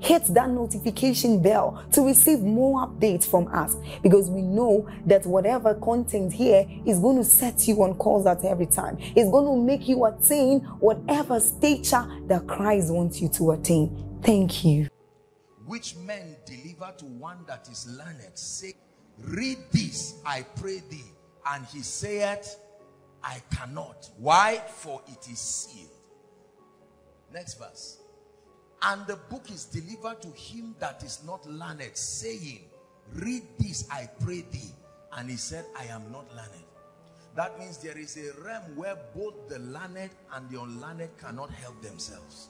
Hit that notification bell to receive more updates from us, because we know that whatever content here is going to set you on course at every time. It's going to make you attain whatever stature that Christ wants you to attain. Thank you. Which men deliver to one that is learned, say, read this, I pray thee. And he saith, I cannot. Why? For it is sealed. Next verse. And the book is delivered to him that is not learned, saying, read this, I pray thee. And he said, I am not learned. That means there is a realm where both the learned and the unlearned cannot help themselves.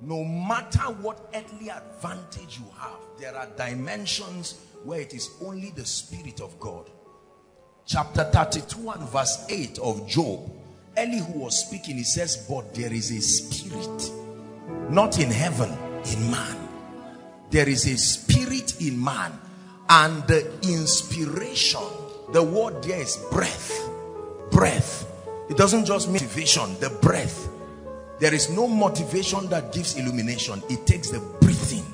No matter what earthly advantage you have, there are dimensions where it is only the Spirit of God. Chapter 32 and verse 8 of Job, Elihu was speaking, he says, but there is a spirit. Not in heaven, in man. There is a spirit in man, and the inspiration, the word there is breath. Breath. It doesn't just mean motivation, the breath. There is no motivation that gives illumination. It takes the breathing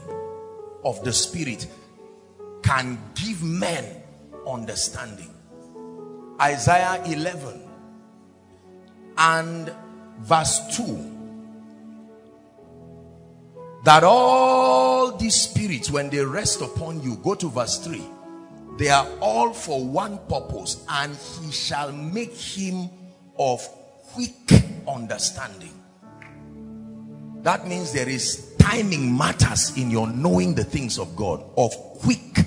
of the Spirit, can give men understanding. Isaiah 11 and verse 2. That all these spirits, when they rest upon you, go to verse 3, they are all for one purpose, and he shall make him of quick understanding. That means there is timing matters in your knowing the things of God, of quick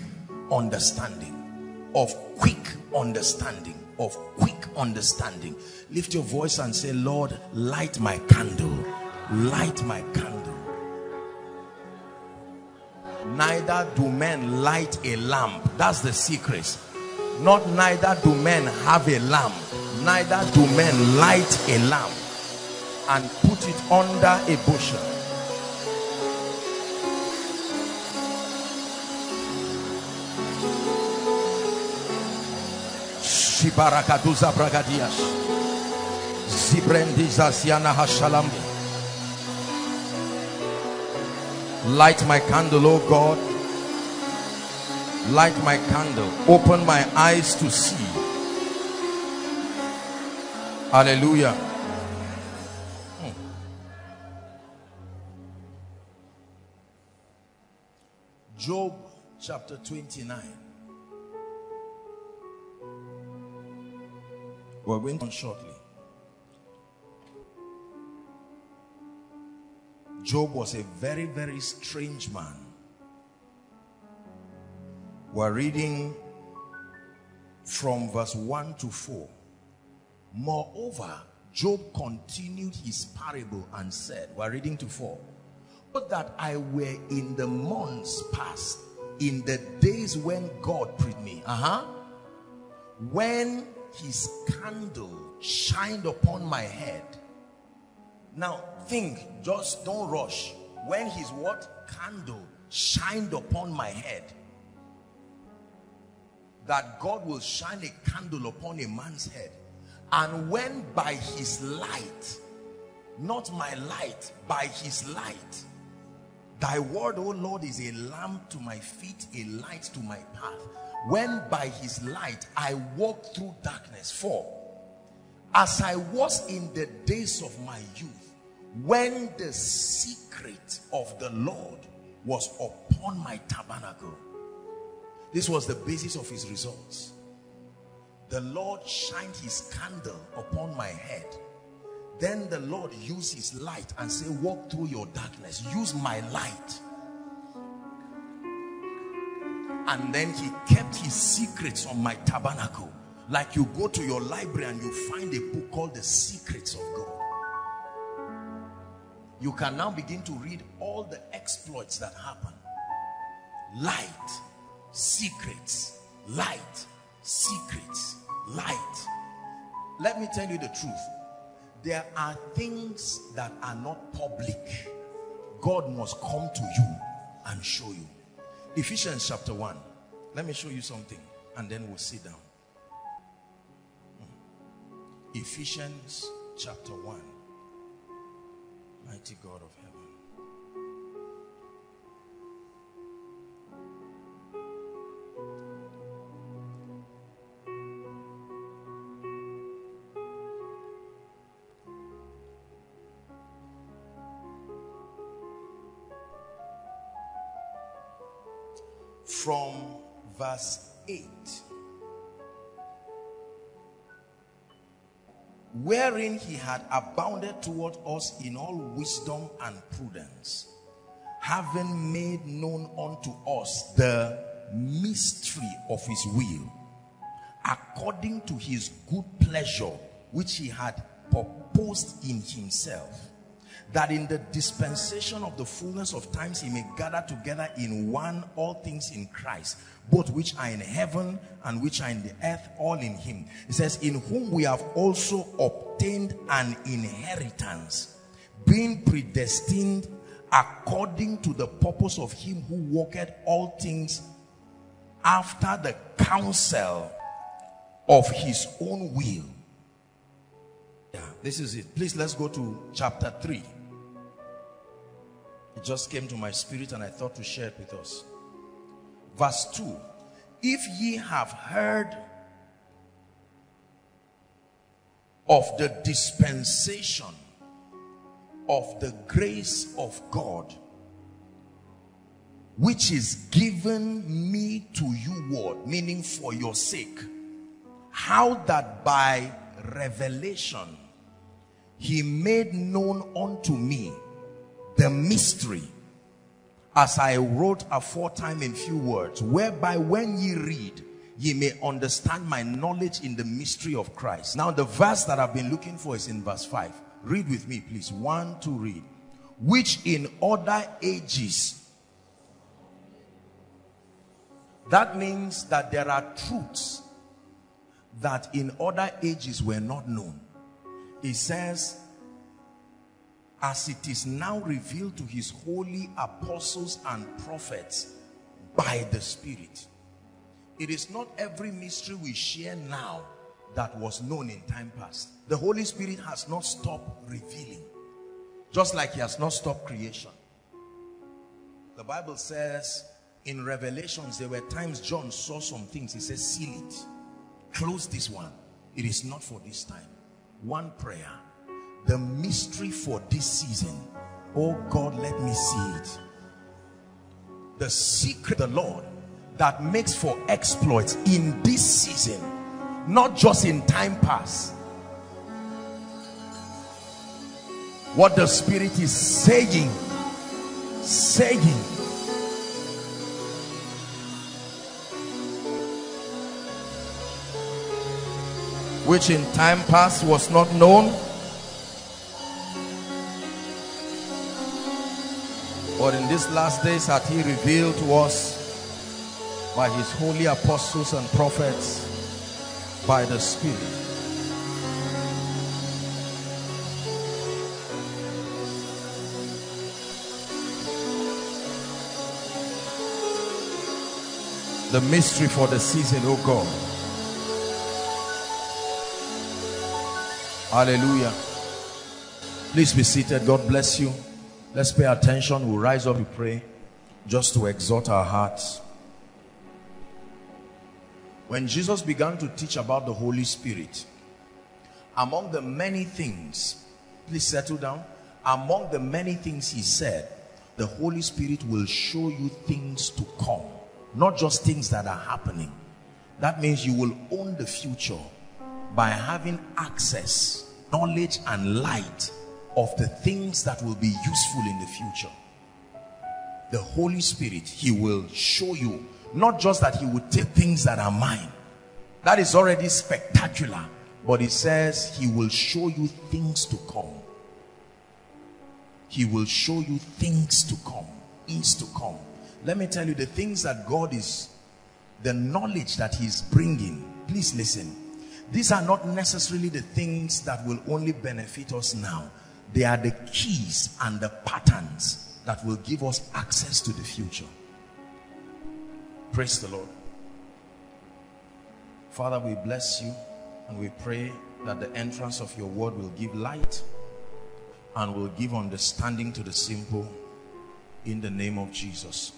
understanding, of quick understanding, of quick understanding. Lift your voice and say, Lord, light my candle, light my candle. Neither do men light a lamp. That's the secret. Not neither do men have a lamp. Neither do men light a lamp and put it under a bushel. Shibarakaduza bragadias. Zibrendizasiana hashalam. Light my candle, oh God. Light my candle. Open my eyes to see. Hallelujah. Job chapter 29. We're going on shortly. Job was a very, very strange man. We're reading from verse 1 to 4. Moreover, Job continued his parable and said, we're reading to 4. But that I were in the months past, in the days when God pricked me, when his candle shined upon my head. Now think, just don't rush. When his what? Candle shined upon my head. That God will shine a candle upon a man's head. And when by his light, not my light, by his light, thy word, O Lord, is a lamp to my feet, a light to my path. When by his light I walked through darkness, for as I was in the days of my youth, when the secret of the Lord was upon upon my tabernacle. This was the basis of his results. The Lord shined his candle upon my head. Then the Lord used his light and said, walk through your darkness, use my light. And then he kept his secrets on my tabernacle. Like you go to your library and you find a book called The Secrets of God. You can now begin to read all the exploits that happen. Light, secrets, light, secrets, light. Let me tell you the truth. There are things that are not public. God must come to you and show you. Ephesians chapter 1. Let me show you something and then we'll sit down. Ephesians chapter 1. Mighty God of heaven. From verse 8. Wherein he had abounded toward us in all wisdom and prudence, having made known unto us the mystery of his will, according to his good pleasure, which he had purposed in himself, that in the dispensation of the fullness of times he may gather together in one all things in Christ, both which are in heaven and which are in the earth, all in him. It says, in whom we have also obtained an inheritance, being predestined according to the purpose of him who worketh all things after the counsel of his own will. Yeah, this is it. Please, let's go to chapter 3. It just came to my spirit and I thought to share it with us. Verse 2. If ye have heard of the dispensation of the grace of God, which is given me to you, word, meaning for your sake, how that by revelation he made known unto me the mystery, as I wrote aforetime in few words, whereby when ye read, ye may understand my knowledge in the mystery of Christ. Now the verse that I've been looking for is in verse 5. Read with me, please. 1, 2, read. Which in other ages. That means that there are truths that in other ages were not known. It says, as it is now revealed to his holy apostles and prophets by the Spirit. It is not every mystery we share now that was known in time past. The Holy Spirit has not stopped revealing, just like he has not stopped creation. The Bible says in Revelations, there were times John saw some things. He says, seal it. Close this one. It is not for this time. One prayer. The mystery for this season. Oh God, let me see it. The secret of the Lord that makes for exploits in this season, not just in time past. What the Spirit is saying. Which in time past was not known, but in these last days hath he revealed to us by his holy apostles and prophets by the Spirit. The mystery for the season, O God. Hallelujah. Please be seated. God bless you. Let's pay attention. We'll rise up and pray just to exhort our hearts. When Jesus began to teach about the Holy Spirit, among the many things, please settle down, among the many things he said the Holy Spirit will show you things to come, not just things that are happening. That means you will own the future by having access, knowledge, and light of the things that will be useful in the future. The Holy Spirit, he will show you, not just that he would take things that are mine. That is already spectacular. But he says he will show you things to come. He will show you things to come. Things to come. Let me tell you, the things that God is, the knowledge that he's bringing, please listen. These are not necessarily the things that will only benefit us now. They are the keys and the patterns that will give us access to the future. Praise the Lord. Father, we bless you. And we pray that the entrance of your word will give light and will give understanding to the simple, in the name of Jesus.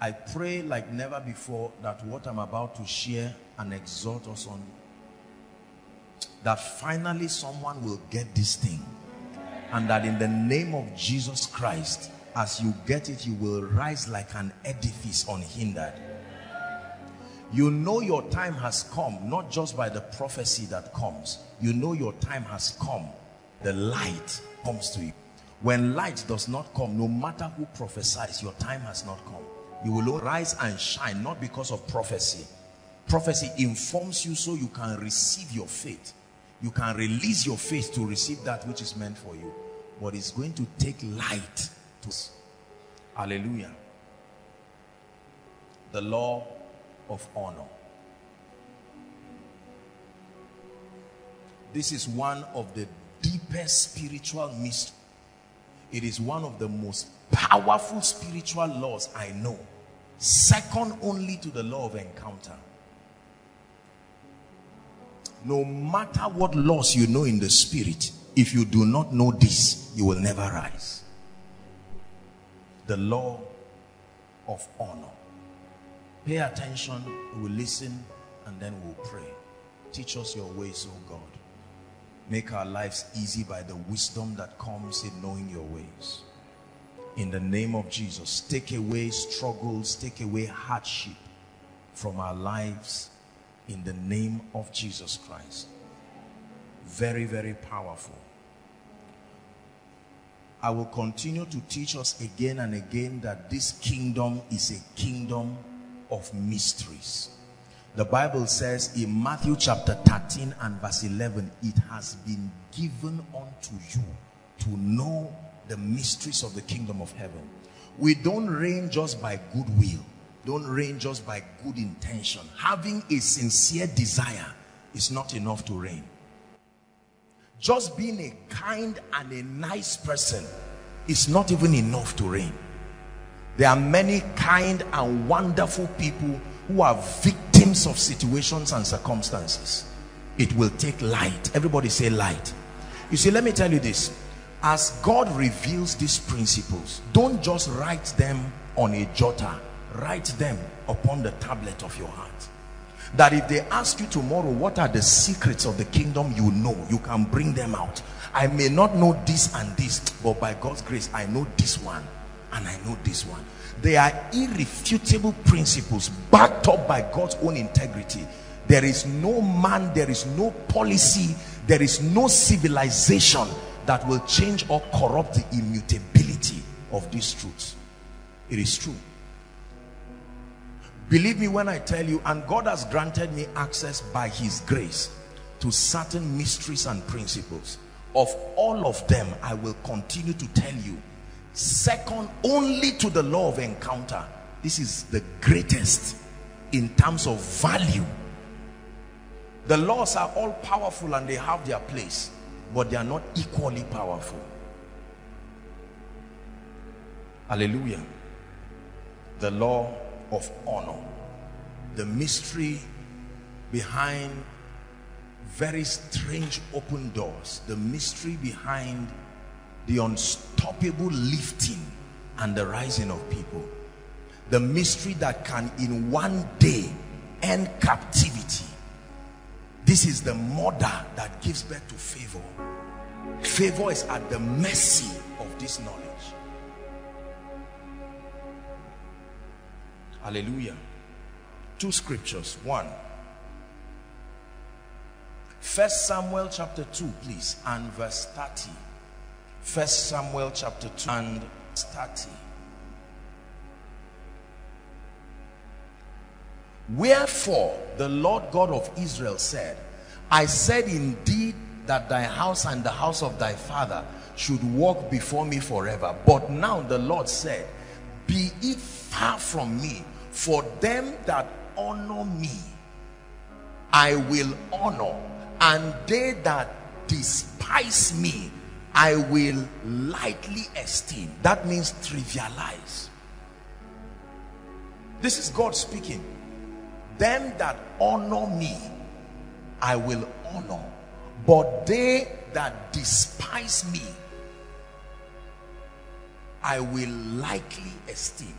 I pray like never before that what I'm about to share and exhort us on, that finally someone will get this thing, and that in the name of Jesus Christ, as you get it, you will rise like an edifice unhindered. You know your time has come, not just by the prophecy that comes. You know your time has come. The light comes to you. When light does not come, no matter who prophesies, your time has not come. You will rise and shine, not because of prophecy. Prophecy informs you so you can receive your faith. You can release your faith to receive that which is meant for you. But it's going to take light to us. Hallelujah. The law of honor. This is one of the deepest spiritual mysteries. It is one of the most powerful spiritual laws I know, second only to the law of encounter. No matter what laws you know in the spirit, if you do not know this, you will never rise. The law of honor. Pay attention, we'll listen, and then we'll pray. Teach us your ways, O God. Make our lives easy by the wisdom that comes in knowing your ways. In the name of Jesus, take away struggles, take away hardship from our lives in the name of Jesus Christ. Very, very powerful. I will continue to teach us again and again that this kingdom is a kingdom of mysteries. The Bible says in Matthew chapter 13 and verse 11, it has been given unto you to know the mysteries of the kingdom of heaven. We don't reign just by goodwill, don't reign just by good intention. Having a sincere desire is not enough to reign. Just being a kind and a nice person is not even enough to reign. There are many kind and wonderful people who are victims of situations and circumstances. It will take light. Everybody say light. You see, let me tell you this. As God reveals these principles, don't just write them on a jotter. Write them upon the tablet of your heart. That if they ask you tomorrow, what are the secrets of the kingdom, you know, you can bring them out. I may not know this and this, but by God's grace, I know this one. And I know this one. They are irrefutable principles backed up by God's own integrity. There is no man, there is no policy, there is no civilization that will change or corrupt the immutability of these truths. It is true. Believe me when I tell you, and God has granted me access by his grace to certain mysteries and principles. Of all of them, I will continue to tell you, second only to the law of encounter, this is the greatest in terms of value. The laws are all powerful and they have their place, but they are not equally powerful. Hallelujah. The law of honor. The mystery behind very strange open doors. The mystery behind the unstoppable lifting and the rising of people. The mystery that can in one day end captivity. This is the mother that gives birth to favor. Favor is at the mercy of this knowledge. Hallelujah. Two scriptures. One, 1 Samuel chapter 2, please, and verse 30. 1 Samuel chapter 2 and verse 30. Wherefore the Lord God of Israel said, I said indeed that thy house and the house of thy father should walk before me forever. But now the Lord said, be it far from me, for them that honor me I will honor, and they that despise me I will lightly esteem. That means trivialize. This is God speaking. Them that honor me I will honor, but they that despise me I will lightly esteem.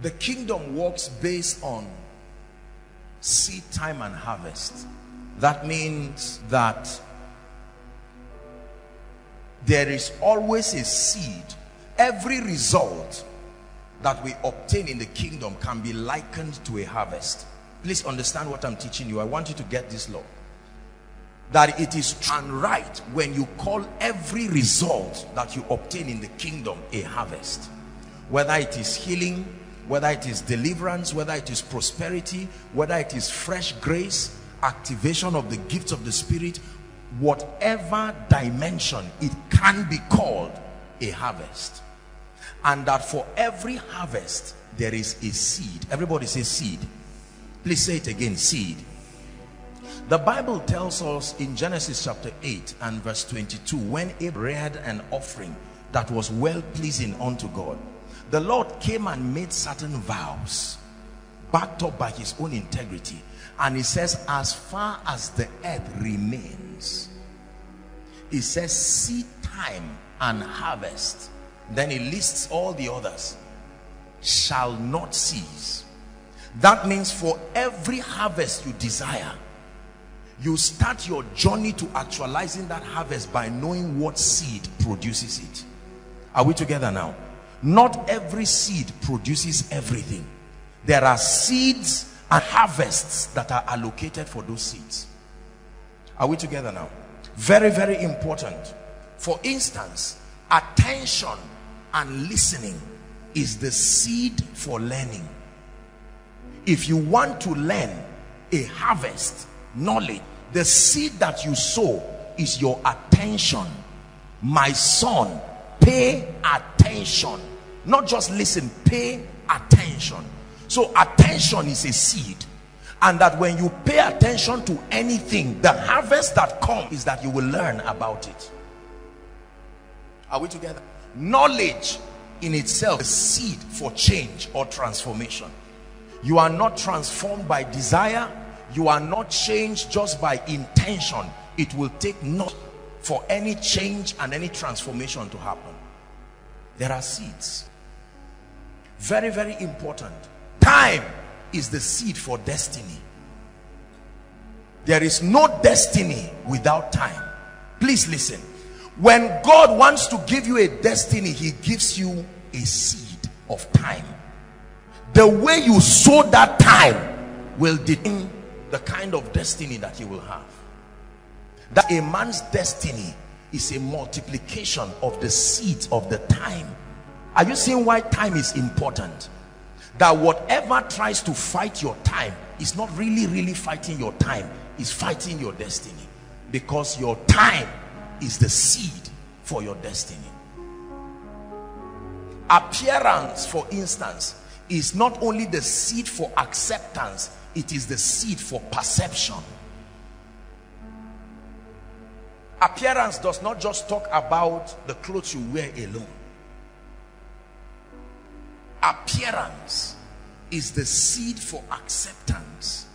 The kingdom works based on seed time and harvest. That means that there is always a seed. Every result that we obtain in the kingdom can be likened to a harvest. Please understand what I'm teaching you. I want you to get this law. That it is true and right when you call every result that you obtain in the kingdom a harvest. Whether it is healing, whether it is deliverance, whether it is prosperity, whether it is fresh grace, activation of the gifts of the Spirit, whatever dimension, it can be called a harvest. And that for every harvest there is a seed. Everybody say seed. Please say it again, seed. The Bible tells us in Genesis chapter 8 and verse 22, when Abraham had an offering that was well pleasing unto God, the Lord came and made certain vows backed up by his own integrity, and he says, as far as the earth remains, he says seed time and harvest, then he lists all the others, shall not cease. That means for every harvest you desire, you start your journey to actualizing that harvest by knowing what seed produces it. Are we together now? Not every seed produces everything. There are seeds and harvests that are allocated for those seeds. Are we together now? Very, very important. For instance, attention and listening is the seed for learning. If you want to learn a harvest, knowledge, the seed that you sow is your attention. My son, pay attention. Not just listen, pay attention. So attention is a seed, and that when you pay attention to anything, the harvest that comes is that you will learn about it. Are we together? Knowledge in itself is a seed for change or transformation. You are not transformed by desire. You are not changed just by intention. It will take knowledge for any change and any transformation to happen. There are seeds. Very, very important. Time is the seed for destiny. There is no destiny without time. Please listen. When God wants to give you a destiny, he gives you a seed of time. The way you sow that time will determine the kind of destiny that you will have. That a man's destiny is a multiplication of the seed of the time. Are you seeing why time is important? That whatever tries to fight your time is not really fighting your time. It's fighting your destiny, because your time is the seed for your destiny. Appearance, for instance, is not only the seed for acceptance, it is the seed for perception. Appearance does not just talk about the clothes you wear alone. Appearance is the seed for acceptance.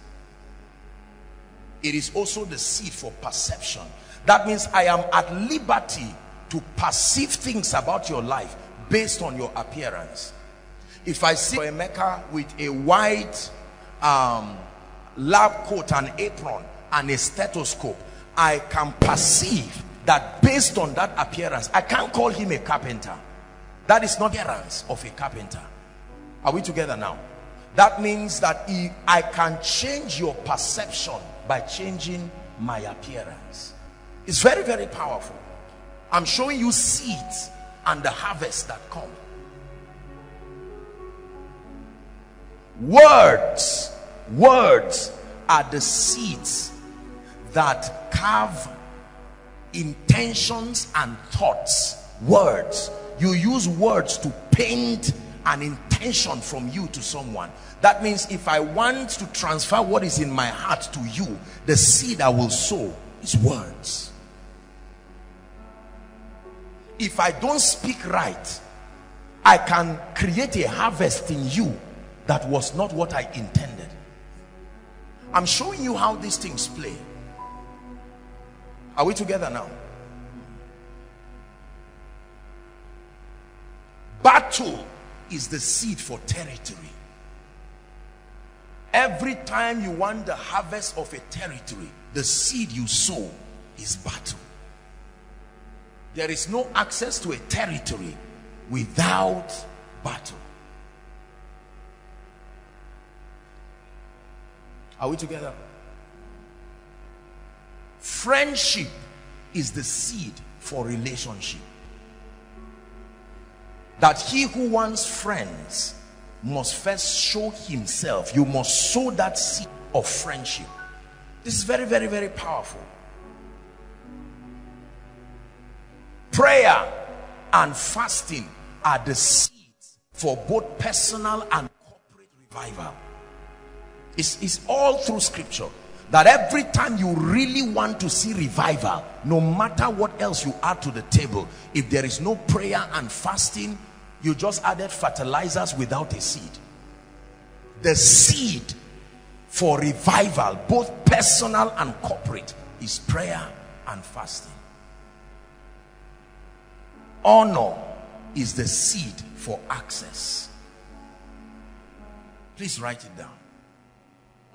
It is also the seed for perception. That means I am at liberty to perceive things about your life based on your appearance. If I see Emeka with a white lab coat and apron and a stethoscope, I can perceive that based on that appearance, I can't call him a carpenter. That is not the appearance of a carpenter. Are we together now? That means that I can change your perception by changing my appearance. It's very, very powerful. I'm showing you seeds and the harvest that come. Words are the seeds that carve intentions and thoughts. Words. You use words to paint an intention from you to someone. That means if I want to transfer what is in my heart to you, the seed I will sow is words. If I don't speak right, I can create a harvest in you that was not what I intended. I'm showing you how these things play. Are we together now? Battle is the seed for territory. Every time you want the harvest of a territory, the seed you sow is battle. There is no access to a territory without battle. Are we together? Friendship is the seed for relationship. That he who wants friends must first show himself. You must sow that seed of friendship. This is very, very, very powerful. Prayer and fasting are the seeds for both personal and corporate revival. It's all through scripture that every time you really want to see revival, no matter what else you add to the table, if there is no prayer and fasting, you just added fertilizers without a seed. The seed for revival, both personal and corporate, is prayer and fasting. Honor is the seed for access. Please write it down.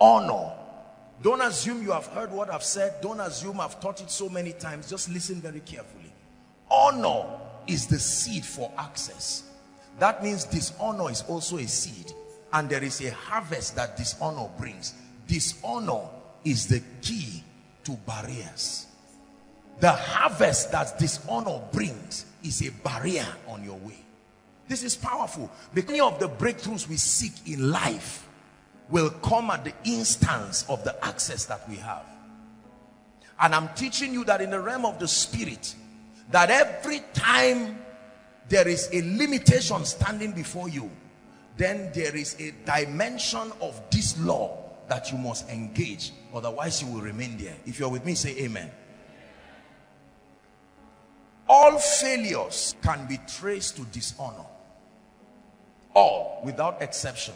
Honor. Don't assume you have heard what I've said. Don't assume I've taught it so many times. Just listen very carefully. Honor is the seed for access. That means dishonor is also a seed, and there is a harvest that dishonor brings. Dishonor is the key to barriers. The harvest that dishonor brings is a barrier on your way. This is powerful, because many of the breakthroughs we seek in life will come at the instance of the access that we have. And I'm teaching you that in the realm of the spirit, that every time there is a limitation standing before you, then there is a dimension of this law that you must engage, otherwise you will remain there. If you're with me, say amen. All failures can be traced to dishonor. All, without exception.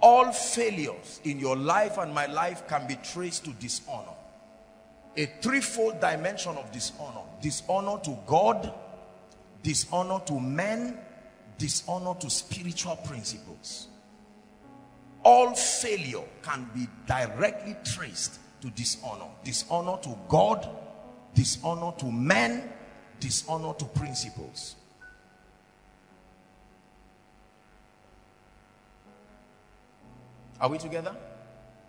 All failures in your life and my life can be traced to dishonor. A threefold dimension of dishonor. Dishonor to God, dishonor to men, dishonor to spiritual principles. All failure can be directly traced to dishonor. Dishonor to God, dishonor to men, dishonor to principles. Are we together?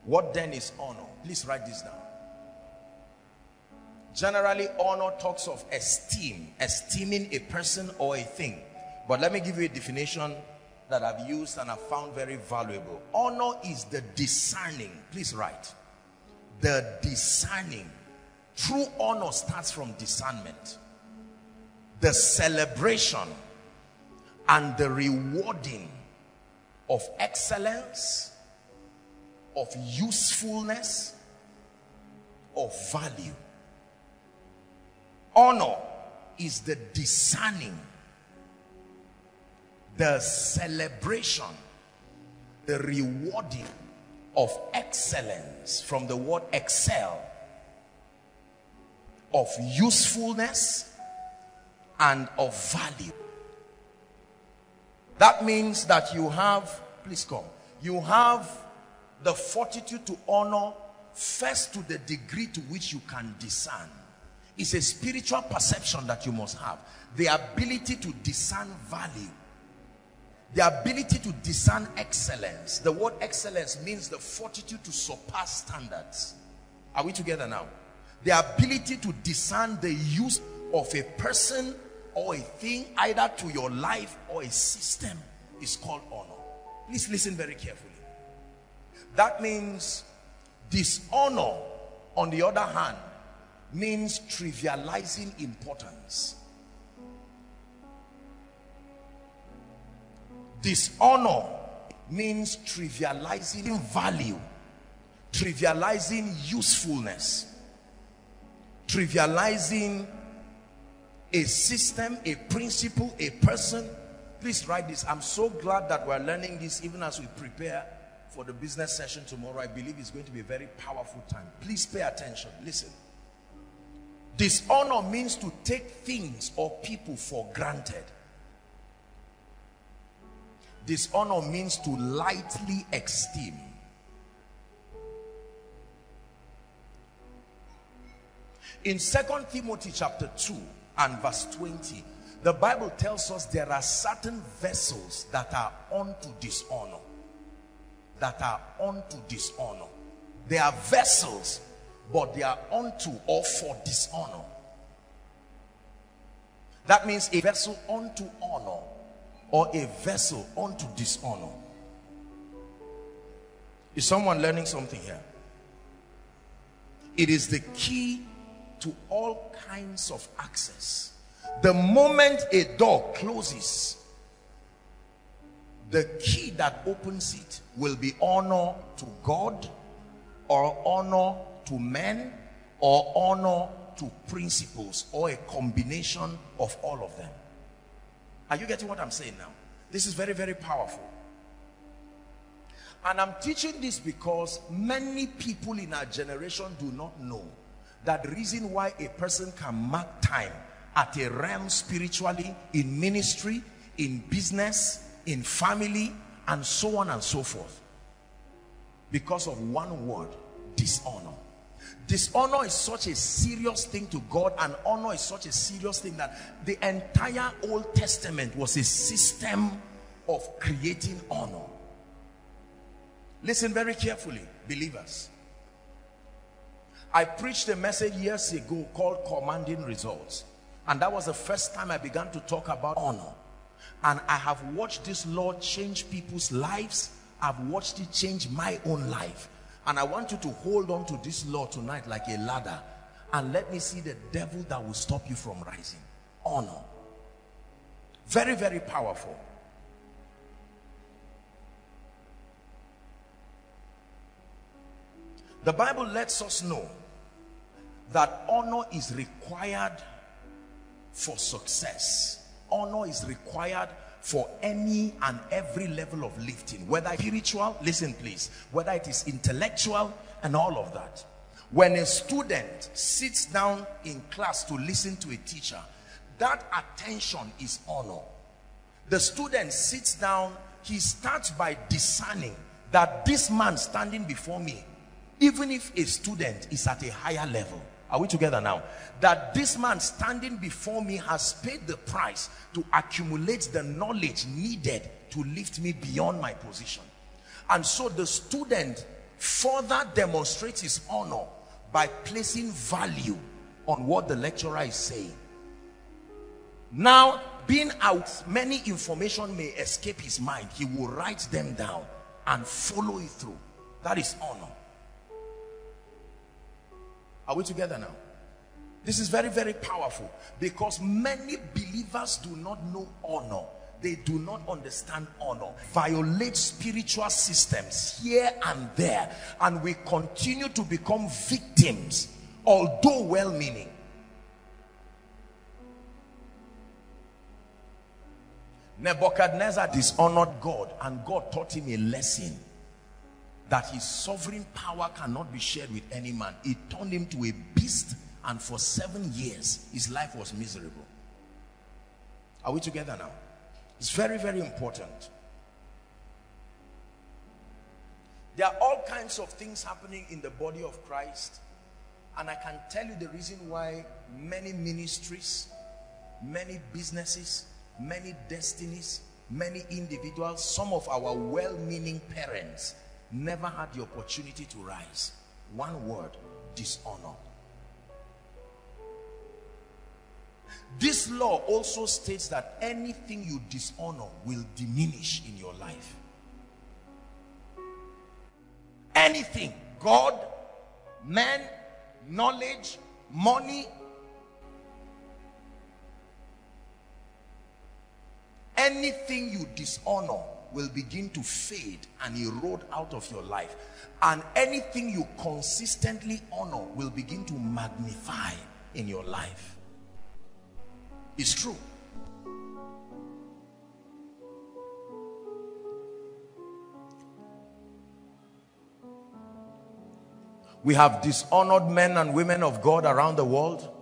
What then is honor? Please write this down. Generally, honor talks of esteem, esteeming a person or a thing. But let me give you a definition that I've used and I've found very valuable. Honor is the discerning. Please write. The discerning. True honor starts from discernment. The celebration and the rewarding of excellence, of usefulness, of value. Honor is the discerning, the celebration, the rewarding of excellence, from the word excel, of usefulness and of value. That means that you have, please come, you have the fortitude to honor first to the degree to which you can discern. It's a spiritual perception that you must have. The ability to discern value. The ability to discern excellence. The word excellence means the fortitude to surpass standards. Are we together now? The ability to discern the use of a person or a thing, either to your life or a system, is called honor. Please listen very carefully. That means dishonor, on the other hand, means trivializing importance. Dishonor means trivializing value, trivializing usefulness, trivializing a system, a principle, a person. Please write this. I'm so glad that we're learning this even as we prepare for the business session tomorrow. I believe it's going to be a very powerful time. Please pay attention. Listen. Dishonor means to take things or people for granted. Dishonor means to lightly esteem. In 2 Timothy chapter 2 and verse 20, the Bible tells us there are certain vessels that are unto dishonor. That are unto dishonor. They are vessels, but they are unto or for dishonor. That means a vessel unto honor or a vessel unto dishonor. Is someone learning something here? It is the key to all kinds of access. The moment a door closes, the key that opens it will be honor to God or honor to men or honor to principles or a combination of all of them. Are you getting what I'm saying now? This is very, very powerful. And I'm teaching this because many people in our generation do not know that the reason why a person can mark time at a realm spiritually, in ministry, in business, in family, and so on and so forth, because of one word: dishonor. Dishonor is such a serious thing to God, and honor is such a serious thing that the entire Old Testament was a system of creating honor. Listen very carefully, believers. I preached a message years ago called Commanding Results, and that was the first time I began to talk about honor. And I have watched this law change people's lives. I've watched it change my own life. And I want you to hold on to this law tonight like a ladder, and let me see the devil that will stop you from rising. Honor. Very, very powerful. The Bible lets us know that honor is required for success. Honor is required for any and every level of lifting, whether spiritual, listen please, whether it is intellectual and all of that. When a student sits down in class to listen to a teacher, that attention is honor. The student sits down, he starts by discerning that this man standing before me, even if a student, is at a higher level. Are we together now? That this man standing before me has paid the price to accumulate the knowledge needed to lift me beyond my position. And so the student further demonstrates his honor by placing value on what the lecturer is saying. Now, being out, many information may escape his mind. He will write them down and follow it through. That is honor. Are we together now? This is very, very powerful, because many believers do not know honor. They do not understand honor. Violate spiritual systems here and there, and we continue to become victims, although well-meaning. Nebuchadnezzar dishonored God, and God taught him a lesson, that his sovereign power cannot be shared with any man. It turned him to a beast, and for 7 years, his life was miserable. Are we together now? It's very, very important. There are all kinds of things happening in the body of Christ. And I can tell you the reason why many ministries, many businesses, many destinies, many individuals, some of our well-meaning parents never had the opportunity to rise. One word: dishonor. This law also states that anything you dishonor will diminish in your life. Anything, God, man, knowledge, money, anything you dishonor will begin to fade and erode out of your life. And anything you consistently honor will begin to magnify in your life. It's true. We have dishonored men and women of God around the world.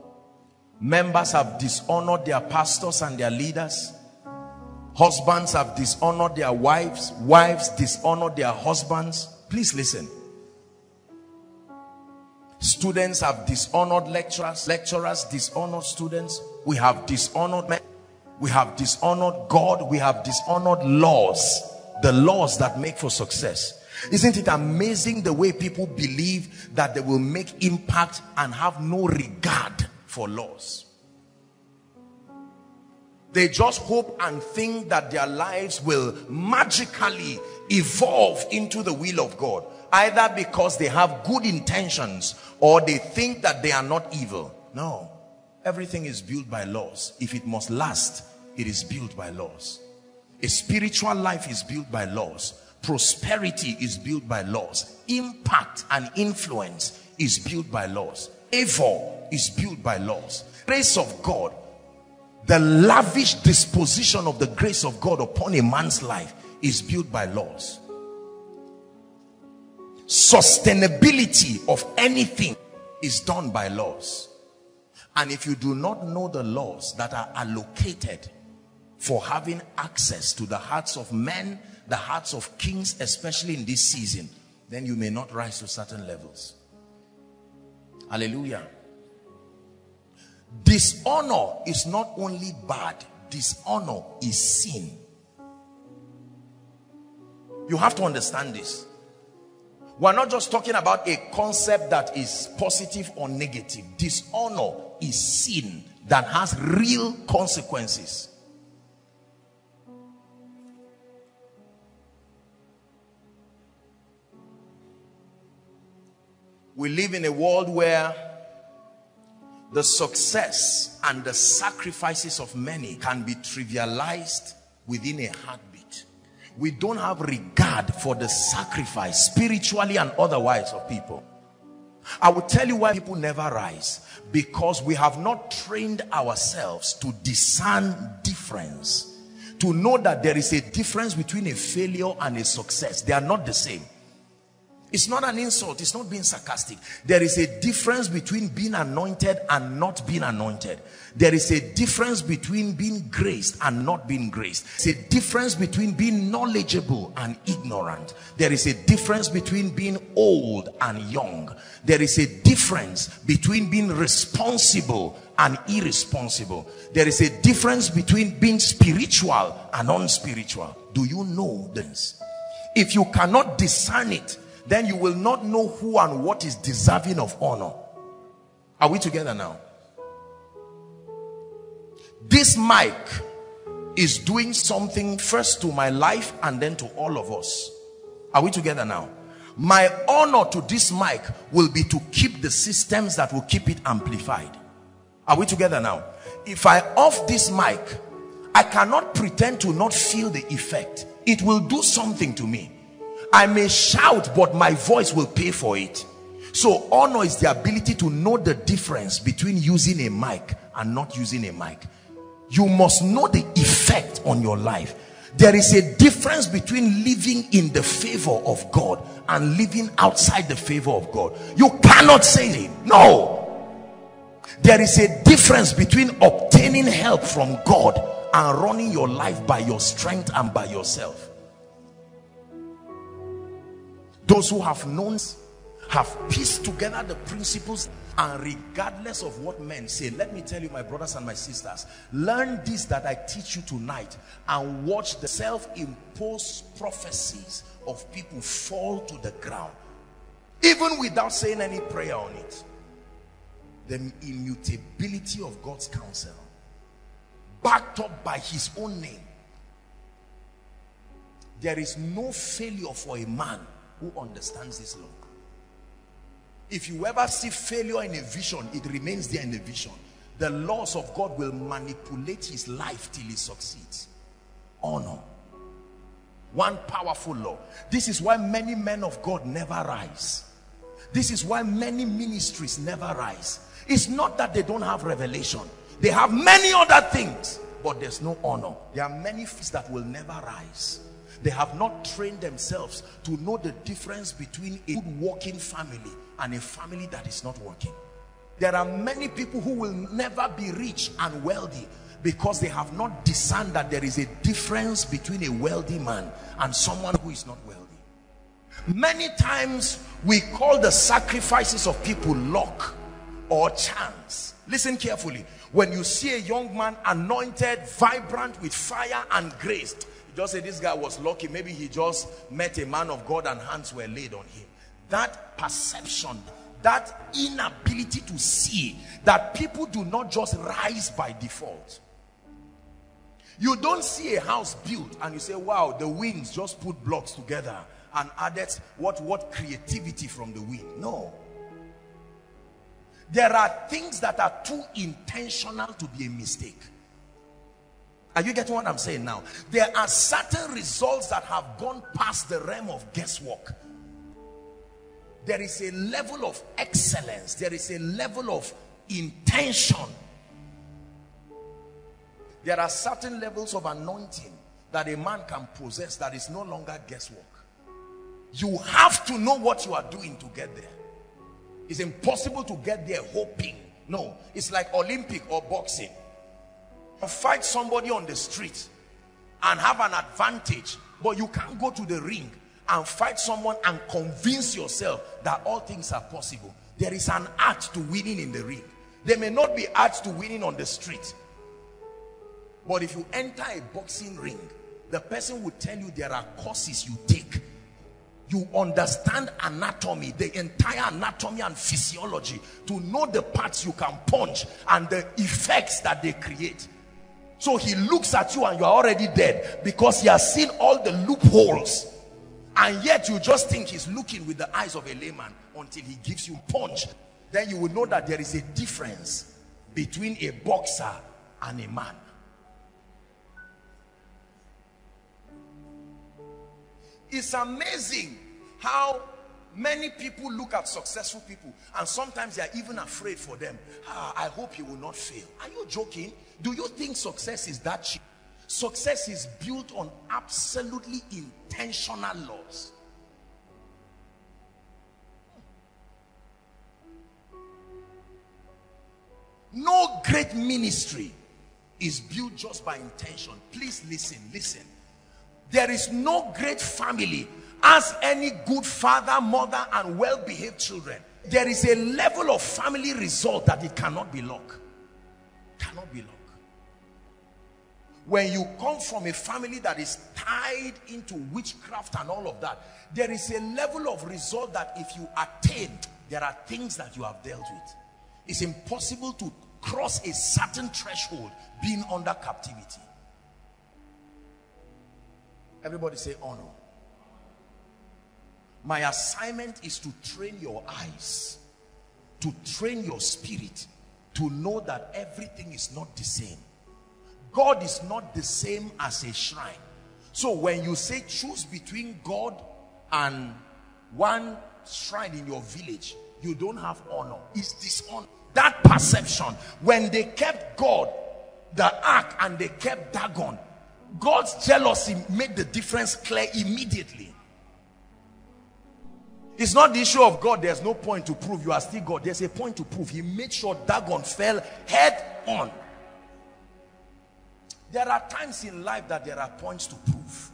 Members have dishonored their pastors and their leaders. Husbands have dishonored their wives. Wives dishonored their husbands. Please listen. Students have dishonored lecturers. Lecturers dishonored students. We have dishonored men. We have dishonored God. We have dishonored laws. The laws that make for success. Isn't it amazing the way people believe that they will make impact and have no regard for laws? They just hope and think that their lives will magically evolve into the will of God, either because they have good intentions or they think that they are not evil. No, everything is built by laws. If it must last, it is built by laws. A spiritual life is built by laws. Prosperity is built by laws. Impact and influence is built by laws. Favor is built by laws. Grace of God, the lavish disposition of the grace of God upon a man's life is built by laws. Sustainability of anything is done by laws. And if you do not know the laws that are allocated for having access to the hearts of men, the hearts of kings, especially in this season, then you may not rise to certain levels. Hallelujah. Dishonor is not only bad, dishonor is sin. You have to understand this. We're not just talking about a concept that is positive or negative. Dishonor is sin that has real consequences. We live in a world where the success and the sacrifices of many can be trivialized within a heartbeat. We don't have regard for the sacrifice, spiritually and otherwise, of people. I will tell you why people never rise. Because we have not trained ourselves to discern difference. To know that there is a difference between a failure and a success. They are not the same. It's not an insult. It's not being sarcastic. There is a difference between being anointed and not being anointed. There is a difference between being graced and not being graced. There's a difference between being knowledgeable and ignorant. There is a difference between being old and young. There is a difference between being responsible and irresponsible. There is a difference between being spiritual and unspiritual. Do you know this? If you cannot discern it, then you will not know who and what is deserving of honor. Are we together now? This mic is doing something first to my life and then to all of us. Are we together now? My honor to this mic will be to keep the systems that will keep it amplified. Are we together now? If I off this mic, I cannot pretend to not feel the effect. It will do something to me. I may shout, but my voice will pay for it. So honor is the ability to know the difference between using a mic and not using a mic. You must know the effect on your life. There is a difference between living in the favor of God and living outside the favor of God. You cannot say it. No. There is a difference between obtaining help from God and running your life by your strength and by yourself. Those who have known have pieced together the principles, and regardless of what men say, let me tell you, my brothers and my sisters, learn this that I teach you tonight, and watch the self-imposed prophecies of people fall to the ground, even without saying any prayer on it. The immutability of God's counsel, backed up by his own name. There is no failure for a man who understands this law. If you ever see failure in a vision, it remains there in the vision. The laws of God will manipulate his life till he succeeds. Honor. One powerful law. This is why many men of God never rise. This is why many ministries never rise. It's not that they don't have revelation. They have many other things, but there's no honor. There are many fish that will never rise. They have not trained themselves to know the difference between a good working family and a family that is not working. There are many people who will never be rich and wealthy because they have not discerned that there is a difference between a wealthy man and someone who is not wealthy. Many times we call the sacrifices of people luck or chance. Listen carefully. When you see a young man anointed, vibrant with fire and grace, just say this guy was lucky. Maybe he just met a man of God and hands were laid on him. That perception, that inability to see that people do not just rise by default. You don't see a house built and you say, wow, the winds just put blocks together and added what creativity from the wind. No. There are things that are too intentional to be a mistake. Are you getting what I'm saying now? There are certain results that have gone past the realm of guesswork. There is a level of excellence. There is a level of intention. There are certain levels of anointing that a man can possess that is no longer guesswork. You have to know what you are doing to get there. It's impossible to get there hoping. No, it's like Olympic or boxing. Fight somebody on the street and have an advantage, but you can't go to the ring and fight someone and convince yourself that all things are possible. There is an art to winning in the ring. There may not be art to winning on the street, but if you enter a boxing ring, the person will tell you there are courses you take. You understand anatomy, the entire anatomy and physiology, to know the parts you can punch and the effects that they create. So he looks at you and you are already dead because he has seen all the loopholes, and yet you just think he's looking with the eyes of a layman until he gives you punch. Then you will know that there is a difference between a boxer and a man. It's amazing how many people look at successful people, and sometimes they are even afraid for them. I hope he will not fail. Are you joking? Do you think success is that cheap? Success is built on absolutely intentional laws. No great ministry is built just by intention. Please listen, listen. There is no great family as any good father, mother, and well-behaved children. There is a level of family result that it cannot be luck. Cannot be luck. When you come from a family that is tied into witchcraft and all of that, there is a level of result that if you attain, there are things that you have dealt with. It's impossible to cross a certain threshold being under captivity. Everybody say honor. My assignment is to train your eyes, to train your spirit, to know that everything is not the same. God is not the same as a shrine. So when you say choose between God and one shrine in your village, you don't have honor. It's dishonor. That perception, when they kept God, the ark, and they kept Dagon, God's jealousy made the difference clear immediately. It's not the issue of God. There's no point to prove. You are still God. There's a point to prove. He made sure Dagon fell head on. There are times in life that there are points to prove.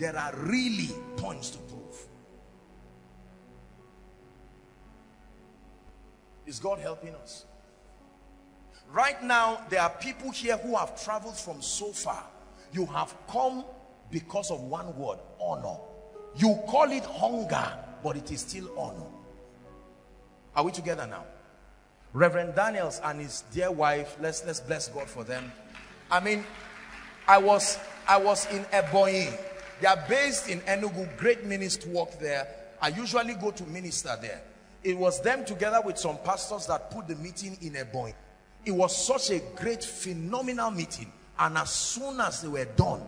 There are really points to prove. Is God helping us? Right now, there are people here who have traveled from so far. You have come because of one word, honor. You call it hunger, but it is still honor. Are we together now? Reverend Daniels and his dear wife, let's bless God for them. I mean, I was in Ebonyi. They are based in Enugu, great ministry work there. I usually go to minister there. It was them together with some pastors that put the meeting in Ebonyi. It was such a great, phenomenal meeting. And as soon as they were done,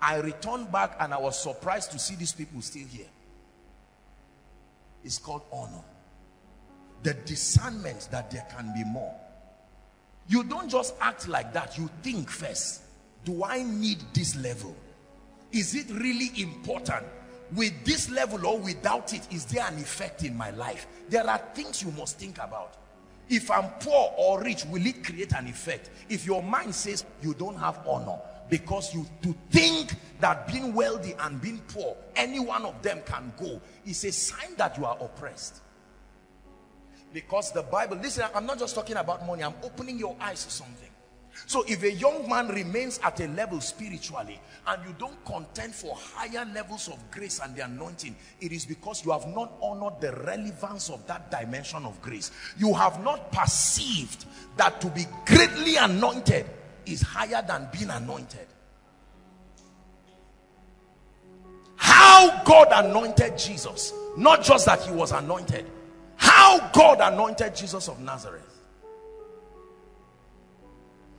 I returned back and I was surprised to see these people still here. It's called honor. The discernment that there can be more. You don't just act like that. You think first. Do I need this level? Is it really important? With this level or without it, is there an effect in my life? There are things you must think about. If I'm poor or rich, will it create an effect? If your mind says you don't have honor, because you to think that being wealthy and being poor, any one of them can go, is a sign that you are oppressed. Because the Bible, listen, I'm not just talking about money, I'm opening your eyes to something. So if a young man remains at a level spiritually and you don't contend for higher levels of grace and the anointing, it is because you have not honored the relevance of that dimension of grace. You have not perceived that to be greatly anointed is higher than being anointed. How God anointed Jesus, not just that he was anointed, how God anointed Jesus of Nazareth.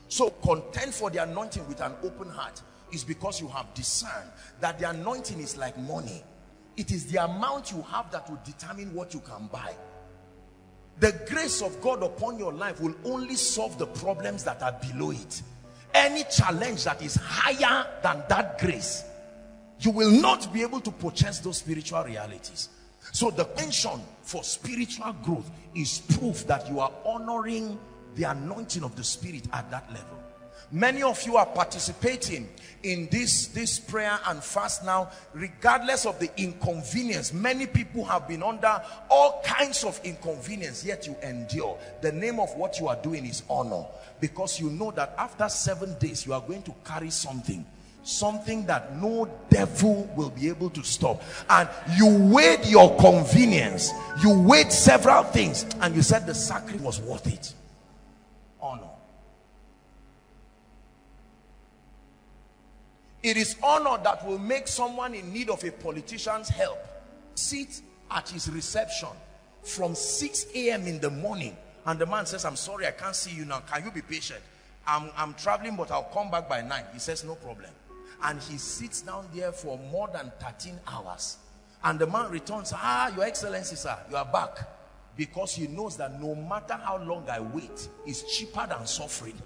So contend for the anointing with an open heart is because you have discerned that the anointing is like money. It is the amount you have that will determine what you can buy. The grace of God upon your life will only solve the problems that are below it. Any challenge that is higher than that grace, you will not be able to purchase those spiritual realities. So the pension for spiritual growth is proof that you are honoring the anointing of the Spirit at that level. Many of you are participating in this prayer and fast now, regardless of the inconvenience. Many people have been under all kinds of inconvenience, yet you endure. The name of what you are doing is honor, because you know that after 7 days, you are going to carry something that no devil will be able to stop. And you weighed your convenience, you weighed several things, and you said the sacrifice was worth it. Honor. It is honor that will make someone in need of a politician's help sit at his reception from 6 a.m. in the morning, and the man says, I'm sorry, I can't see you now. Can you be patient? I'm traveling, but I'll come back by 9. He says, no problem. And he sits down there for more than 13 hours. And the man returns, Your Excellency, sir, you are back. Because he knows that no matter how long I wait, it's cheaper than suffering.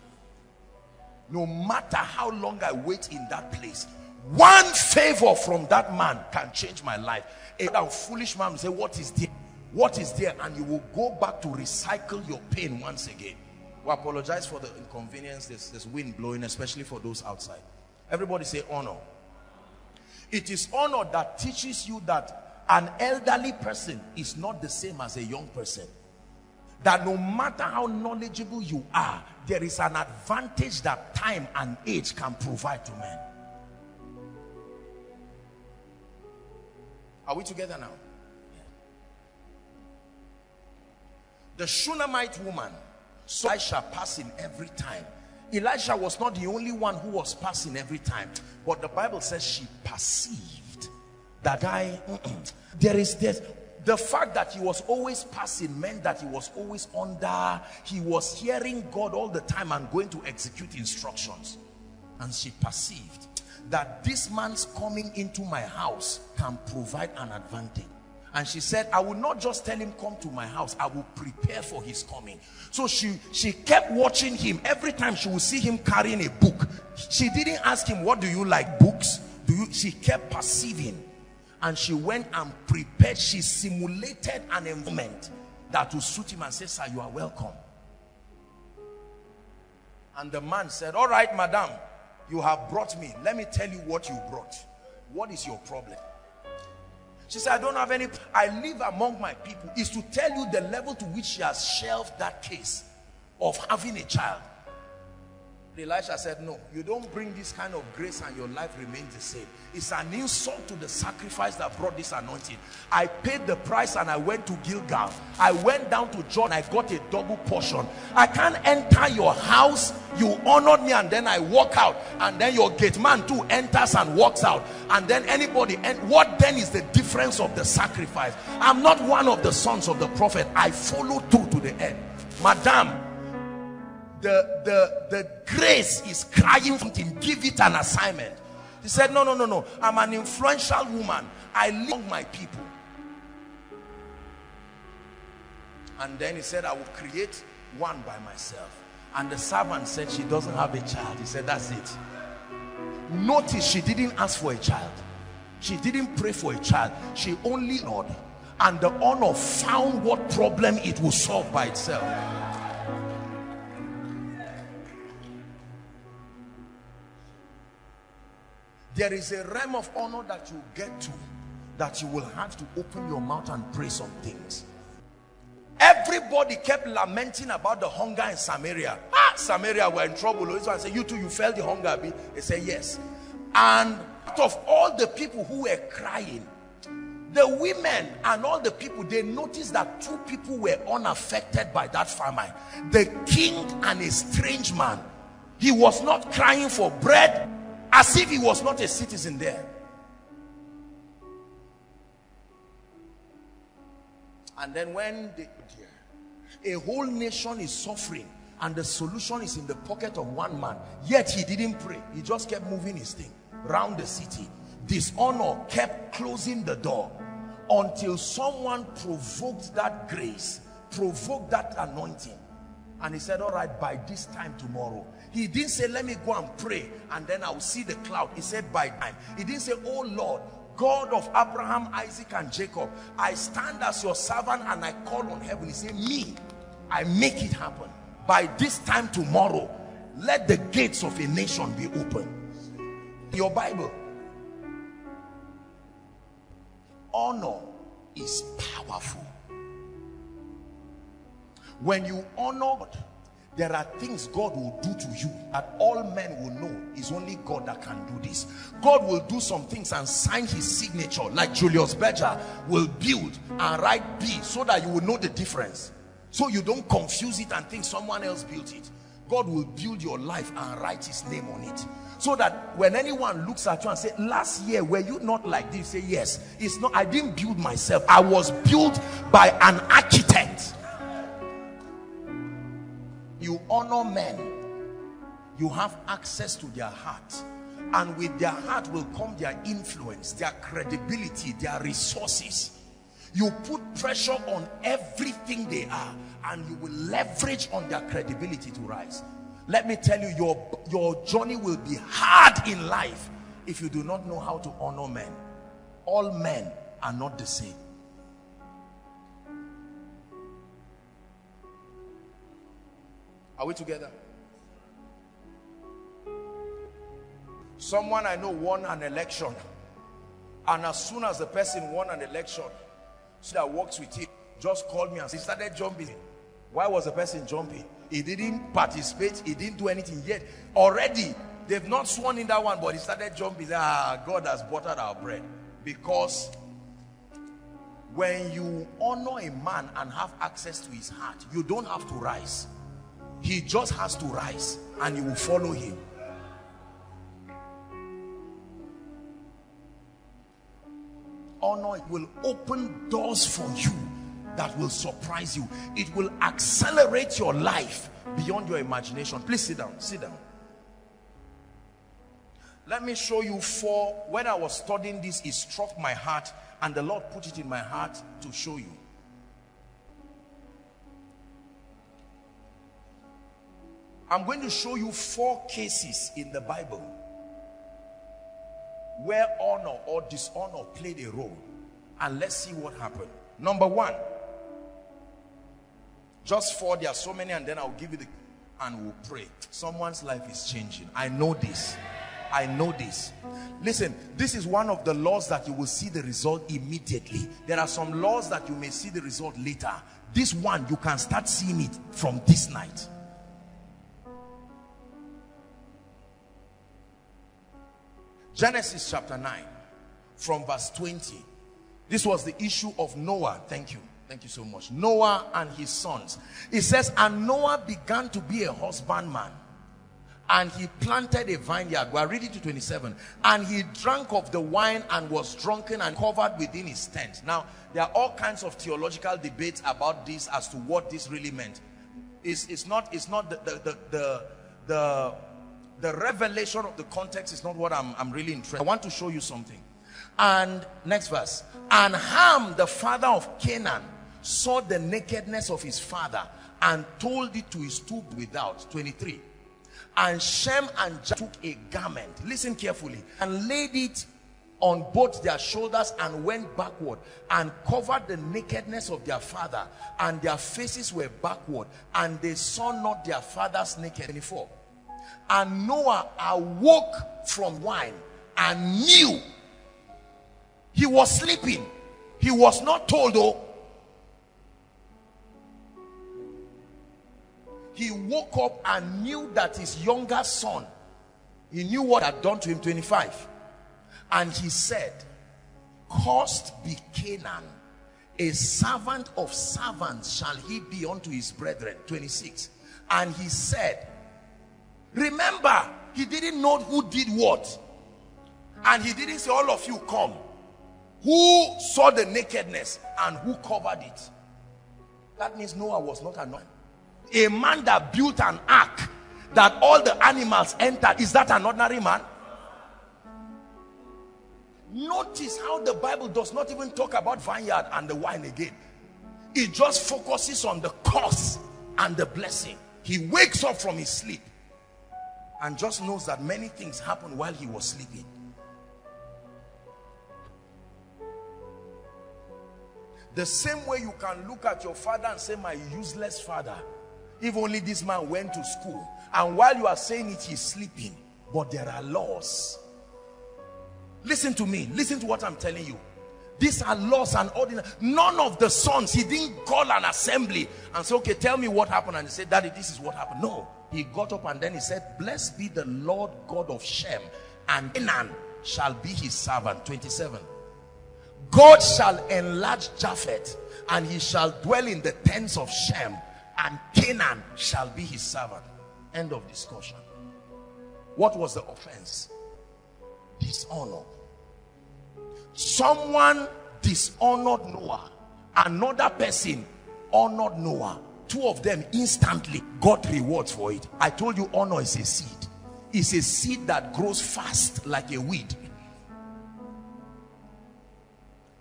No matter how long I wait in that place, one favor from that man can change my life. A foolish man will say, what is there? What is there? And you will go back to recycle your pain once again. We apologize for the inconvenience. There's wind blowing, especially for those outside. Everybody say honor. It is honor that teaches you that an elderly person is not the same as a young person. That no matter how knowledgeable you are, there is an advantage that time and age can provide to men. Are we together now? Yeah. The Shunammite woman, so Elisha passing every time. Elisha was not the only one who was passing every time. But the Bible says she perceived that the fact that he was always passing meant that he was always under, he was hearing God all the time and going to execute instructions. And she perceived that this man's coming into my house can provide an advantage. And she said, I will not just tell him come to my house, I will prepare for his coming. So she kept watching him. Every time she would see him carrying a book, she didn't ask him, what do you like, books? She kept perceiving. And she went and prepared. She simulated an environment that would suit him and say, sir, you are welcome. And the man said, all right, madam, you have brought me. Let me tell you what you brought. What is your problem? She said, I don't have any, I live among my people. Is to tell you the level to which she has shelved that case of having a child. Elisha said, no, you don't bring this kind of grace and your life remains the same. It's an insult to the sacrifice that brought this anointing. I paid the price and I went to Gilgal. I went down to Jordan. I got a double portion. I can't enter your house. You honored me and then I walk out. And then your gate man too enters and walks out. And then anybody. And what then is the difference of the sacrifice? I'm not one of the sons of the prophet. I follow through to the end. Madam, the grace is crying something. Give it an assignment. He said, no, no, no, no. I'm an influential woman. I live among my people. And then he said, I will create one by myself. And the servant said, she doesn't have a child. He said, that's it. Notice she didn't ask for a child. She didn't pray for a child. She only honored. And the honor found what problem it will solve by itself. There is a realm of honor that you get to, that you will have to open your mouth and pray some things. Everybody kept lamenting about the hunger in Samaria. Ah, Samaria were in trouble. I said, you too, you felt the hunger a bit. They said, yes. And out of all the people who were crying, the women and all the people, they noticed that two people were unaffected by that famine. The king and a strange man. He was not crying for bread, as if he was not a citizen there. And then when a whole nation is suffering and the solution is in the pocket of one man, yet he didn't pray. He just kept moving his thing around the city. Dishonor kept closing the door until someone provoked that grace, provoked that anointing. And he said, all right, by this time tomorrow. He didn't say, let me go and pray and then I'll see the cloud. He said, by time. He didn't say, oh Lord, God of Abraham, Isaac and Jacob, I stand as your servant and I call on heaven. He said, me, I make it happen. By this time tomorrow, let the gates of a nation be open. Your Bible. Honor is powerful. When you honor God, there are things God will do to you that all men will know is only God that can do this. God will do some things and sign his signature, like Julius Berger will build and write B so that you will know the difference. So you don't confuse it and think someone else built it. God will build your life and write his name on it. So that when anyone looks at you and says, last year, were you not like this? You say, yes, it's not, I didn't build myself. I was built by an architect. You honor men, you have access to their heart, and with their heart will come their influence, their credibility, their resources. You put pressure on everything they are, and you will leverage on their credibility to rise. Let me tell you, your journey will be hard in life if you do not know how to honor men. All men are not the same. Are we together? Someone I know won an election, and as soon as the person won an election, so that works with him just called me and he started jumping. Why was the person jumping? He didn't participate, he didn't do anything yet. Already, they've not sworn in that one, but he started jumping. Ah, God has buttered our bread. Because when you honor a man and have access to his heart, you don't have to rise. He just has to rise and you will follow him. Honor will open doors for you that will surprise you. It will accelerate your life beyond your imagination. Please sit down, sit down. Let me show you four. When I was studying this, it struck my heart and the Lord put it in my heart to show you. I'm going to show you four cases in the Bible where honor or dishonor played a role. And let's see what happened. Number one. Just four, there are so many, and then I'll give you the... and we'll pray. Someone's life is changing. I know this. I know this. Listen, this is one of the laws that you will see the result immediately. There are some laws that you may see the result later. This one, you can start seeing it from this night. Genesis chapter 9, from verse 20. This was the issue of Noah. Thank you. Thank you so much. Noah and his sons. It says, and Noah began to be a husbandman, and he planted a vineyard. We are reading to 27. And he drank of the wine and was drunken and covered within his tent. Now, there are all kinds of theological debates about this as to what this really meant. It's not the revelation of the context is not what I'm really interested in. I want to show you something. And next verse. And Ham, the father of Canaan, saw the nakedness of his father and told it to his two without. 23. And Shem and Japheth took a garment, listen carefully, and laid it on both their shoulders and went backward and covered the nakedness of their father, and their faces were backward, and they saw not their father's nakedness. 24. And Noah awoke from wine and knew. He was sleeping. He was not told, though. He woke up and knew that his younger son, he knew what had done to him. 25. And he said, cursed be Canaan, a servant of servants shall he be unto his brethren. 26. And he said, remember, he didn't know who did what, and he didn't say, all of you come, who saw the nakedness and who covered it. That means Noah was not annoyed. A man that built an ark that all the animals entered, is that an ordinary man? Notice how the Bible does not even talk about vineyard and the wine again. It just focuses on the curse and the blessing. He wakes up from his sleep and just knows that many things happened while he was sleeping. The same way you can look at your father and say, my useless father, if only this man went to school. And while you are saying it, he's sleeping. But there are laws. Listen to me. Listen to what I'm telling you. These are laws and ordinances. None of the sons, he didn't call an assembly and say, okay, tell me what happened. And he said, Daddy, this is what happened. No. He got up and then he said, blessed be the Lord God of Shem, and Canaan shall be his servant. 27. God shall enlarge Japheth, and he shall dwell in the tents of Shem, and Canaan shall be his servant. End of discussion. What was the offense? Dishonor. Someone dishonored Noah. Another person honored Noah. Two of them instantly got rewards for it. I told you, honor is a seed. It's a seed that grows fast like a weed.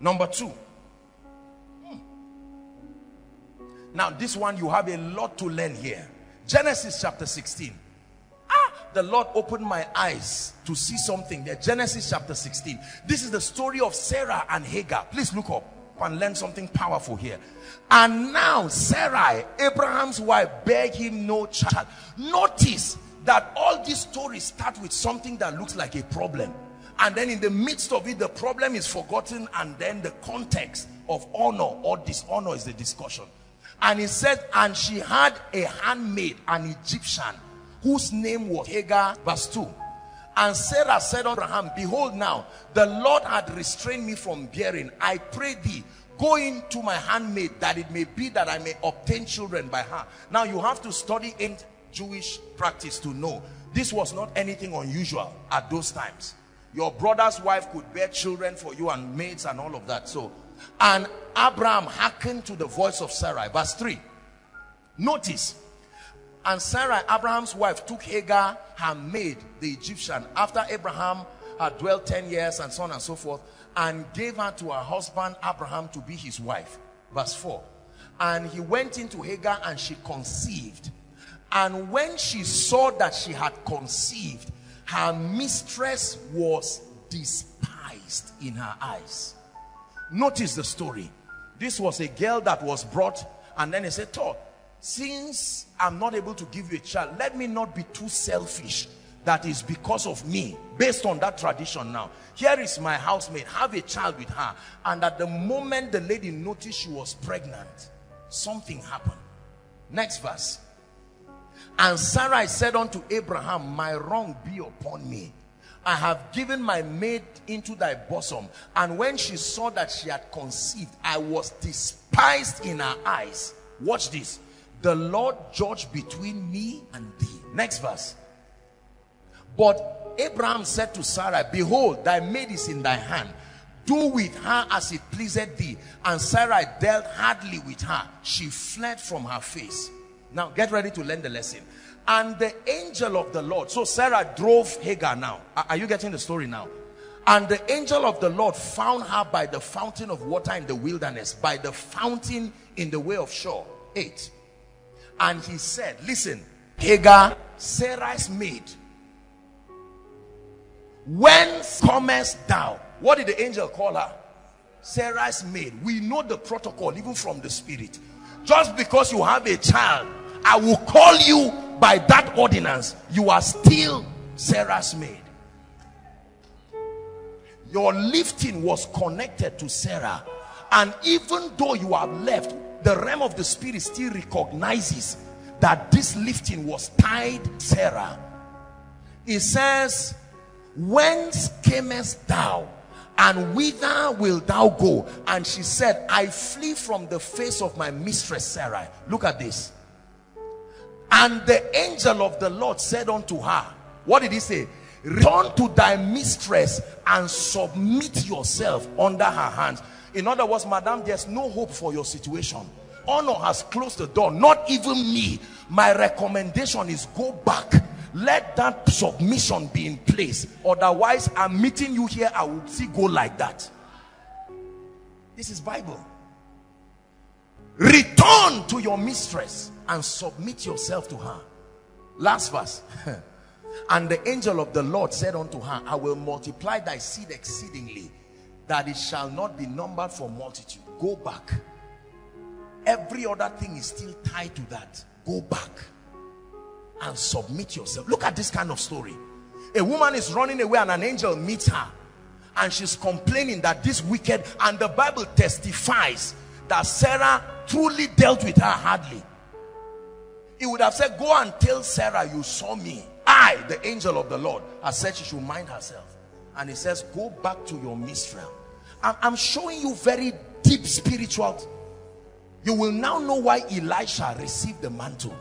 Number two. Now this one, you have a lot to learn here. Genesis chapter 16. The Lord opened my eyes to see something there. Genesis chapter 16. This is the story of Sarah and Hagar. Please look up and learn something powerful here. And now Sarai, Abraham's wife, bare him no child. Notice that all these stories start with something that looks like a problem. And then in the midst of it, the problem is forgotten, and then the context of honor or dishonor is the discussion. And it said, and she had a handmaid, an Egyptian, whose name was Hagar. Verse 2. And Sarah said unto Abraham, behold now, the Lord had restrained me from bearing. I pray thee, go into my handmaid, that it may be that I may obtain children by her. Now you have to study ancient Jewish practice to know this was not anything unusual at those times. Your brother's wife could bear children for you, and maids and all of that. So, and Abraham hearkened to the voice of Sarai. Verse 3. Notice. And Sarai, Abraham's wife, took Hagar, her maid, the Egyptian, after Abraham had dwelt 10 years and so on and so forth, and gave her to her husband Abraham to be his wife. Verse 4. And he went into Hagar, and she conceived. And when she saw that she had conceived, her mistress was despised in her eyes. Notice the story. This was a girl that was brought, and then he said, since I'm not able to give you a child, let me not be too selfish that is because of me, based on that tradition. Now here is my housemate, have a child with her. And at the moment the lady noticed she was pregnant, something happened. Next verse. And Sarai said unto Abraham, my wrong be upon me. I have given my maid into thy bosom. And when she saw that she had conceived, I was despised in her eyes. Watch this. The Lord judge between me and thee. Next verse. But Abraham said to Sarai, behold, thy maid is in thy hand. Do with her as it pleaseth thee. And Sarai dealt hardly with her. She fled from her face. Now get ready to learn the lesson. And the angel of the Lord, so Sarah drove Hagar now. Are you getting the story now? And the angel of the Lord found her by the fountain of water in the wilderness, by the fountain in the way of Shur. 8. And he said, listen, Hagar, Sarah's maid, whence comest thou? What did the angel call her? Sarah's maid. We know the protocol even from the spirit. Just because you have a child, I will call you by that ordinance. You are still Sarah's maid. Your lifting was connected to Sarah. And even though you have left, the realm of the spirit still recognizes that this lifting was tied to Sarah. It says, whence camest thou? And whither wilt thou go? And she said, I flee from the face of my mistress Sarai. Look at this. And the angel of the Lord said unto her, what did he say? Return to thy mistress and submit yourself under her hands. In other words, madam, there's no hope for your situation. Honor has closed the door. Not even me. My recommendation is go back. Let that submission be in place. Otherwise, I'm meeting you here. I will see go like that. This is Bible. Return to your mistress and submit yourself to her. Last verse. And the angel of the Lord said unto her, I will multiply thy seed exceedingly, that it shall not be numbered for multitude. Go back. Every other thing is still tied to that. Go back and submit yourself. Look at this kind of story. A woman is running away and an angel meets her, and she's complaining that this wicked, and the Bible testifies that Sarah truly dealt with her hardly. He would have said, go and tell Sarah you saw me. I, the angel of the Lord, has said she should mind herself. And he says, go back to your mistress. I'm showing you very deep spiritual. You will now know why Elisha received the mantle.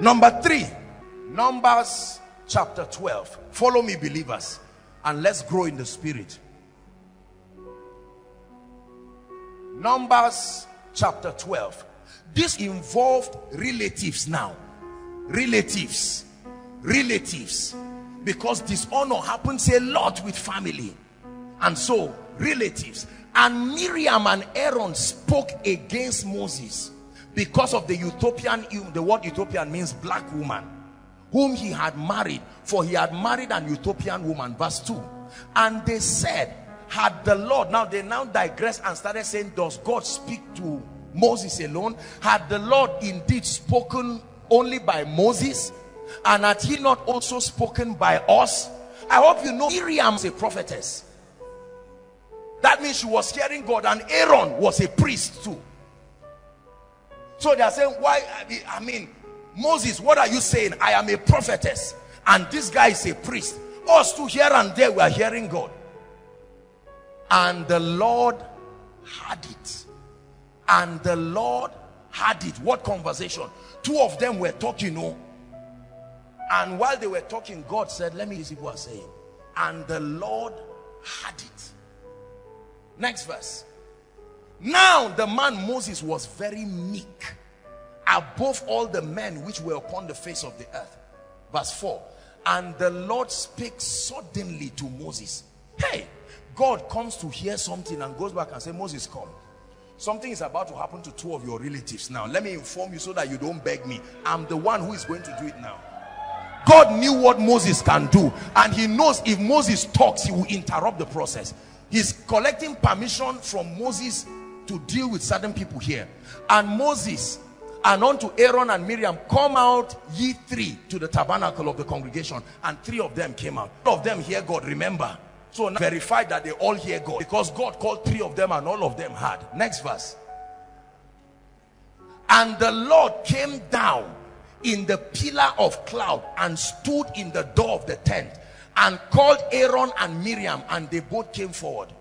Number 3, Numbers chapter 12. Follow me, believers, and let's grow in the spirit. Numbers chapter 12. This involved relatives now. Relatives. Relatives. Because dishonor happens a lot with family. And so, relatives. And Miriam and Aaron spoke against Moses because of the utopian. The word utopian means black woman, whom he had married, for he had married an utopian woman. Verse 2. And they said, had the Lord, now they now digress and started saying, does God speak to Moses alone? Had the Lord indeed spoken only by Moses? And had he not also spoken by us? I hope you know Miriam is a prophetess. That means she was hearing God, and Aaron was a priest too. So they are saying, why, I mean, Moses, what are you saying? I am a prophetess, and this guy is a priest. Us too, here and there, we are hearing God. And the Lord had it. And the Lord had it. What conversation? Two of them were talking, no? And while they were talking, God said, let me see what I'm saying. And the Lord had it. Next verse. Now the man Moses was very meek above all the men which were upon the face of the earth. Verse 4. And the Lord spake suddenly to Moses. Hey, God comes to hear something and goes back and says, Moses, come. Something is about to happen to two of your relatives now. Let me inform you so that you don't beg me. I'm the one who is going to do it now. God knew what Moses can do, and he knows if Moses talks, he will interrupt the process. He's collecting permission from Moses to deal with certain people here. And Moses and unto Aaron and Miriam, come out ye three to the tabernacle of the congregation. And three of them came out. All of them hear God, remember. So now verify that they all hear God, because God called three of them and all of them heard. Next verse. And the Lord came down in the pillar of cloud and stood in the door of the tent and called Aaron and Miriam, and they both came forward.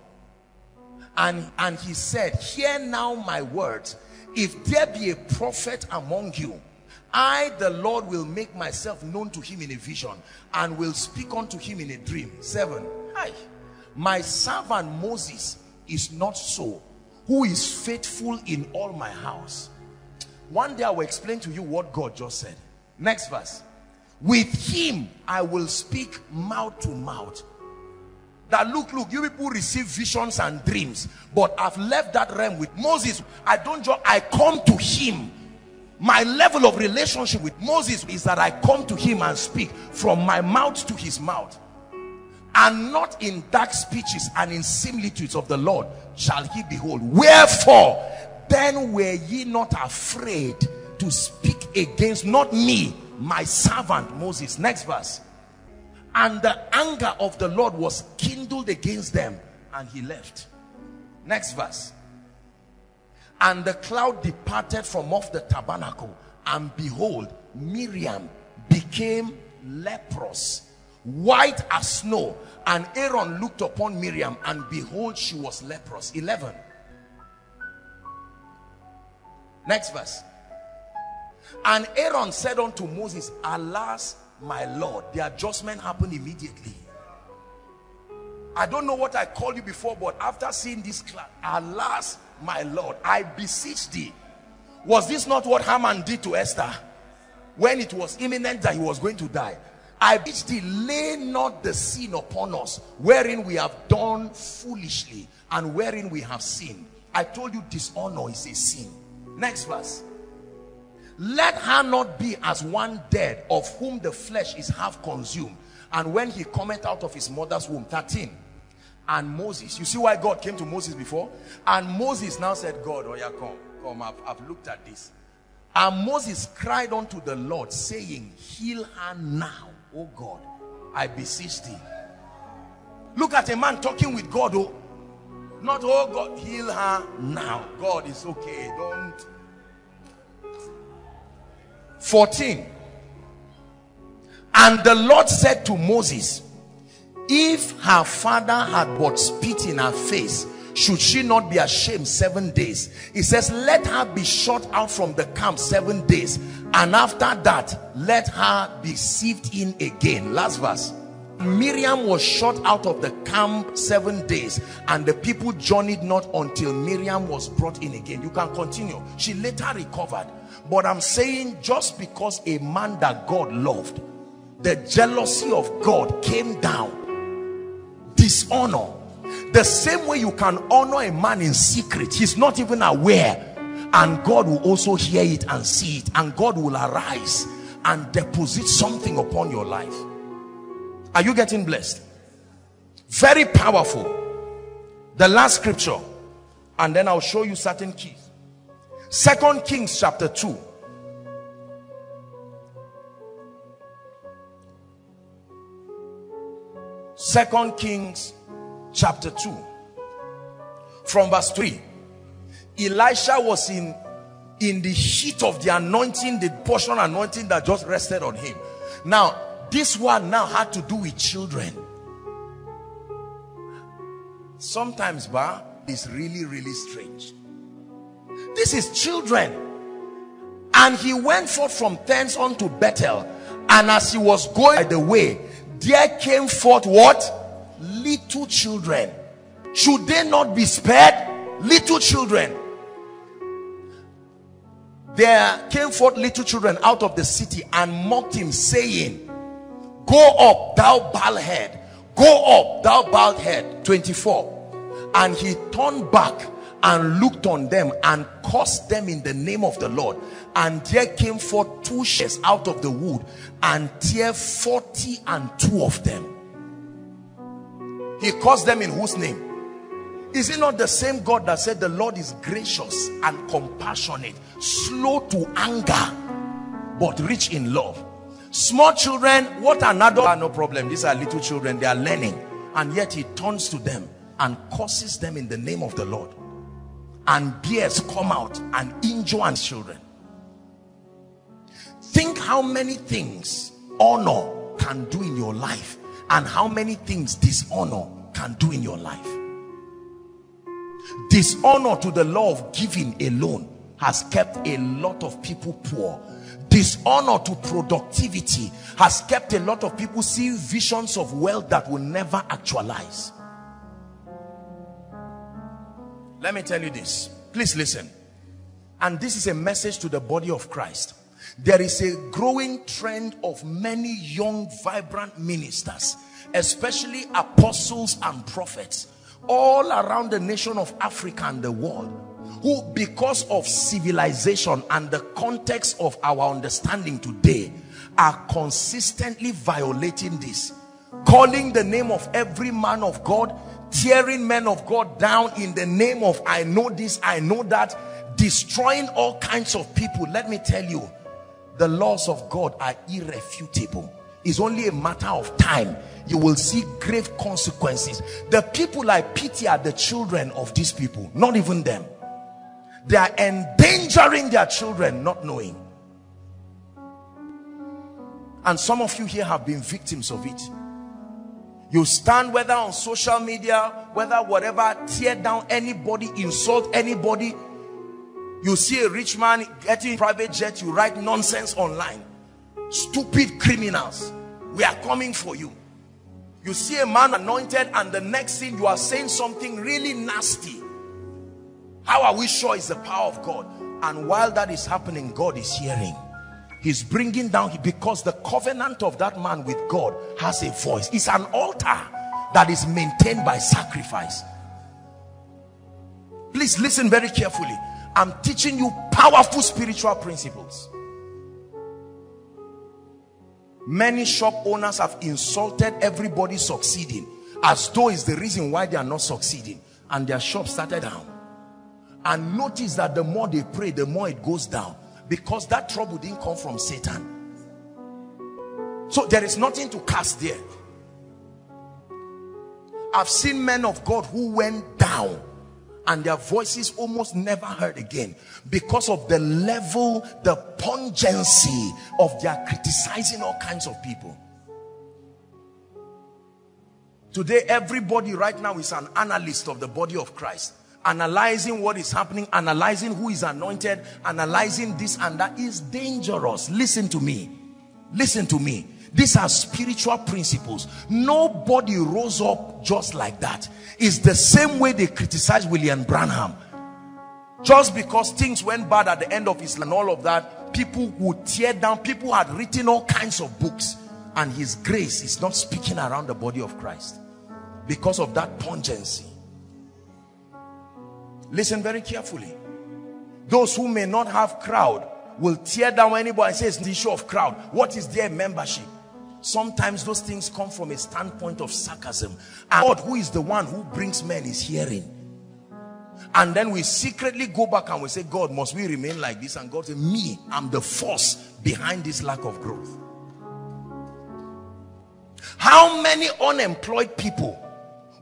And he said, hear now my words. If there be a prophet among you, I the Lord will make myself known to him in a vision, and will speak unto him in a dream. 7. My servant Moses is not so, who is faithful in all my house. One day I will explain to you what God just said. Next verse. With him I will speak mouth to mouth. That look, you people receive visions and dreams, but I've left that realm with Moses. I don't just, I come to him. My level of relationship with Moses is that I come to him and speak from my mouth to his mouth. And not in dark speeches and in similitudes of the Lord shall he behold. Wherefore then were ye not afraid to speak against, not me, my servant Moses. Next verse. And the anger of the Lord was kindled against them, and he left. Next verse. And the cloud departed from off the tabernacle, and behold, Miriam became leprous, white as snow. And Aaron looked upon Miriam, and behold, she was leprous. 11. Next verse. And Aaron said unto Moses, alas, my Lord. The adjustment happened immediately. I don't know what I called you before, but after seeing this class, alas, my Lord, I beseech thee. Was this not what Haman did to Esther when it was imminent that he was going to die? I beseech thee, lay not the sin upon us, wherein we have done foolishly and wherein we have sinned. I told you dishonor is a sin. Next verse. Let her not be as one dead, of whom the flesh is half consumed, and when he cometh out of his mother's womb. 13. And Moses, you see why God came to Moses before? And Moses now said, God, oh yeah, come, I've looked at this. And Moses cried unto the Lord, saying, heal her now, O God, I beseech thee. Look at a man talking with God. Oh, not, oh God, heal her now. God is okay, don't. 14. And the Lord said to Moses, if her father had but spit in her face, should she not be ashamed 7 days? He says, let her be shut out from the camp 7 days, and after that let her be sieved in again. Last verse. Miriam was shut out of the camp 7 days, and the people journeyed not until Miriam was brought in again. You can continue. She later recovered. But I'm saying, just because a man that God loved, the jealousy of God came down. Dishonor. The same way you can honor a man in secret, he's not even aware, and God will also hear it and see it, and God will arise and deposit something upon your life. Are you getting blessed? Very powerful. The last scripture, and then I'll show you certain keys. 2 Kings chapter 2. Second Kings chapter 2, from verse 3. Elisha was in the heat of the anointing, the portion anointing that just rested on him. Now, this one now had to do with children. Sometimes, bah, is really, really strange. This is children. And he went forth from thence unto Bethel. And as he was going by the way, there came forth what? Little children. Should they not be spared? Little children. There came forth little children out of the city, and mocked him, saying, go up, thou bald head. Go up, thou bald head. 24. And he turned back and looked on them, and cursed them in the name of the Lord. And there came forth 2 shares out of the wood, and tear 42 of them. He cursed them in whose name? Is it not the same God that said the Lord is gracious and compassionate, slow to anger, but rich in love? Small children, what an adult are no problem. These are little children, they are learning. And yet he turns to them and curses them in the name of the Lord. And bears come out and injure and children. Think how many things honor can do in your life and how many things dishonor can do in your life. Dishonor to the law of giving alone has kept a lot of people poor. Dishonor to productivity has kept a lot of people seeing visions of wealth that will never actualize. Let me tell you this. Please listen. And this is a message to the body of Christ. There is a growing trend of many young, vibrant ministers, especially apostles and prophets, all around the nation of Africa and the world, who, because of civilization and the context of our understanding today, are consistently violating this, calling the name of every man of God, tearing men of God down in the name of I know this, I know that, destroying all kinds of people. Let me tell you, the laws of God are irrefutable. It's only a matter of time. You will see grave consequences. The people I pity are the children of these people, not even them. They are endangering their children, not knowing. And some of you here have been victims of it. You stand, whether on social media, whether whatever, tear down anybody, insult anybody. You see a rich man getting private jet, you write nonsense online. Stupid criminals, we are coming for you. You see a man anointed and the next thing you are saying something really nasty. How are we sure it's the power of God? And while that is happening, God is hearing. He's bringing down, because the covenant of that man with God has a voice. It's an altar that is maintained by sacrifice. Please listen very carefully. I'm teaching you powerful spiritual principles. Many shop owners have insulted everybody succeeding as though it's the reason why they are not succeeding, and their shop started down. And notice that the more they pray, the more it goes down. Because that trouble didn't come from Satan. So there is nothing to cast there. I've seen men of God who went down and their voices almost never heard again because of the level, the pungency of their criticizing all kinds of people. Today, everybody right now is an analyst of the body of Christ. Analyzing what is happening, analyzing who is anointed, analyzing this and that is dangerous. Listen to me. Listen to me. These are spiritual principles. Nobody rose up just like that. It's the same way they criticize William Branham. Just because things went bad at the end of his life and all of that, people would tear down. People had written all kinds of books, and his grace is not speaking around the body of Christ because of that pungency. Listen very carefully. Those who may not have crowd will tear down anybody and say it's the issue of crowd. What is their membership? Sometimes those things come from a standpoint of sarcasm. And God, who is the one who brings men, is hearing. And then we secretly go back and we say, God, must we remain like this? And God says, me, I'm the force behind this lack of growth. How many unemployed people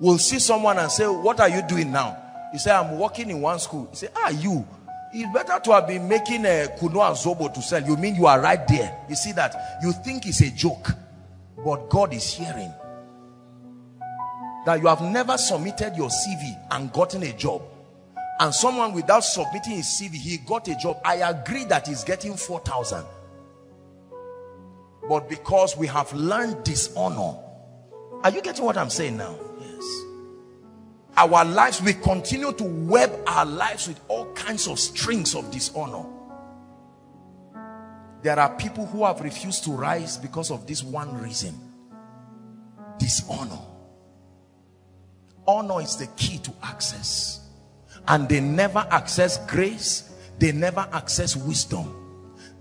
will see someone and say, what are you doing now? He said, I'm working in one school. He said, ah, you. It's better to have been making a kuno and zobo to sell. You mean you are right there. You see that? You think it's a joke. But God is hearing. That you have never submitted your CV and gotten a job. And someone without submitting his CV, he got a job. I agree that he's getting 4,000. But because we have learned dishonor. Are you getting what I'm saying now? Yes. Our lives, we continue to web our lives with all kinds of strings of dishonor. There are people who have refused to rise because of this one reason. Dishonor. Honor is the key to access. And they never access grace. They never access wisdom.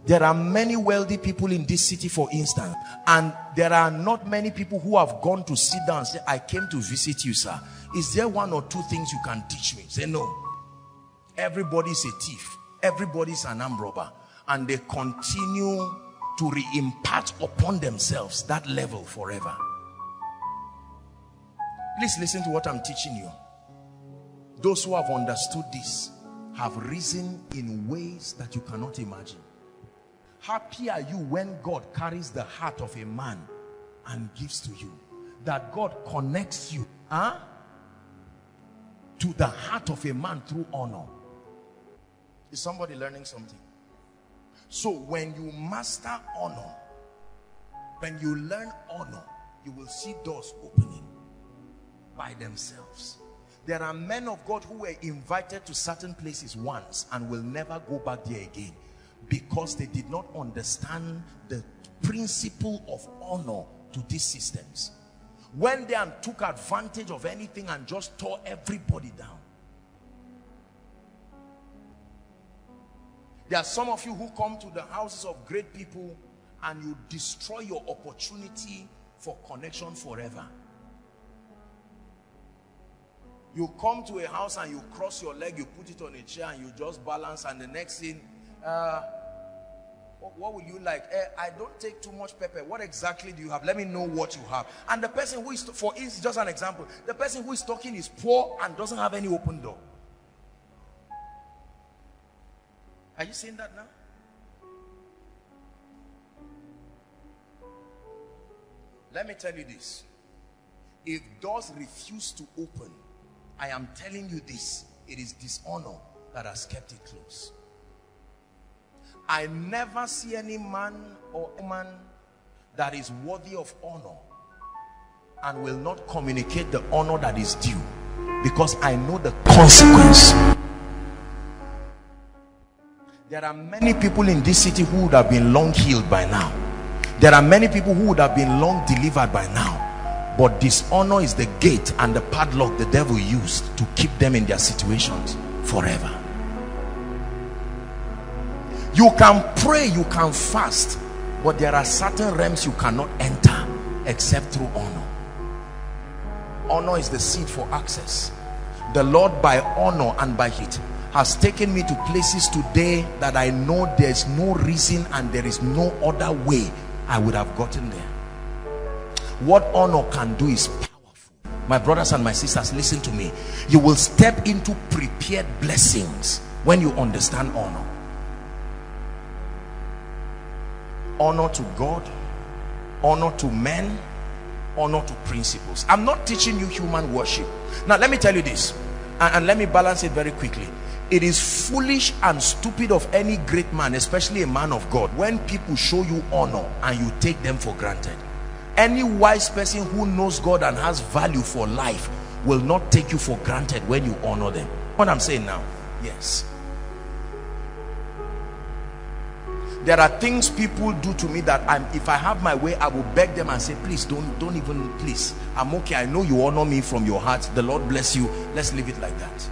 There are many wealthy people in this city, for instance, and there are not many people who have gone to sit down and say, I came to visit you, sir. Is there one or two things you can teach me? Say no. Everybody's a thief. Everybody's an armed robber. And they continue to re-impart upon themselves that level forever. Please listen to what I'm teaching you. Those who have understood this have risen in ways that you cannot imagine. Happy are you when God carries the heart of a man and gives to you. That God connects you to the heart of a man through honor. Is somebody learning something? So when you master honor, when you learn honor, you will see doors opening by themselves. There are men of God who were invited to certain places once and will never go back there again, because they did not understand the principle of honor to these systems. Went there and took advantage of anything and just tore everybody down. There are some of you who come to the houses of great people and you destroy your opportunity for connection forever. You come to a house and you cross your leg, you put it on a chair and you just balance, and the next thing, what would you like? I don't take too much pepper. What exactly do you have? Let me know what you have. And the person who is, for instance, just an example, the person who is talking is poor and doesn't have any open door. Are you seeing that now? Let me tell you this. If doors refuse to open, I am telling you this, it is dishonor that has kept it closed. I never see any man or woman that is worthy of honor and will not communicate the honor that is due, because I know the consequence. There are many people in this city who would have been long healed by now. There are many people who would have been long delivered by now. But dishonor is the gate and the padlock the devil used to keep them in their situations forever. You can pray, you can fast, but there are certain realms you cannot enter except through honor. Honor is the seed for access. The Lord, by honor and by it, has taken me to places today that I know there's no reason and there is no other way I would have gotten there. What honor can do is powerful. My brothers and my sisters, listen to me. You will step into prepared blessings when you understand honor. Honor to God, honor to men, honor to principles. I'm not teaching you human worship. Now let me tell you this, and let me balance it very quickly. It is foolish and stupid of any great man, especially a man of God, when people show you honor and you take them for granted. Any wise person who knows God and has value for life will not take you for granted when you honor them. What I'm saying now, yes. There are things people do to me that if I have my way, I will beg them and say, please don't even, please, I'm okay. I know you honor me from your heart. The Lord bless you. Let's leave it like that.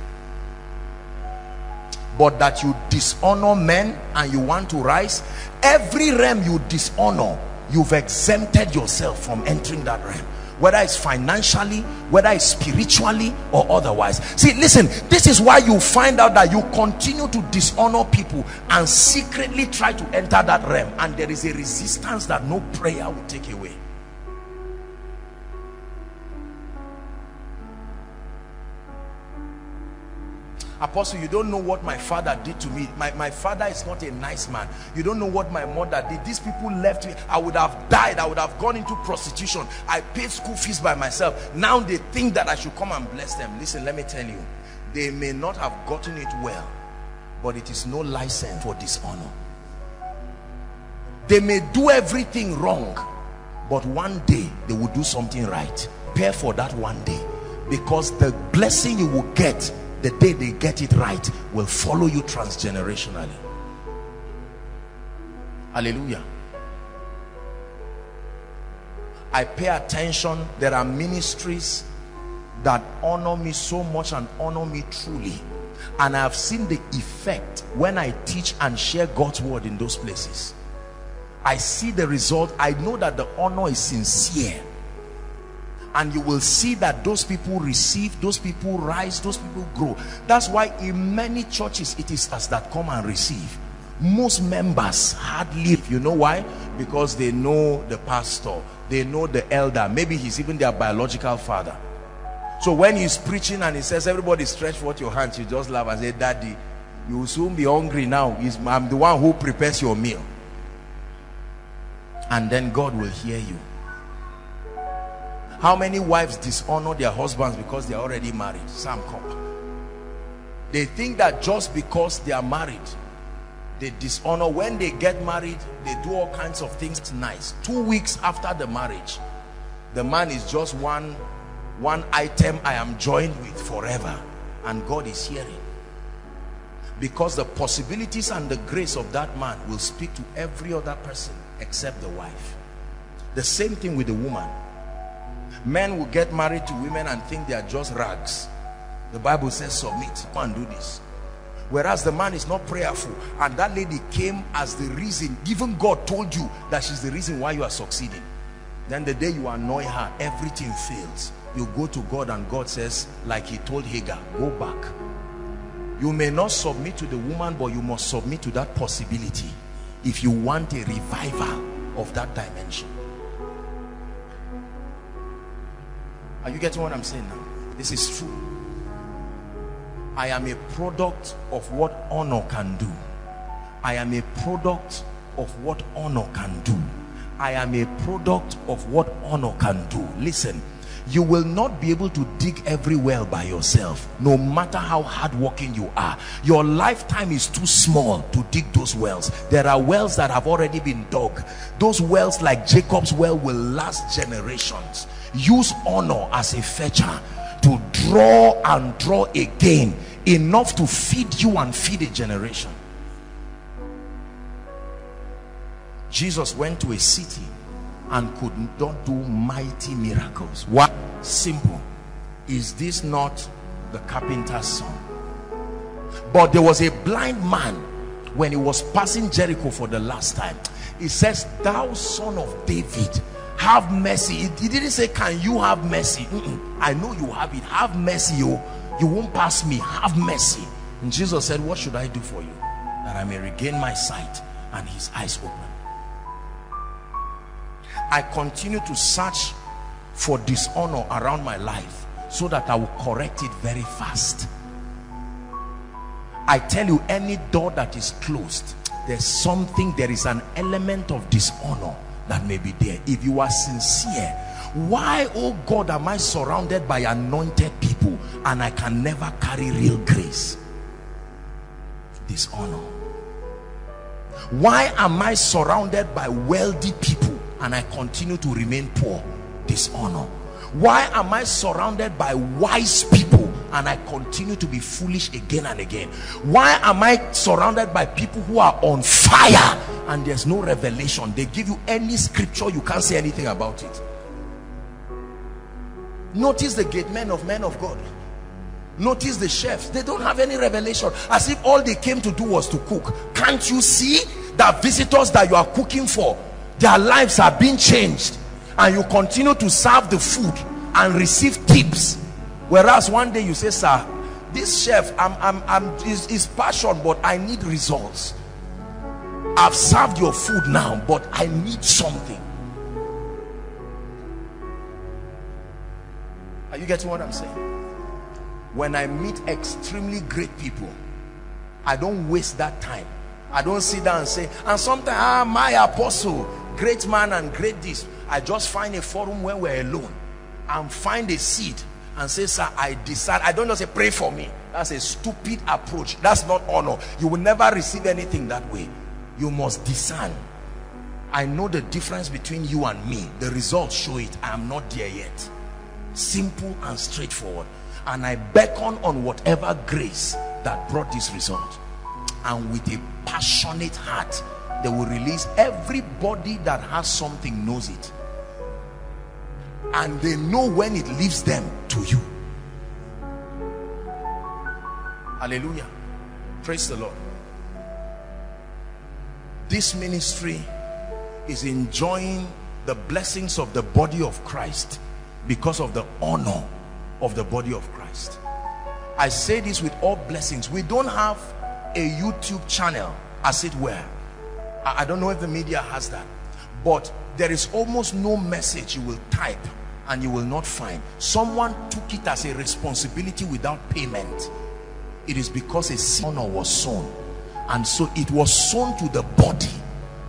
But that you dishonor men and you want to rise, every realm you dishonor, you've exempted yourself from entering that realm. Whether it's financially, whether it's spiritually or otherwise. See, listen, this is why you find out that you continue to dishonor people and secretly try to enter that realm, and there is a resistance that no prayer will take away. Apostle, you don't know what my father did to me. My father is not a nice man. You don't know what my mother did. These people left me. I would have died. I would have gone into prostitution. I paid school fees by myself. Now they think that I should come and bless them. Listen, let me tell you, they may not have gotten it well, but it is no license for dishonor. They may do everything wrong, but one day they will do something right. Prepare for that one day, because the blessing you will get the day they get it right will follow you transgenerationally. Hallelujah. I pay attention. There are ministries that honor me so much and honor me truly And I have seen the effect when I teach and share God's word in those places. I see the result. I know that the honor is sincere. And you will see that those people receive, those people rise, those people grow. That's why in many churches it is us that come and receive. Most members hardly, you know why? Because they know the pastor, they know the elder, maybe he's even their biological father. So when he's preaching and he says, everybody stretch forth your hands, you just laugh and say, daddy, you will soon be hungry now. I'm the one who prepares your meal. And then God will hear you. How many wives dishonor their husbands because they are already married? Some come. They think that just because they are married, they dishonor. When they get married, they do all kinds of things nice. 2 weeks after the marriage, the man is just one item I am joined with forever. And God is hearing. Because the possibilities and the grace of that man will speak to every other person except the wife. The same thing with the woman. Men will get married to women and think they are just rags. The Bible says, submit, go and do this. Whereas the man is not prayerful, and that lady came as the reason. Even God told you that she's the reason why you are succeeding. Then the day you annoy her, everything fails. You go to God and God says, like he told Hagar, go back. You may not submit to the woman, but you must submit to that possibility if you want a revival of that dimension. Are you getting what I'm saying now? This is true. I am a product of what honor can do. I am a product of what honor can do. I am a product of what honor can do. Listen, you will not be able to dig every well by yourself, no matter how hardworking you are. Your lifetime is too small to dig those wells. There are wells that have already been dug. Those wells, like Jacob's well, will last generations. Use honor as a fetcher to draw and draw again, enough to feed you and feed a generation. Jesus went to a city and could not do mighty miracles. What? Simple. Is this not the carpenter's son? But there was a blind man when he was passing Jericho for the last time. He says, thou son of David, have mercy. He didn't say, can you have mercy? I know you have it. Have mercy. You won't pass me. Have mercy. And Jesus said, what should I do for you that I may regain my sight? And his eyes opened. I continue to search for dishonor around my life so that I will correct it very fast. I tell you, any door that is closed, there's something, there is an element of dishonor that may be there. If you are sincere, why, oh God, am I surrounded by anointed people and I can never carry real grace? Dishonor. Why am I surrounded by wealthy people and I continue to remain poor? Dishonor. Why am I surrounded by wise people and I continue to be foolish again and again? Why am I surrounded by people who are on fire and there's no revelation? They give you any scripture, you can't say anything about it. Notice the gate men of God. Notice the chefs. They don't have any revelation, as if all they came to do was to cook. Can't you see that visitors that you are cooking for, their lives are being changed, and you continue to serve the food and receive tips? Whereas one day you say, sir, this chef is passion, but I need results. I've served your food now, but I need something. Are you getting what I'm saying? When I meet extremely great people, I don't waste that time. I don't sit down and say, and sometimes, my apostle, great man and great this. I just find a forum where we're alone and find a seat and say, sir, I decide. I don't just say, pray for me. That's a stupid approach. That's not honor. You will never receive anything that way. You must discern. I know the difference between you and me. The results show it. I am not there yet. Simple and straightforward. And I beckon on whatever grace that brought this result. And with a passionate heart, they will release. Everybody that has something knows it. And they know when it leaves them to you. Hallelujah. Praise the Lord. This ministry is enjoying the blessings of the body of Christ because of the honor of the body of Christ. I say this with all blessings. We don't have a YouTube channel, as it were. I don't know if the media has that, but there is almost no message you will type and you will not find. Someone took it as a responsibility without payment. It is because a seed was sown, and so it was sown to the body,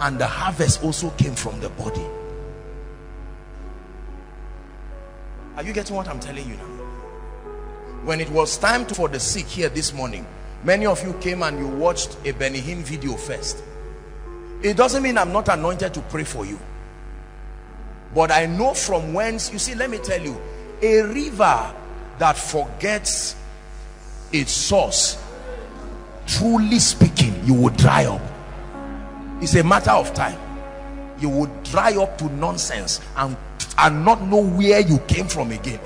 and the harvest also came from the body. Are you getting what I'm telling you now? When it was time for the sick here this morning, many of you came and you watched a Benny Hinn video first. It doesn't mean I'm not anointed to pray for you, but I know from whence. You see, let me tell you, a river that forgets its source, truly speaking, you would dry up. It's a matter of time. You would dry up to nonsense and not know where you came from again.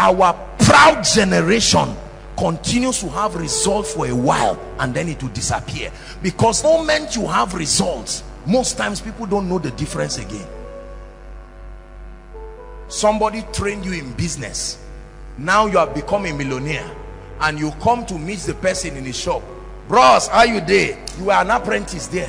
Our proud generation continues to have results for a while, and then it will disappear, because the moment you have results, most times people don't know the difference again. Somebody trained you in business. Now you have become a millionaire, and you come to meet the person in his shop. Bros, are you there? You are an apprentice there,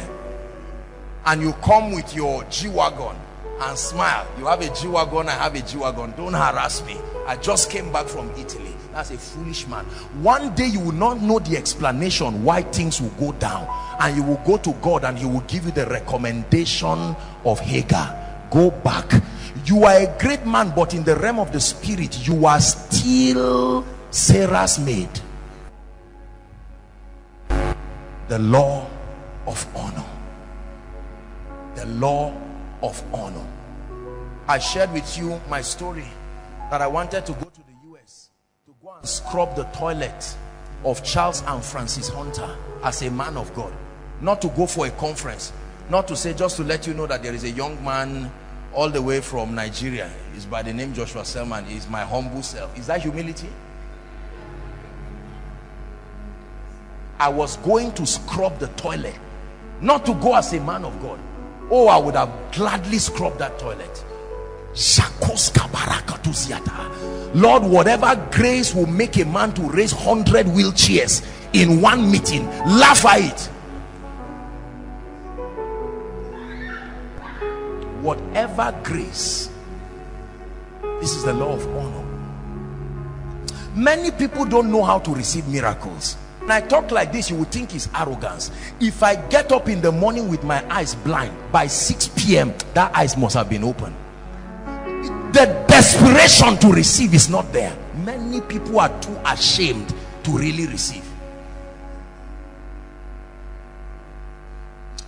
and you come with your G-Wagon and smile. You have a G-Wagon, I have a G-Wagon. Don't harass me. I just came back from Italy. That's a foolish man. One day you will not know the explanation why things will go down, and you will go to God and he will give you the recommendation of Hagar. Go back. You are a great man, but in the realm of the spirit, you are still Sarah's maid. The law of honor. The law of honor. I shared with you my story that I wanted to go to the US to go and scrub the toilet of Charles and Francis Hunter as a man of God. Not to go for a conference, not to say, just to let you know that there is a young man all the way from Nigeria. He's by the name Joshua Selman. He's my humble self. Is that humility? I was going to scrub the toilet, not to go as a man of God. Oh, I would have gladly scrubbed that toilet. Lord, whatever grace will make a man to raise 100 wheelchairs in one meeting, laugh at it. Whatever grace. This is the law of honor. Many people don't know how to receive miracles. When I talk like this, you would think it's arrogance. If I get up in the morning with my eyes blind, by 6 p.m. that eyes must have been open. The desperation to receive is not there. Many people are too ashamed to really receive.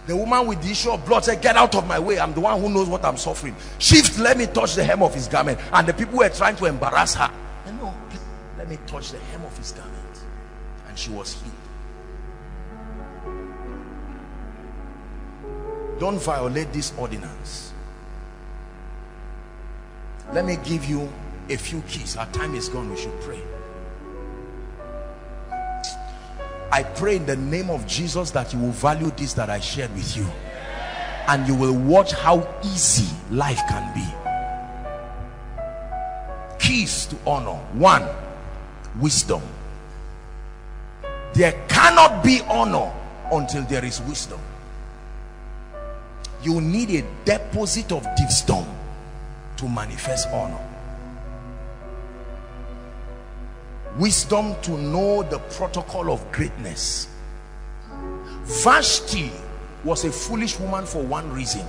The woman with the issue of blood said, get out of my way, I'm the one who knows what I'm suffering. Shift, let me touch the hem of his garment. And the people were trying to embarrass her. No, let me touch the hem of his garment. She was healed. Don't violate this ordinance. Let me give you a few keys. Our time is gone. We should pray. I pray in the name of Jesus that you will value this that I shared with you, and you will watch how easy life can be. Keys to honor. 1. Wisdom. There cannot be honor until there is wisdom. You need a deposit of wisdom to manifest honor. Wisdom to know the protocol of greatness. Vashti was a foolish woman for one reason.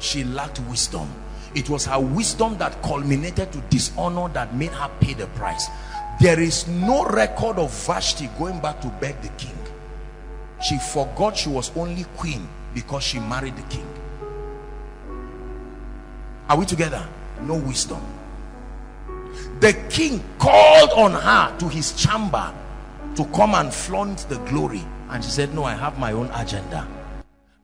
She lacked wisdom. It was her wisdom that culminated to dishonor that made her pay the price. There is no record of Vashti going back to beg the king. She forgot she was only queen because she married the king. Are we together? No wisdom. The king called on her to his chamber to come and flaunt the glory, and she said, no, I have my own agenda.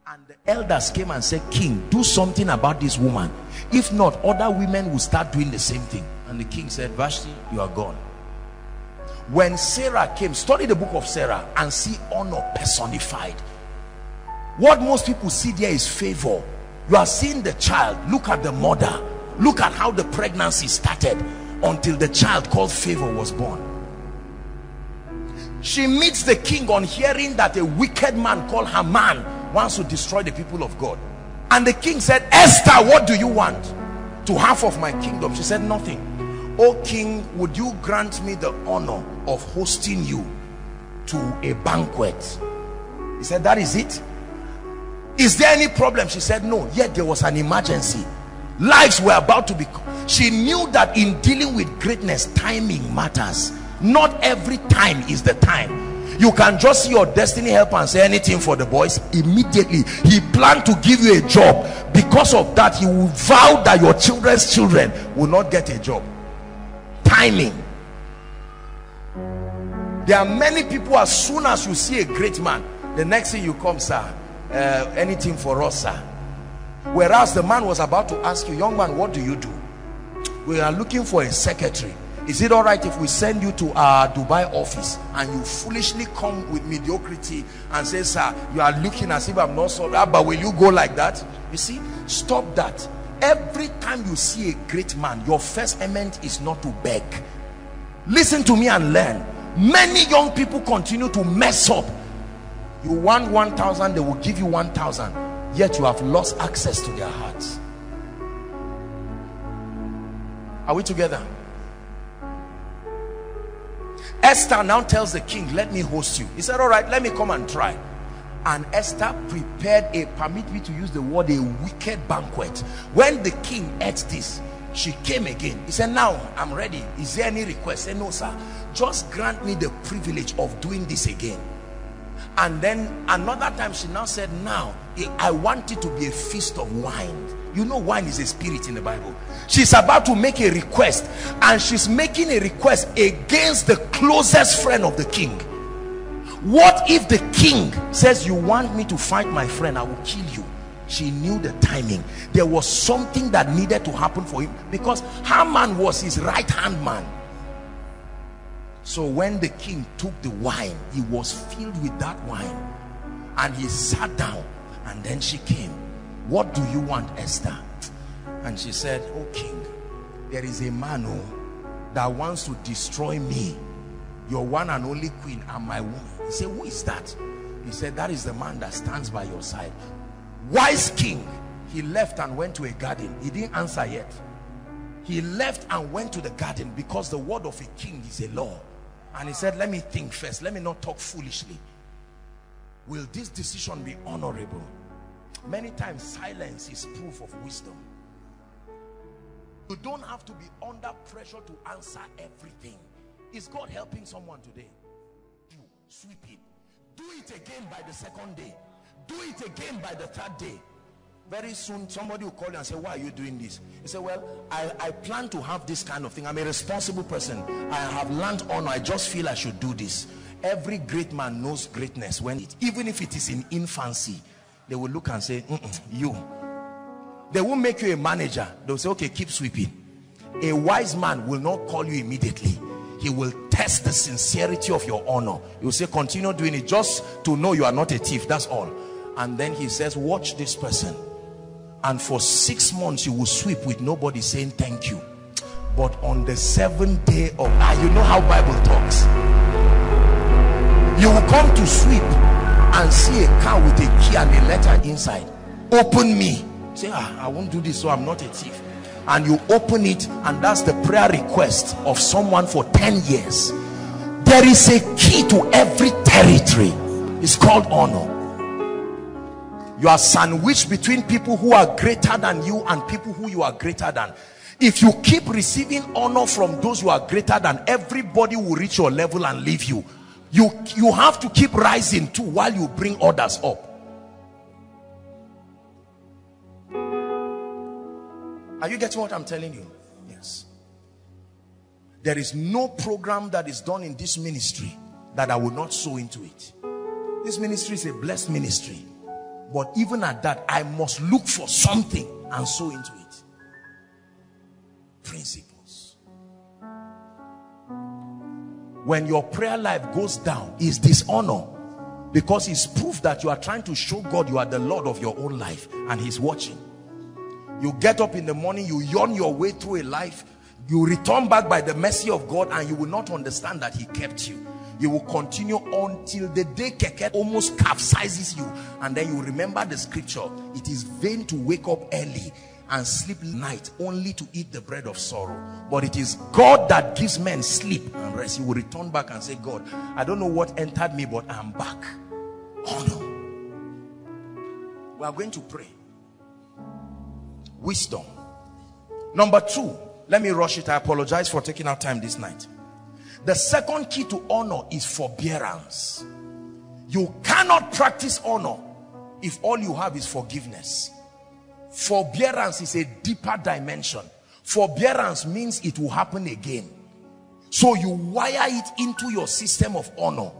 And the elders came and said, king, do something about this woman. If not, other women will start doing the same thing. And the king said, Vashti, you are gone. When Sarah came, study the book of Sarah and see honor personified. What most people see there is favor. You are seeing the child. Look at the mother. Look at how the pregnancy started until the child called Favor was born. She meets the king on hearing that a wicked man called Haman wants to destroy the people of God. And the king said, Esther, what do you want? To half of my kingdom. She said, nothing. O king, would you grant me the honor of hosting you to a banquet? He said, that is it. Is there any problem? She said, no. Yet there was an emergency. Lives were about to be. She knew that in dealing with greatness, timing matters. Not every time is the time. You can just see your destiny helper and say, anything for the boys. Immediately he planned to give you a job. Because of that, he will vow that your children's children will not get a job. Timing. There are many people, as soon as you see a great man, the next thing you come, sir, anything for us, sir. Whereas the man was about to ask you, young man, what do you do? We are looking for a secretary. Is it all right if we send you to our Dubai office? And you foolishly come with mediocrity and say, sir, you are looking as if I'm not sorry, but will you go like that? You see, stop that. Every time you see a great man, your first element is not to beg. Listen to me and learn. Many young people continue to mess up. You want 1,000, they will give you 1,000. Yet you have lost access to their hearts. Are we together? Esther now tells the king, let me host you. He said, all right, let me come and try. And Esther prepared a, permit me to use the word, a wicked banquet. When the king ate this, she came again. He said, now I'm ready. Is there any request? He said, no, sir. Just grant me the privilege of doing this again. And then another time she now said, now I want it to be a feast of wine. You know, wine is a spirit in the Bible. She's about to make a request, and she's making a request against the closest friend of the king. What if the king says, you want me to fight my friend, I will kill you? She knew the timing. There was something that needed to happen for him, because Haman was his right hand man. So when the king took the wine, he was filled with that wine, and he sat down. And then she came. What do you want, Esther? And she said, oh king, there is a man that wants to destroy me, your one and only queen and my woman. He said, who is that? He said, that is the man that stands by your side. Wise king, he left and went to a garden. He didn't answer yet. He left and went to the garden, because the word of a king is a law. And he said, let me think first. Let me not talk foolishly. Will this decision be honorable? Many times silence is proof of wisdom. You don't have to be under pressure to answer everything. Is God helping someone today? Sweep it. Do it again by the second day. Do it again by the third day. Very soon somebody will call you and say, why are you doing this? You say, well, I plan to have this kind of thing. I'm a responsible person. I have learned honor. I just feel I should do this. Every great man knows greatness when it, even if it is in infancy, they will look and say, you. They won't make you a manager. They'll say, okay, keep sweeping. A wise man will not call you immediately. He will test the sincerity of your honor. He will say, continue doing it, just to know you are not a thief, that's all. And then he says, watch this person. And for 6 months you will sweep with nobody saying thank you. But on the seventh day of, you know how Bible talks. You will come to sweep and see a car with a key and a letter inside. Open me. Say, I won't do this, so I'm not a thief. And you open it, and that's the prayer request of someone for 10 years. There is a key to every territory. It's called honor. You are sandwiched between people who are greater than you and people who you are greater than. If you keep receiving honor from those who are greater than, everybody will reach your level and leave you. You have to keep rising too while you bring others up. Are you getting what I'm telling you? Yes. There is no program that is done in this ministry that I will not sow into it. This ministry is a blessed ministry. But even at that, I must look for something and sow into it. Principles. when your prayer life goes down, is dishonor, because it's proof that you are trying to show God you are the Lord of your own life and He's watching. You get up in the morning, you yawn your way through a life, you return back by the mercy of God, and you will not understand that He kept you. You will continue until the day keke almost capsizes you, and then you remember the scripture: it is vain to wake up early and sleep night only to eat the bread of sorrow. But it is God that gives men sleep and rest. You will return back and say, God, I don't know what entered me, but I'm back. Oh no. We are going to pray. Wisdom. Number 2, let me rush it. I apologize for taking our time this night. The second key to honor is forbearance. You cannot practice honor if all you have is forgiveness. Forbearance is a deeper dimension. Forbearance means it will happen again. So you wire it into your system of honor.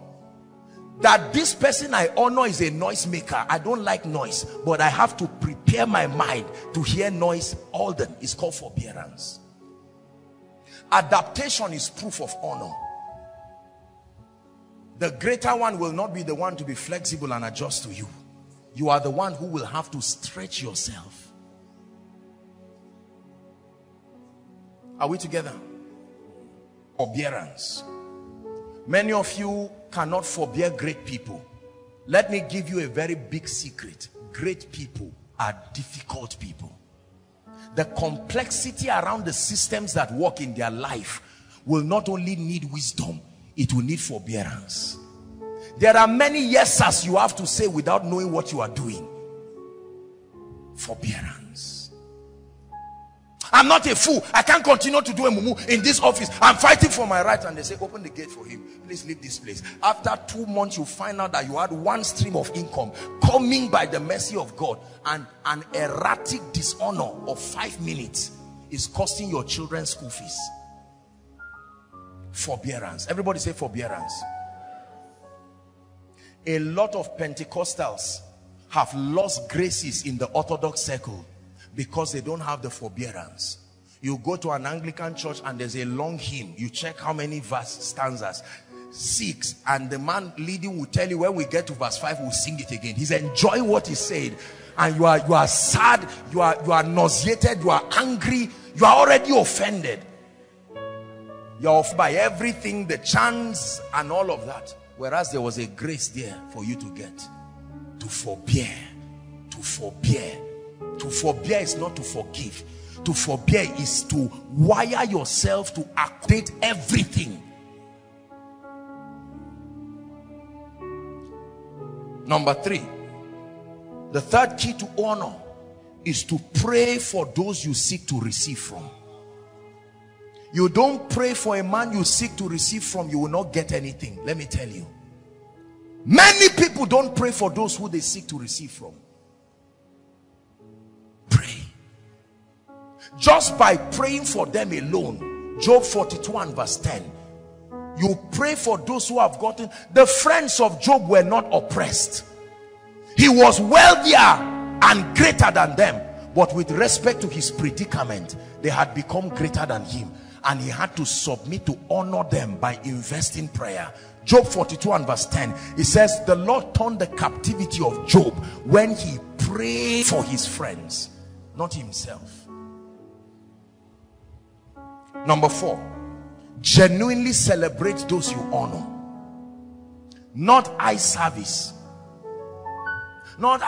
That this person I honor is a noisemaker. I don't like noise, but I have to prepare my mind to hear noise all the time. It's called forbearance. Adaptation is proof of honor. The greater one will not be the one to be flexible and adjust to you. You are the one who will have to stretch yourself. Are we together? Forbearance. Many of you cannot forbear great people. Let me give you a very big secret. Great people are difficult people. The complexity around the systems that work in their life will not only need wisdom, it will need forbearance. There are many yeses you have to say without knowing what you are doing. Forbearance. I'm not a fool. I can't continue to do a mumu in this office. I'm fighting for my rights. And they say, open the gate for him. Please leave this place. After 2 months, you find out that you had one stream of income coming by the mercy of God. And an erratic dishonor of 5 minutes is costing your children school fees. Forbearance. Everybody say forbearance. A lot of Pentecostals have lost graces in the Orthodox circle because they don't have the forbearance. You go to an Anglican church and there's a long hymn. You check how many stanzas. 6. And the man leading will tell you, when we get to verse 5, we'll sing it again. He's enjoying what he said. And you are sad, you are nauseated, you are angry, you are already offended. You're off by everything, the chants and all of that. Whereas there was a grace there for you to get. To forbear. To forbear. To forbear is not to forgive. To forbear is to wire yourself to accommodate everything. Number 3. The third key to honor is to pray for those you seek to receive from. You don't pray for a man you seek to receive from, you will not get anything. Let me tell you. Many people don't pray for those who they seek to receive from. Pray. Just by praying for them alone, Job 42 and verse 10. You pray for those who have gotten. The friends of Job were not oppressed. He was wealthier and greater than them. But with respect to his predicament, they had become greater than him. And he had to submit to honor them by investing prayer. Job 42 and verse 10. It says, the Lord turned the captivity of Job when he prayed for his friends, not himself. Number 4. Genuinely celebrate those you honor. Not eye service. Not,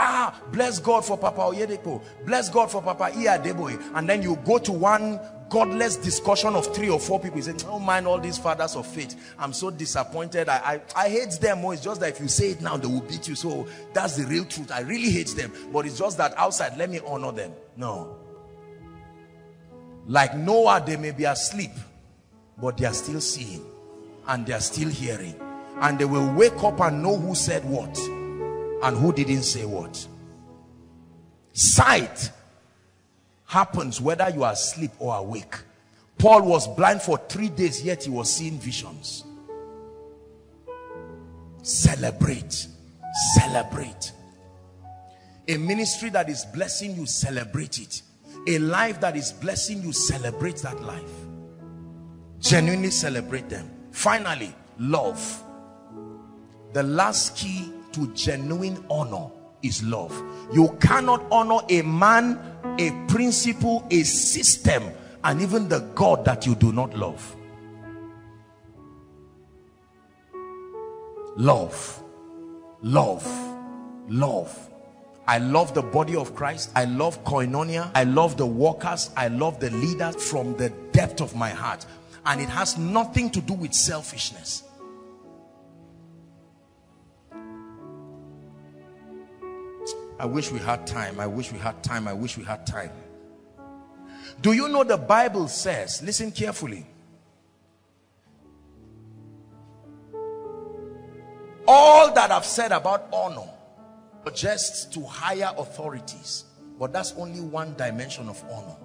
bless God for Papa Oyedepo. Bless God for Papa Iadeboe. And then you go to one godless discussion of 3 or 4 people. You say, don't mind all these fathers of faith. I'm so disappointed. I hate them. Oh, it's just that if you say it now, they will beat you. So that's the real truth. I really hate them. But it's just that outside, let me honor them. No. Like Noah, they may be asleep, but they are still seeing. And they are still hearing. And they will wake up and know who said what. And who didn't say what. Sight happens whether you are asleep or awake. Paul was blind for 3 days, yet he was seeing visions. Celebrate. Celebrate. A ministry that is blessing you, celebrate it. A life that is blessing you, celebrate that life. Genuinely celebrate them. Finally, love. The last key to genuine honor is love. You cannot honor a man, a principle, a system, and even the God that you do not love. Love, love, love. I love the body of Christ. I love Koinonia. I love the workers. I love the leaders from the depth of my heart. And it has nothing to do with selfishness. I wish we had time. I wish we had time. I wish we had time. Do you know the Bible says, listen carefully, all that I've said about honor suggests to higher authorities, but that's only one dimension of honor,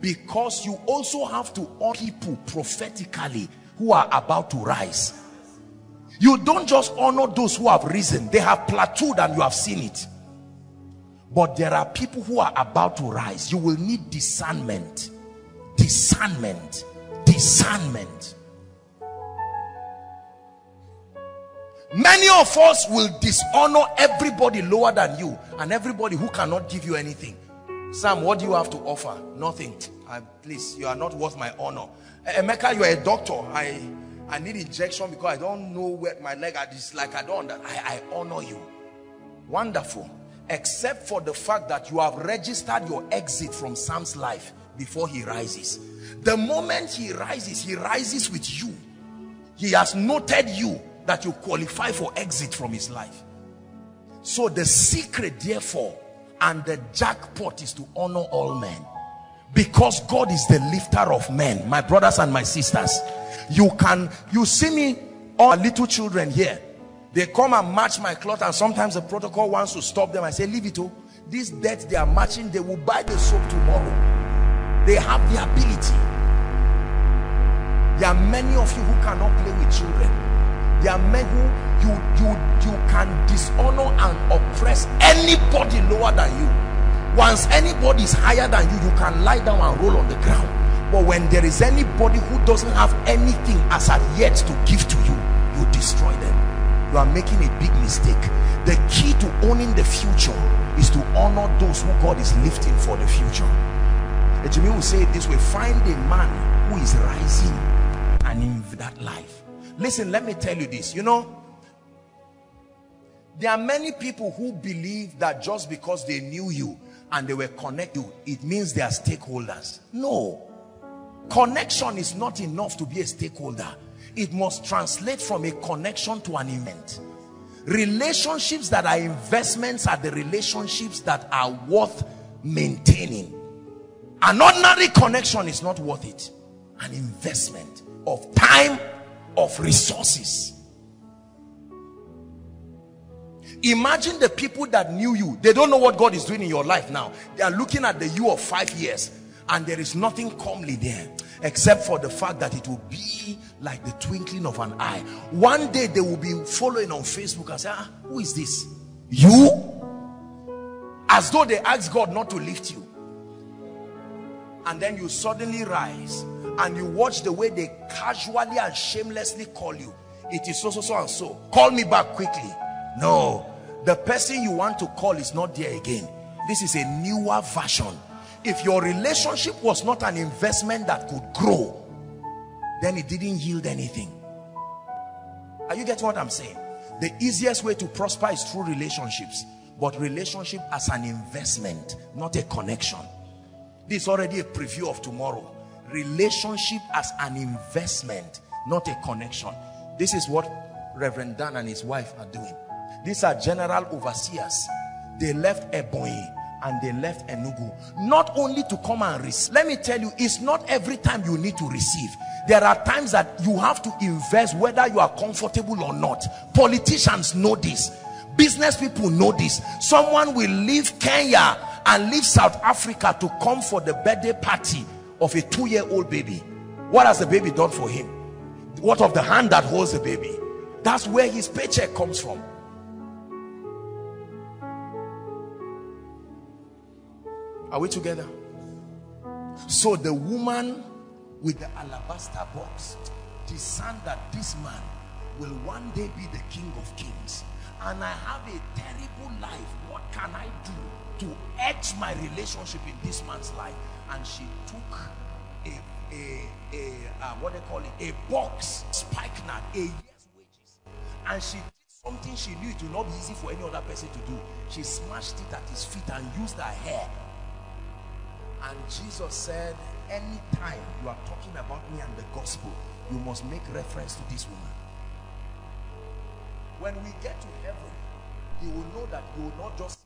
because you also have to honor people prophetically who are about to rise. You don't just honor those who have risen. They have plateaued and you have seen it. But there are people who are about to rise. You will need discernment. Discernment. Discernment. Many of us will dishonor everybody lower than you and everybody who cannot give you anything. Sam, what do you have to offer? Nothing. Please, you are not worth my honor. Emeka, you are a doctor. I need injection because I don't know where my leg is. Like I don't. I honor you. Wonderful. Except for the fact that you have registered your exit from Sam's life before he rises. The moment he rises with you. He has noted you that you qualify for exit from his life. So the secret, therefore, and the jackpot is to honor all men. Because God is the lifter of men, my brothers and my sisters. You see me, all little children here. They come and match my cloth, and sometimes the protocol wants to stop them. I say, leave it. Oh, this debt they are matching, they will buy the soap tomorrow. They have the ability. There are many of you who cannot play with children. There are men who you can dishonor and oppress anybody lower than you. Once anybody is higher than you, you can lie down and roll on the ground. But when there is anybody who doesn't have anything as at yet to give to you, you destroy them. You are making a big mistake. The key to owning the future is to honor those who God is lifting for the future. And Jimmy will say it this way: find a man who is rising and in that life. Listen, let me tell you this. You know, there are many people who believe that just because they knew you and they were connected, it means they are stakeholders. No, connection is not enough to be a stakeholder. It must translate from a connection to an event. Relationships that are investments are the relationships that are worth maintaining. An ordinary connection is not worth it. An investment of time, of resources. Imagine the people that knew you. They don't know what God is doing in your life now. They are looking at the you of 5 years, and there is nothing comely there, except for the fact that it will be like the twinkling of an eye. One day they will be following on Facebook and say, ah, who is this? You? As though they asked God not to lift you. And then you suddenly rise and you watch the way they casually and shamelessly call you. It is so, so, so, and so. Call me back quickly. No, the person you want to call is not there again. This is a newer version. If your relationship was not an investment that could grow, then it didn't yield anything. Are you getting what I'm saying? The easiest way to prosper is through relationships, but relationship as an investment, not a connection. This is already a preview of tomorrow. Relationship as an investment, not a connection. This is what Reverend Dan and his wife are doing. These are general overseers. They left Ebonyi and they left Enugu, not only to come and receive. Let me tell you, it's not every time you need to receive. There are times that you have to invest, whether you are comfortable or not. Politicians know this. Business people know this. Someone will leave Kenya and leave South Africa to come for the birthday party of a 2-year-old baby. What has the baby done for him? What of the hand that holds the baby? That's where his paycheck comes from. Are we together? So the woman with the alabaster box discern that this man will one day be the King of Kings, and I have a terrible life. What can I do to edge my relationship in this man's life? And she took a box, spike nut, a year's wages, and she did something she knew it would not be easy for any other person to do. She smashed it at his feet and used her hair. And Jesus said, anytime you are talking about me and the gospel, you must make reference to this woman. When we get to heaven, you will know that you will not just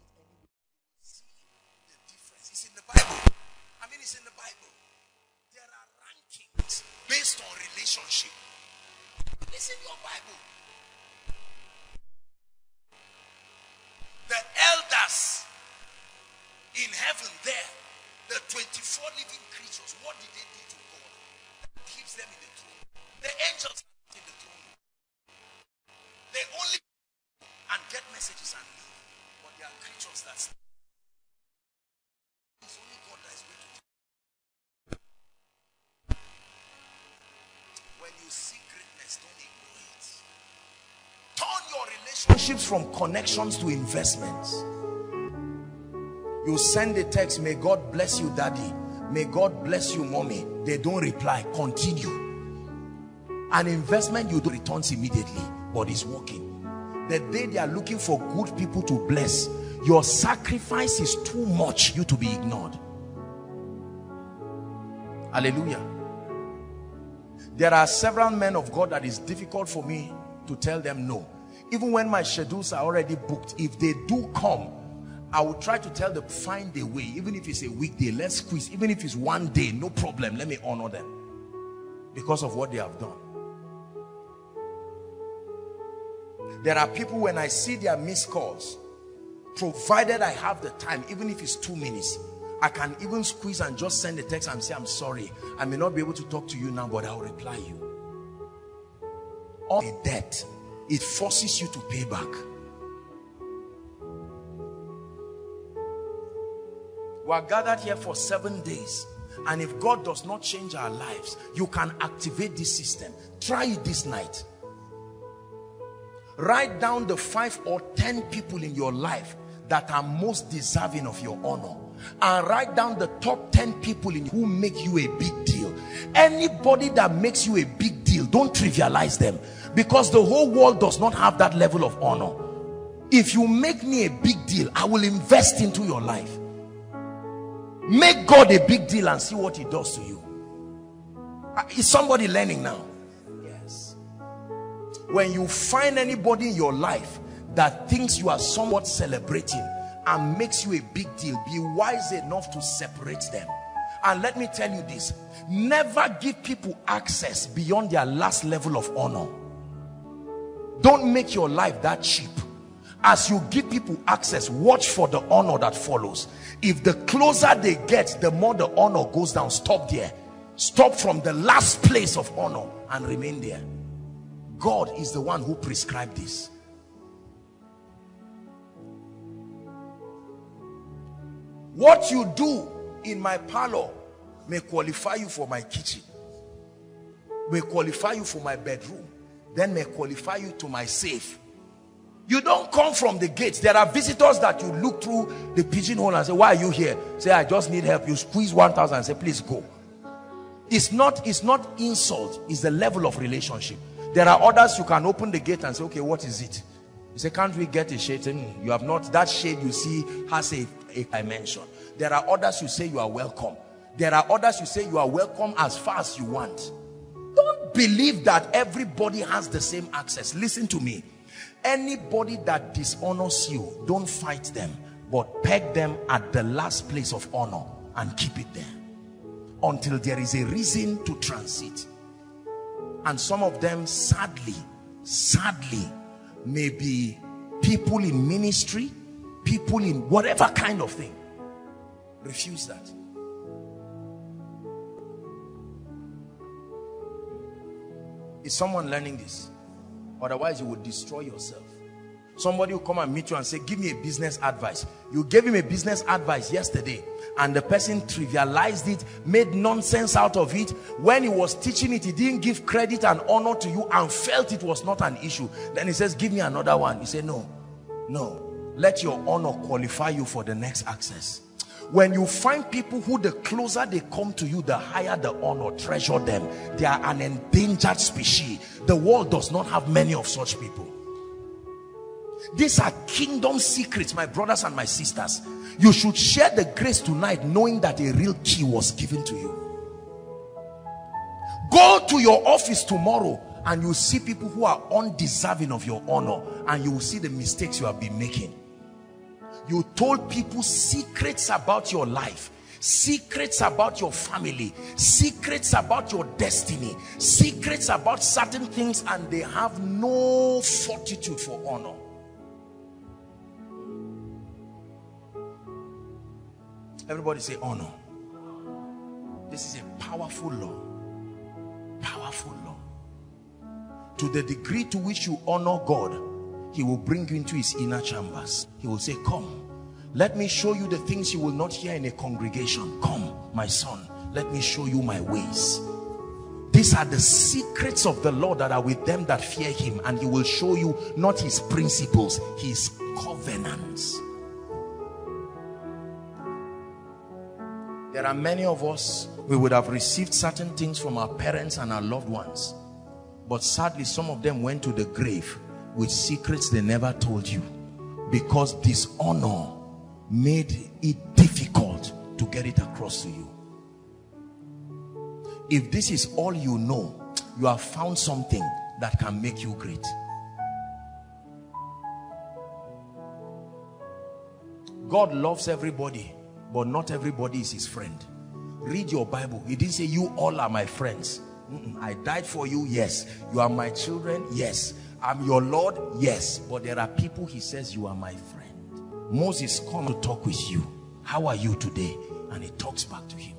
see the difference. It's in the Bible. I mean, it's in the Bible. There are rankings based on relationship. It's in your Bible. The elders in heaven there, the 24 living creatures, what did they do to God that keeps them in the throne? The angels are not in the throne. They only and get messages and leave. But there are creatures that stay. It's only God that is going to do. When you see greatness, don't ignore it. Turn your relationships from connections to investments. You send a text, may God bless you, daddy. May God bless you, mommy. They don't reply. Continue. An investment you do returns immediately, but it's working. The day they are looking for good people to bless, your sacrifice is too much you to be ignored. Hallelujah. There are several men of God that is difficult for me to tell them no. Even when my schedules are already booked, if they do come, I will try to tell them, find a way. Even if it's a weekday, let's squeeze. Even if it's one day, no problem. Let me honor them because of what they have done. There are people, when I see their missed calls, provided I have the time, even if it's 2 minutes, I can even squeeze and just send a text and say, I'm sorry, I may not be able to talk to you now, but I'll reply you. On a debt, it forces you to pay back. We are gathered here for 7 days, and if God does not change our lives, you can activate this system. Try it this night. Write down the 5 or 10 people in your life that are most deserving of your honor, and write down the top 10 people who make you a big deal. Anybody that makes you a big deal, don't trivialize them, because the whole world does not have that level of honor. If you make me a big deal, I will invest into your life. Make God a big deal and see what he does to you. Is somebody learning now? Yes. When you find anybody in your life that thinks you are somewhat celebrating and makes you a big deal, be wise enough to separate them. And let me tell you this, never give people access beyond their last level of honor. Don't make your life that cheap. As you give people access, watch for the honor that follows. If the closer they get, the more the honor goes down. Stop there. Stop from the last place of honor and remain there. God is the one who prescribed this. What you do in my parlor may qualify you for my kitchen, may qualify you for my bedroom, then may qualify you to my safe. You don't come from the gates. There are visitors that you look through the pigeonhole and say, why are you here? Say, I just need help. You squeeze 1,000 and say, please go. It's not insult. It's the level of relationship. There are others you can open the gate and say, okay, what is it? You say, can't we get a shade? You have not. That shade you see has a dimension. There are others you say you are welcome. There are others you say you are welcome as far as you want. Don't believe that everybody has the same access. Listen to me. Anybody that dishonors you, don't fight them, but peg them at the last place of honor and keep it there until there is a reason to transit. And some of them, sadly, may be people in ministry, people in whatever kind of thing. Refuse that. Is someone learning this? Otherwise, you would destroy yourself. Somebody will come and meet you and say, give me a business advice. You gave him a business advice yesterday and the person trivialized it, made nonsense out of it. When he was teaching it, he didn't give credit and honor to you and felt it was not an issue. Then he says, give me another one. You say, no, no. Let your honor qualify you for the next access. When you find people who the closer they come to you, the higher the honor, treasure them. They are an endangered species. The world does not have many of such people. These are kingdom secrets, my brothers and my sisters. You should share the grace tonight knowing that a real key was given to you. Go to your office tomorrow and you'll see people who are undeserving of your honor, and you will see the mistakes you have been making. You told people secrets about your life, secrets about your family, secrets about your destiny, secrets about certain things, and they have no fortitude for honor. Everybody say honor. This is a powerful law. Powerful law. To the degree to which you honor God, he will bring you into his inner chambers. He will say, come, let me show you the things you will not hear in a congregation. Come, my son, let me show you my ways. These are the secrets of the Lord that are with them that fear him, and he will show you not his principles, his covenants. There are many of us, we would have received certain things from our parents and our loved ones. But sadly, some of them went to the grave with secrets they never told you, because dishonor made it difficult to get it across to you. If this is all you know, you have found something that can make you great. God loves everybody, but not everybody is his friend. Read your Bible. He didn't say you all are my friends. I died for you, yes. You are my children, yes. I'm your Lord, yes. But there are people he says you are my friend. Moses come to talk with you. How are you today? And he talks back to him.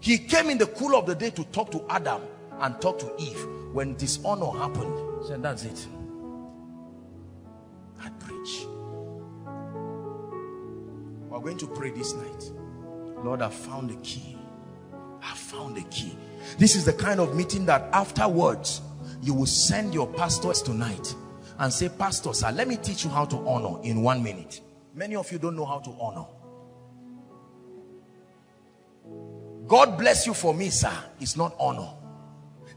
He came in the cool of the day to talk to Adam and talk to Eve. When dishonor happened, he said, that's it. I preach. We're going to pray this night. Lord, I found the key. I found the key. This is the kind of meeting that afterwards you will send your pastors tonight and say, pastor sir, let me teach you how to honor in 1 minute. Many of you don't know how to honor. God bless you for me, sir. It's not honor.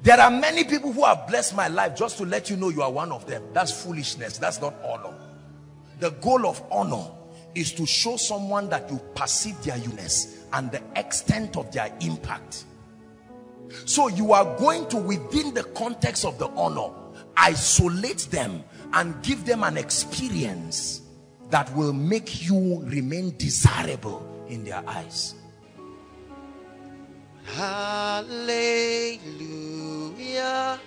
There are many people who have blessed my life. Just to let you know, you are one of them. That's foolishness. That's not honor. The goal of honor is to show someone that you perceive their uniqueness and the extent of their impact. So you are going to, within the context of the honor, isolate them and give them an experience that will make you remain desirable in their eyes. Hallelujah.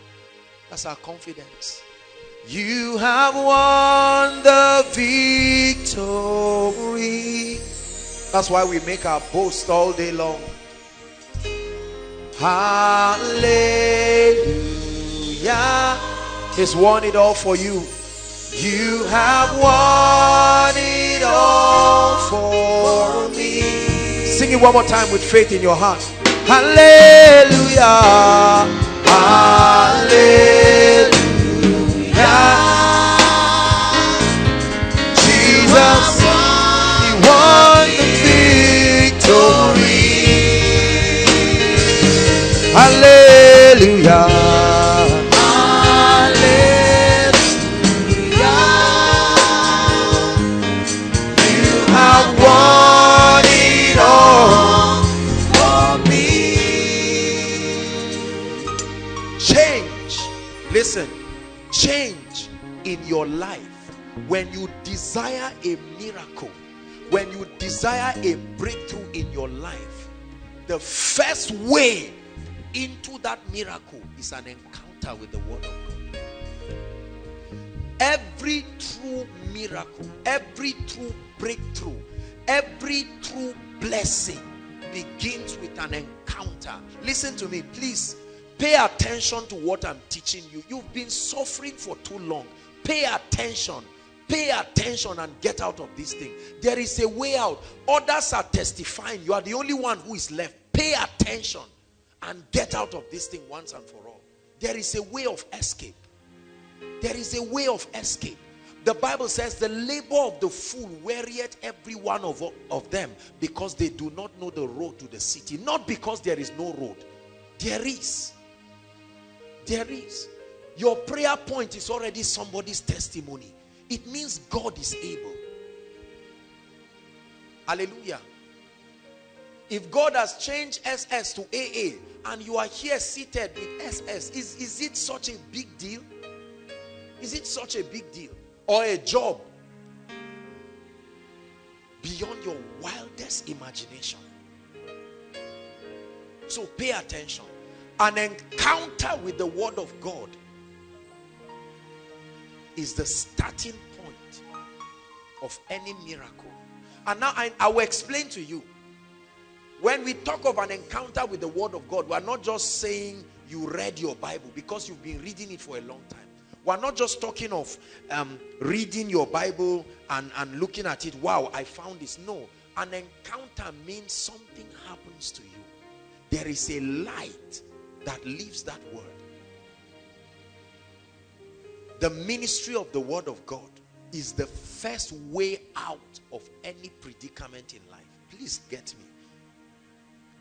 That's our confidence. You have won the victory. That's why we make our boast all day long. Hallelujah. He's won it all for you. You have won it all for me. Sing it one more time with faith in your heart. Hallelujah. Hallelujah. Jesus, he won the victory. Hallelujah. Hallelujah. You have won it all for me. Change. Listen. Change in your life. When you desire a miracle, when you desire a breakthrough in your life, the first way into that miracle is an encounter with the word of God. Every true miracle, every true breakthrough, every true blessing begins with an encounter. Listen to me, please. Pay attention to what I'm teaching you. You've been suffering for too long. Pay attention. Pay attention and get out of this thing. There is a way out. Others are testifying. You are the only one who is left. Pay attention and get out of this thing once and for all. There is a way of escape. There is a way of escape. The Bible says the labor of the fool wearieth every one of them, because they do not know the road to the city. Not because there is no road. There is. There is. Your prayer point is already somebody's testimony. It means God is able. Hallelujah. If God has changed SS to AA and you are here seated with SS, is it such a big deal? Is it such a big deal? Or a job beyond your wildest imagination? So pay attention. An encounter with the Word of God is the starting point of any miracle. And now I will explain to you. When we talk of an encounter with the Word of God, we are not just saying you read your Bible, because you've been reading it for a long time. We are not just talking of reading your Bible and looking at it. Wow, I found this. No, an encounter means something happens to you. There is a light that leaves that word. The ministry of the Word of God is the first way out of any predicament in life. Please get me.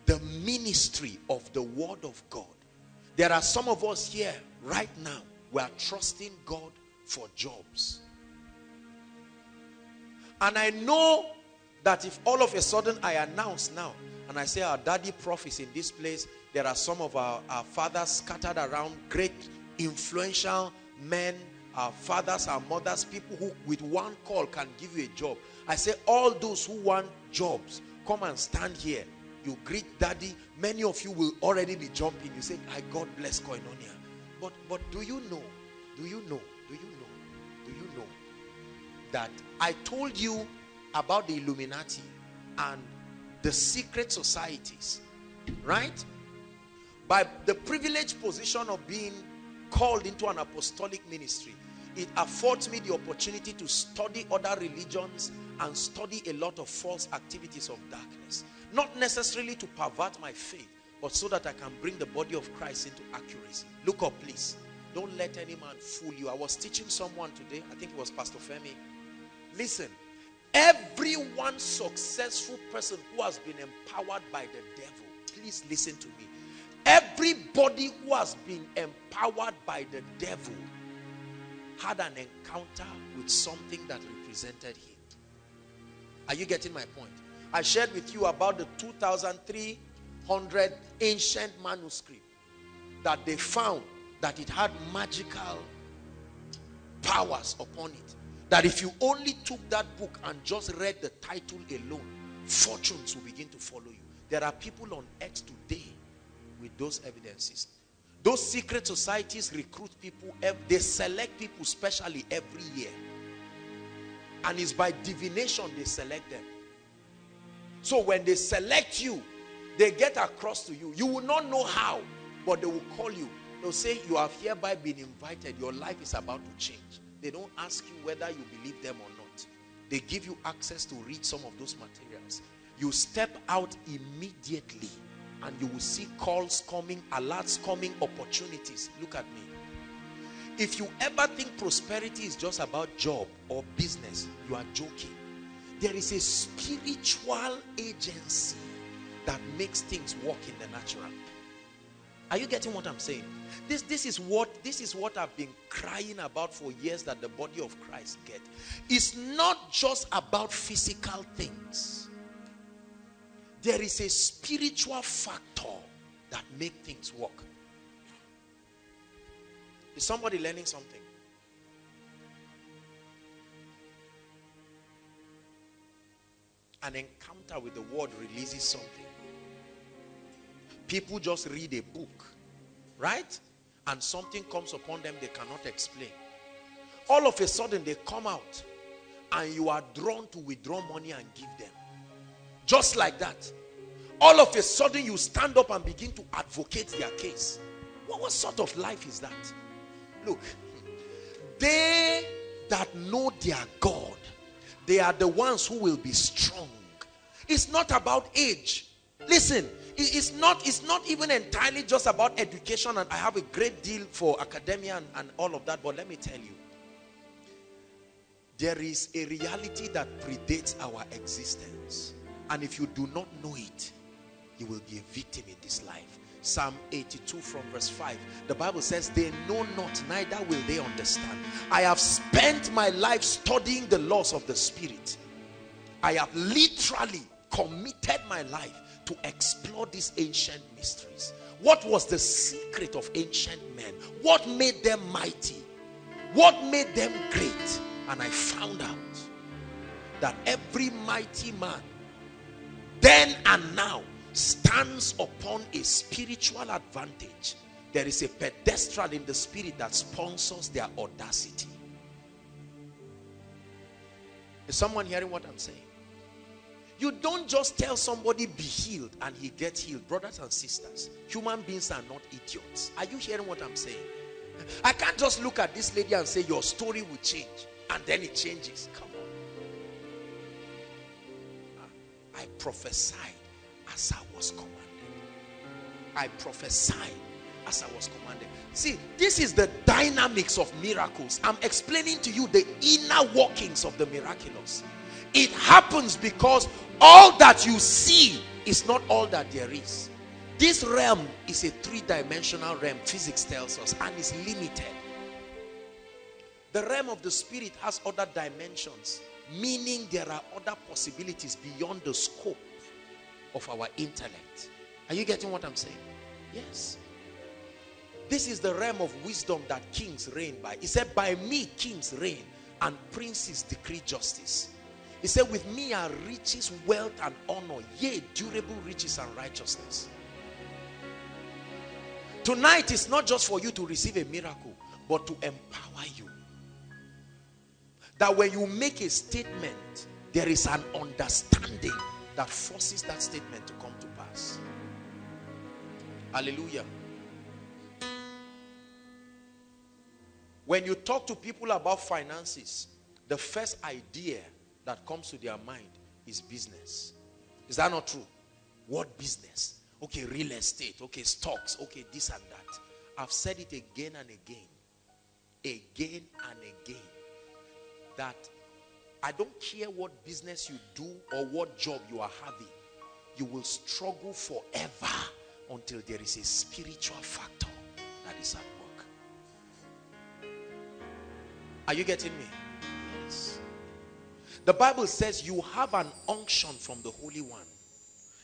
The ministry of the Word of God. There are some of us here right now, we are trusting God for jobs. And I know that if all of a sudden I announce now and I say our daddy prof is in this place, there are some of our fathers scattered around, great influential men, our fathers, our mothers, people who with one call can give you a job. I say all those who want jobs, come and stand here. You greet daddy. Many of you will already be jumping. You say, I God bless Koinonia. But do you know, do you know that I told you about the Illuminati and the secret societies, right? By the privileged position of being called into an apostolic ministry, it affords me the opportunity to study other religions and study a lot of false activities of darkness. Not necessarily to pervert my faith, but so that I can bring the body of Christ into accuracy. Look up, please. Don't let any man fool you. I was teaching someone today. I think it was Pastor Femi. Listen, every one successful person who has been empowered by the devil, please listen to me. Everybody who has been empowered by the devil had an encounter with something that represented him. Are you getting my point? I shared with you about the 2,300 ancient manuscript that they found that it had magical powers upon it. That if you only took that book and just read the title alone, fortunes will begin to follow you. There are people on earth today with those evidences. Those secret societies recruit people. They select people specially every year. And it's by divination they select them. So when they select you, they get across to you. You will not know how, but they will call you. They'll say, you have hereby been invited. Your life is about to change. They don't ask you whether you believe them or not. They give you access to read some of those materials. You step out immediately and you will see calls coming, alerts coming, opportunities. Look at me. If you ever think prosperity is just about job or business, you are joking. There is a spiritual agency that makes things work in the natural. Are you getting what I'm saying? This is what I've been crying about for years, that the body of Christ gets. It's not just about physical things. There is a spiritual factor that makes things work. Is somebody learning something? An encounter with the Word releases something. People just read a book, right? And something comes upon them they cannot explain. All of a sudden they come out and you are drawn to withdraw money and give them. Just like that. All of a sudden you stand up and begin to advocate their case. What sort of life is that? Look, they that know their God, they are the ones who will be strong. It's not about age. Listen, it's not even entirely just about education, and I have a great deal for academia and all of that, but let me tell you, there is a reality that predates our existence, and if you do not know it, you will be a victim in this life. Psalm 82 from verse 5, the Bible says, they know not, neither will they understand. I have spent my life studying the laws of the Spirit. I have literally committed my life to explore these ancient mysteries. What was the secret of ancient men? What made them mighty? What made them great? And I found out that every mighty man, then and now, stands upon a spiritual advantage. There is a pedestal in the spirit that sponsors their audacity. Is someone hearing what I'm saying? You don't just tell somebody be healed and he gets healed. Brothers and sisters, human beings are not idiots. Are you hearing what I'm saying? I can't just look at this lady and say your story will change, and then it changes. Come on. I prophesied as I was commanded. I prophesied as I was commanded. See, this is the dynamics of miracles. I'm explaining to you the inner workings of the miraculous. It happens because all that you see is not all that there is. This realm is a three-dimensional realm, physics tells us, and is limited. The realm of the spirit has other dimensions, meaning there are other possibilities beyond the scope of our intellect. Are you getting what I'm saying? Yes. This is the realm of wisdom that kings reign by. He said, by me kings reign and princes decree justice. He said, with me are riches, wealth and honor, yea, durable riches and righteousness. Tonight is not just for you to receive a miracle, but to empower you. That when you make a statement, there is an understanding that forces that statement to come to pass. Hallelujah. When you talk to people about finances, the first idea that comes to their mind is business. Is that not true? What business? Okay, real estate. Okay, stocks. Okay, this and that. I've said it again and again. Again and again. That I don't care what business you do or what job you are having, you will struggle forever until there is a spiritual factor that is at work. Are you getting me? Yes. The Bible says you have an unction from the Holy One.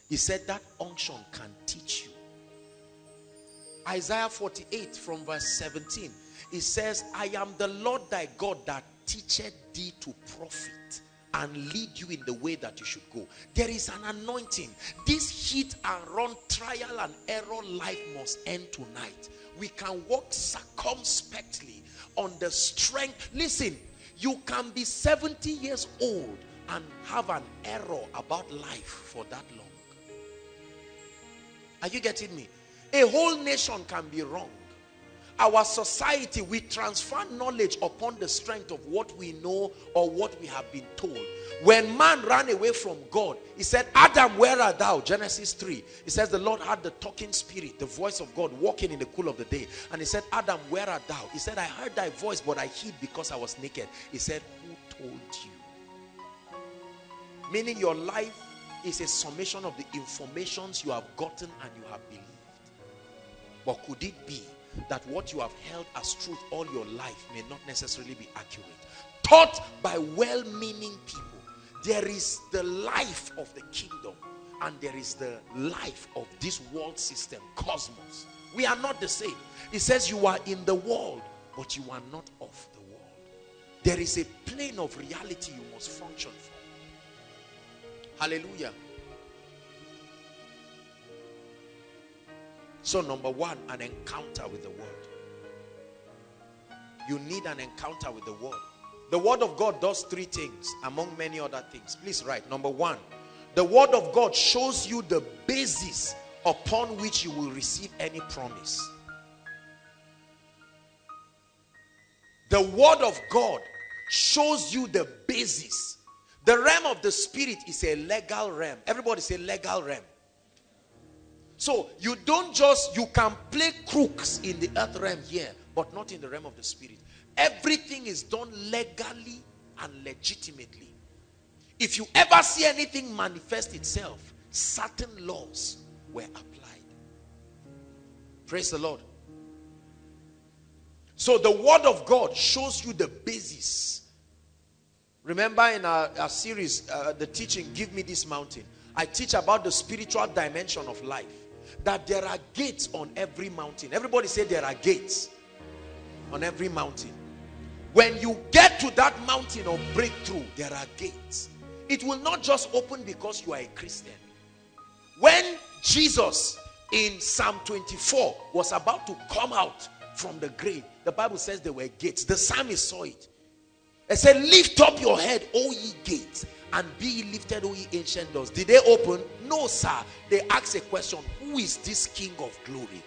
He said that unction can teach you. Isaiah 48 from verse 17. It says, I am the Lord thy God that teacheth thee to profit and lead you in the way that you should go. There is an anointing. This hit and run, trial and error life must end tonight. We can walk circumspectly on the strength. Listen, you can be 70 years old and have an error about life for that long. Are you getting me? A whole nation can be wrong. Our society, we transfer knowledge upon the strength of what we know or what we have been told. When man ran away from God, he said, Adam, where art thou? Genesis 3. It says the Lord had the talking spirit, the voice of God walking in the cool of the day. And he said, Adam, where art thou? He said, I heard thy voice, but I hid because I was naked. He said, who told you? Meaning your life is a summation of the informations you have gotten and you have believed. But could it be that what you have held as truth all your life may not necessarily be accurate? Taught by well-meaning people, there is the life of the kingdom and there is the life of this world system, cosmos. We are not the same. It says you are in the world, but you are not of the world. There is a plane of reality you must function from. Hallelujah. So number one, an encounter with the word. You need an encounter with the word. The word of God does three things, among many other things. Please write. Number one, the word of God shows you the basis upon which you will receive any promise. The word of God shows you the basis. The realm of the spirit is a legal realm. Everybody say legal realm. So you don't just, you can play crooks in the earth realm here, but not in the realm of the spirit. Everything is done legally and legitimately. If you ever see anything manifest itself, certain laws were applied. Praise the Lord. So the word of God shows you the basis. Remember in our series, the teaching, Give Me This Mountain, I teach about the spiritual dimension of life. That there are gates on every mountain. Everybody say there are gates on every mountain. When you get to that mountain of breakthrough, there are gates. It will not just open because you are a Christian. When Jesus in Psalm 24 was about to come out from the grave, the Bible says there were gates. The psalmist saw it. It said, lift up your head, O ye gates, and be ye lifted, O ye ancient doors. Did they open? No, sir. They asked a question, who is this King of glory?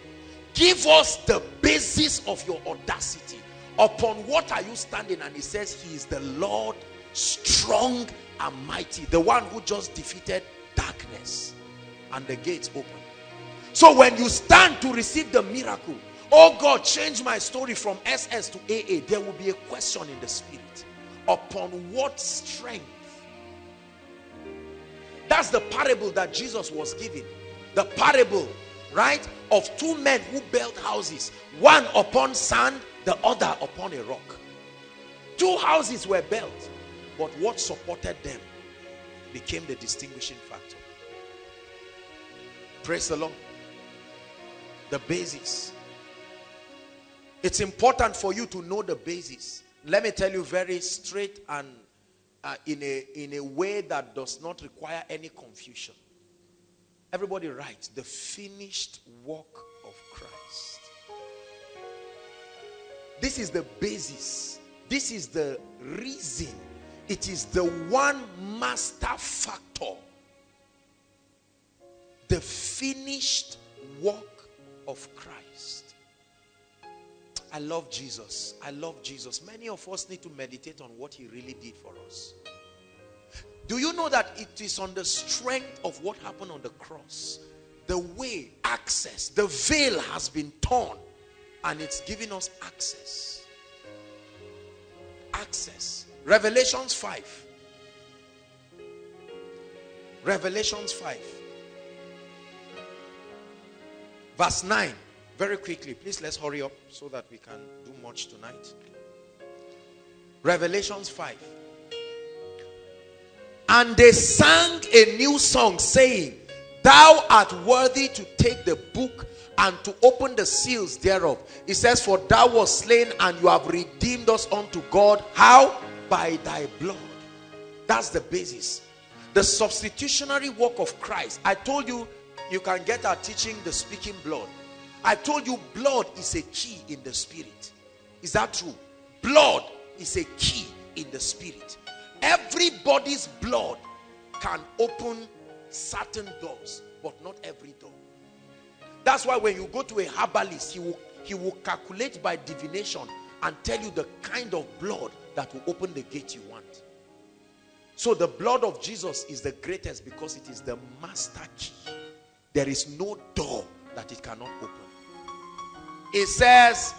Give us the basis of your audacity. Upon what are you standing? And he says, he is the Lord, strong and mighty, the one who just defeated darkness. And the gates open. So when you stand to receive the miracle, oh God, change my story from SS to AA, there will be a question in the spirit. Upon what strength? That's the parable that Jesus was giving. The parable, right, of two men who built houses. One upon sand, the other upon a rock. Two houses were built, but what supported them became the distinguishing factor. Praise the Lord. The basis. It's important for you to know the basis. Let me tell you very straight and in a way that does not require any confusion. Everybody writes, the finished work of Christ. This is the basis. This is the reason. It is the one master factor. The finished work of Christ. I love Jesus. I love Jesus. Many of us need to meditate on what he really did for us. Do you know that it is on the strength of what happened on the cross? The way, access, the veil has been torn and it's giving us access. Access. Revelations 5. Revelations 5. Verse 9, very quickly, please let's hurry up so that we can do much tonight. Revelations 5. And they sang a new song saying, thou art worthy to take the book and to open the seals thereof. It says, for thou wast slain and you have redeemed us unto God. How? By thy blood. That's the basis. The substitutionary work of Christ. I told you, you can get our teaching, the speaking blood. I told you blood is a key in the spirit. Is that true? Blood is a key in the spirit. Everybody's blood can open certain doors, but not every door. That's why when you go to a herbalist, he will calculate by divination and tell you the kind of blood that will open the gate you want. So the blood of Jesus is the greatest because it is the master key. There is no door that it cannot open. It says,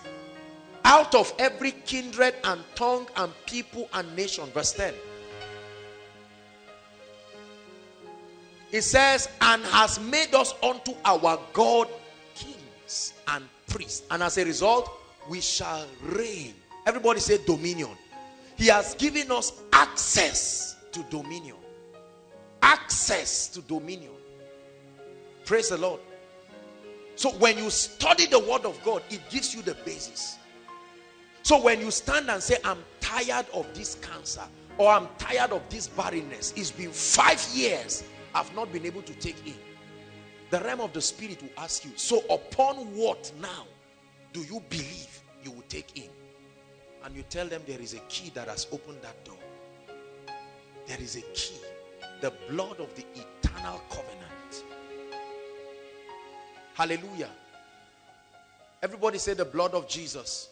out of every kindred and tongue and people and nation. Verse 10. It says, and has made us unto our God kings and priests. And as a result, we shall reign. Everybody say dominion. He has given us access to dominion. Access to dominion. Praise the Lord. So when you study the word of God, it gives you the basis. So when you stand and say, I'm tired of this cancer, or I'm tired of this barrenness, it's been 5 years, I've not been able to take it. The realm of the spirit will ask you, so upon what now do you believe you will take in? And you tell them there is a key that has opened that door. There is a key. The blood of the eternal covenant. Hallelujah. Everybody say the blood of Jesus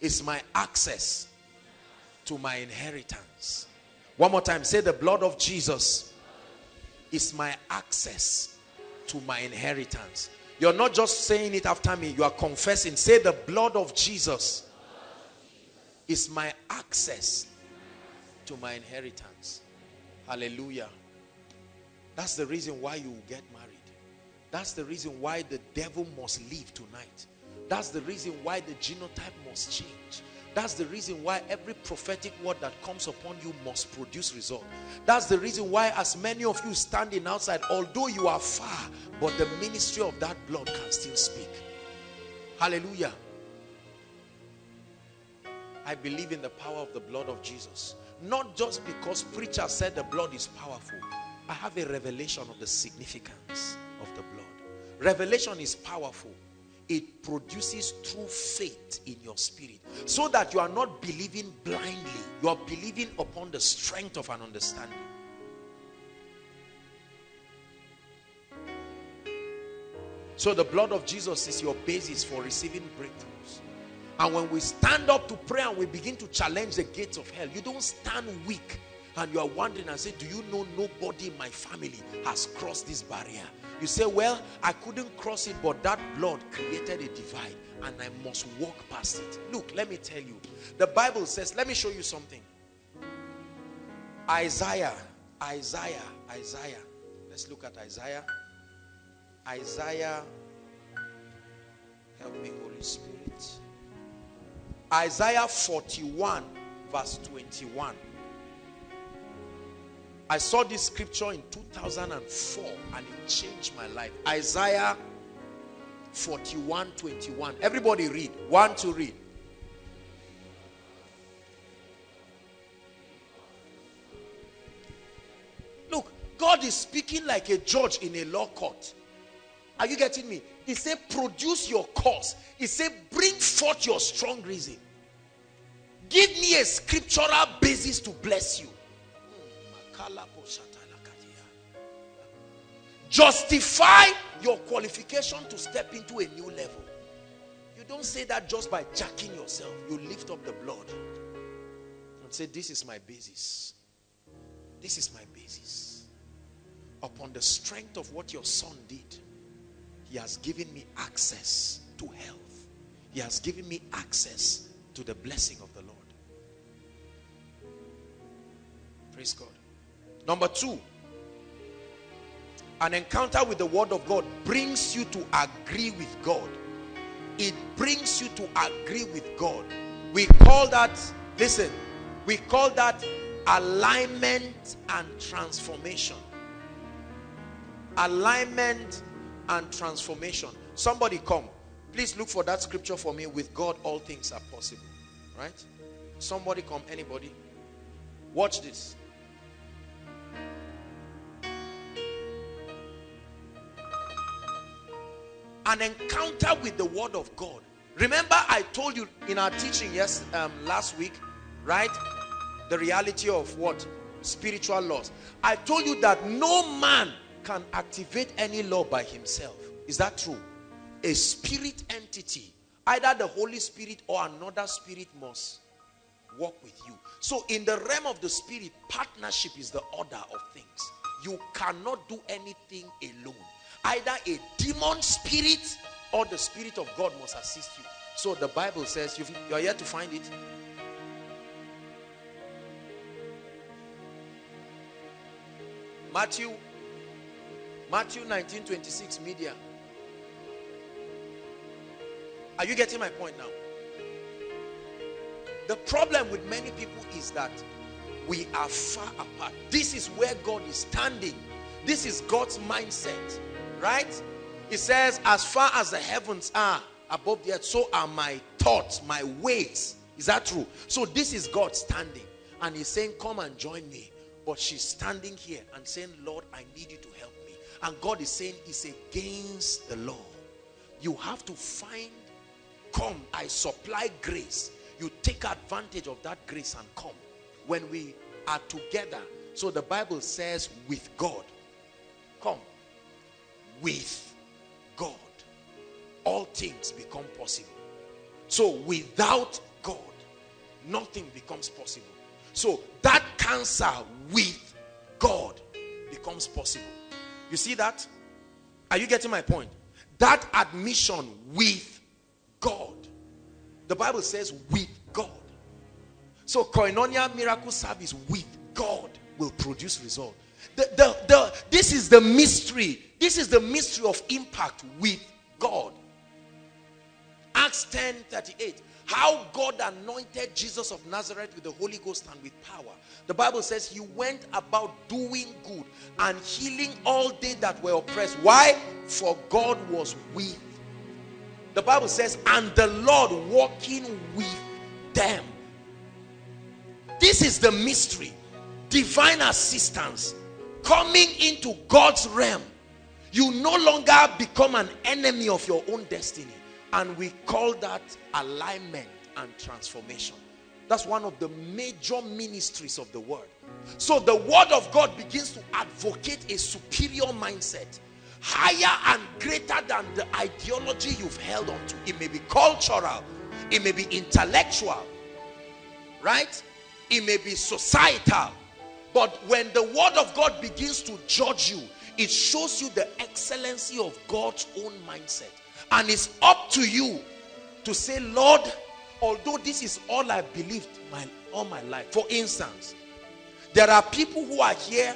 is my access to my inheritance. One more time, say, the blood of Jesus is my access to my inheritance. You're not just saying it after me, you are confessing. Say, the blood of Jesus is my access to my inheritance. Hallelujah. That's the reason why you get married. That's the reason why the devil must leave tonight. That's the reason why the genotype must change. That's the reason why every prophetic word that comes upon you must produce result. That's the reason why as many of you standing outside, although you are far, but the ministry of that blood can still speak. Hallelujah. I believe in the power of the blood of Jesus. Not just because preacher said the blood is powerful. I have a revelation of the significance of the blood. Revelation is powerful. It produces true faith in your spirit, so that you are not believing blindly. You are believing upon the strength of an understanding. So the blood of Jesus is your basis for receiving breakthroughs. And when we stand up to pray and we begin to challenge the gates of hell, you don't stand weak and you are wondering and say, do you know nobody in my family has crossed this barrier? You say, well, I couldn't cross it, but that blood created a divide and I must walk past it. Look, let me tell you. The Bible says, let me show you something. Isaiah. Let's look at Isaiah. Isaiah, help me, Holy Spirit. Isaiah 41 verse 21. I saw this scripture in 2004 and it changed my life. Isaiah 41:21. Everybody read. One to read. Look, God is speaking like a judge in a law court. Are you getting me? He said, produce your cause. He said, bring forth your strong reason. Give me a scriptural basis to bless you. Justify your qualification to step into a new level. You don't say that just by jacking yourself. You lift up the blood and say, this is my basis. This is my basis. Upon the strength of what your son did, he has given me access to health. He has given me access to the blessing of the Lord. Praise God. Number two, an encounter with the word of God brings you to agree with God. It brings you to agree with God. We call that, listen, we call that alignment and transformation. Alignment and transformation. Somebody come. Please look for that scripture for me. With God, all things are possible. Right? Somebody come. Anybody? Watch this. An encounter with the word of God. Remember, I told you in our teaching last week, right? The reality of what? Spiritual laws. I told you that no man can activate any law by himself. Is that true? A spirit entity, either the Holy Spirit or another spirit, must walk with you. So in the realm of the spirit, partnership is the order of things. You cannot do anything alone. Either a demon spirit or the spirit of God must assist you. So the Bible says, you are here to find it. Matthew 19:26 media. Are you getting my point now? The problem with many people is that we are far apart. This is where God is standing. This is God's mindset. Right? It says, as far as the heavens are above the earth, so are my thoughts, my ways. Is that true? So this is God standing. And he's saying, come and join me. But she's standing here and saying, Lord, I need you to help me. And God is saying, it's against the law. You have to find, come, I supply grace. You take advantage of that grace and come. When we are together. So the Bible says, with God. Come. With God, all things become possible. So without God, nothing becomes possible. So that cancer with God becomes possible. You see that? Are you getting my point? That admission with God. The Bible says with God. So Koinonia miracle service with God will produce result. This is the mystery. This is the mystery of impact with God. Acts 10:38. How God anointed Jesus of Nazareth with the Holy Ghost and with power. The Bible says he went about doing good and healing all they that were oppressed. Why? For God was with. The Bible says, and the Lord walking with them. This is the mystery. Divine assistance. Coming into God's realm. You no longer become an enemy of your own destiny. And we call that alignment and transformation. That's one of the major ministries of the word. So the word of God begins to advocate a superior mindset, higher and greater than the ideology you've held on to. It may be cultural, it may be intellectual, right? It may be societal. But when the word of God begins to judge you, it shows you the excellency of God's own mindset. And it's up to you to say, Lord, although this is all I believed all my life. For instance, there are people who are here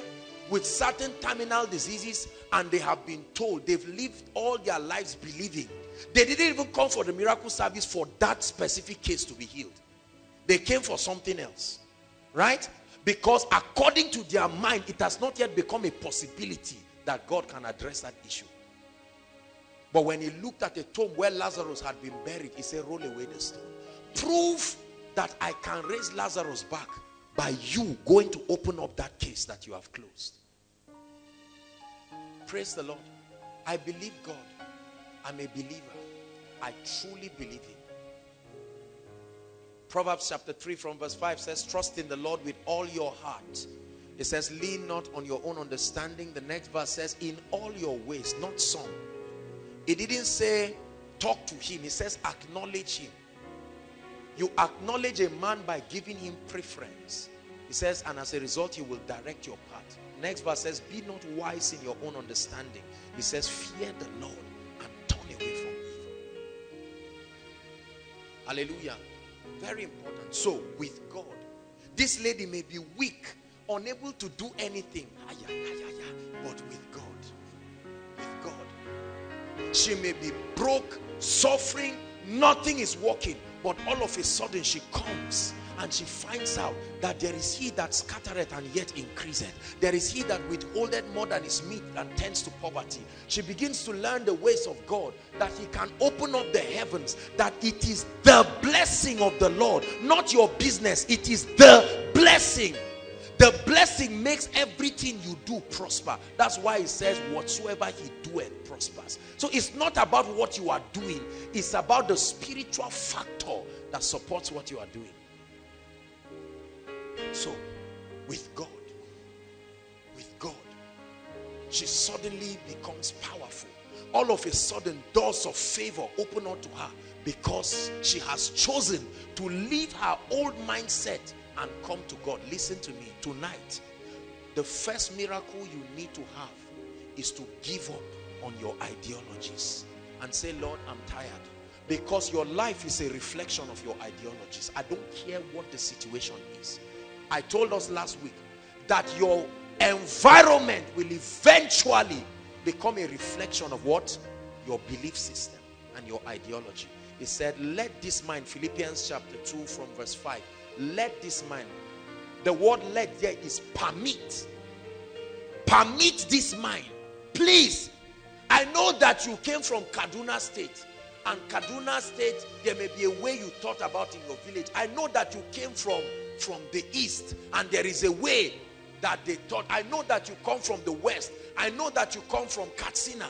with certain terminal diseases and they have been told they've lived all their lives believing. They didn't even come for the miracle service for that specific case to be healed. They came for something else, right? Because according to their mind, it has not yet become a possibility that God can address that issue. But when he looked at a tomb where Lazarus had been buried, he said, roll away the stone. Prove that I can raise Lazarus back by you going to open up that case that you have closed. Praise the Lord. I believe God. I'm a believer. I truly believe him. Proverbs chapter 3 from verse 5 says, trust in the Lord with all your heart. It says, lean not on your own understanding. The next verse says, in all your ways, not some. He didn't say talk to him. He says acknowledge him. You acknowledge a man by giving him preference. He says, and as a result, you will direct your path. Next verse says, be not wise in your own understanding. He says, fear the Lord and turn away from evil. Hallelujah. Very important. So with God, this lady may be weak, unable to do anything, but with God. She may be broke, suffering, nothing is working, but all of a sudden she comes and she finds out that there is he that scattereth and yet increaseth. There is he that withholdeth more than is meet and tends to poverty. She begins to learn the ways of God, that he can open up the heavens, that it is the blessing of the Lord, not your business. It is the blessing. The blessing makes everything you do prosper. That's why it says whatsoever he doeth prospers. So it's not about what you are doing. It's about the spiritual factor that supports what you are doing. So with God, she suddenly becomes powerful. All of a sudden, doors of favor open unto her because she has chosen to leave her old mindset and come to God. Listen to me. Tonight, the first miracle you need to have is to give up on your ideologies and say, Lord, I'm tired. Because your life is a reflection of your ideologies. I don't care what the situation is. I told us last week that your environment will eventually become a reflection of what? Your belief system and your ideology. He said, let this mind, Philippians chapter 2 from verse 5, let this mind. The word let there is permit. Permit this mind. Please. I know that you came from Kaduna State. And Kaduna State, there may be a way you thought about in your village. I know that you came from the east. And there is a way that they thought. I know that you come from the west. I know that you come from Katsina.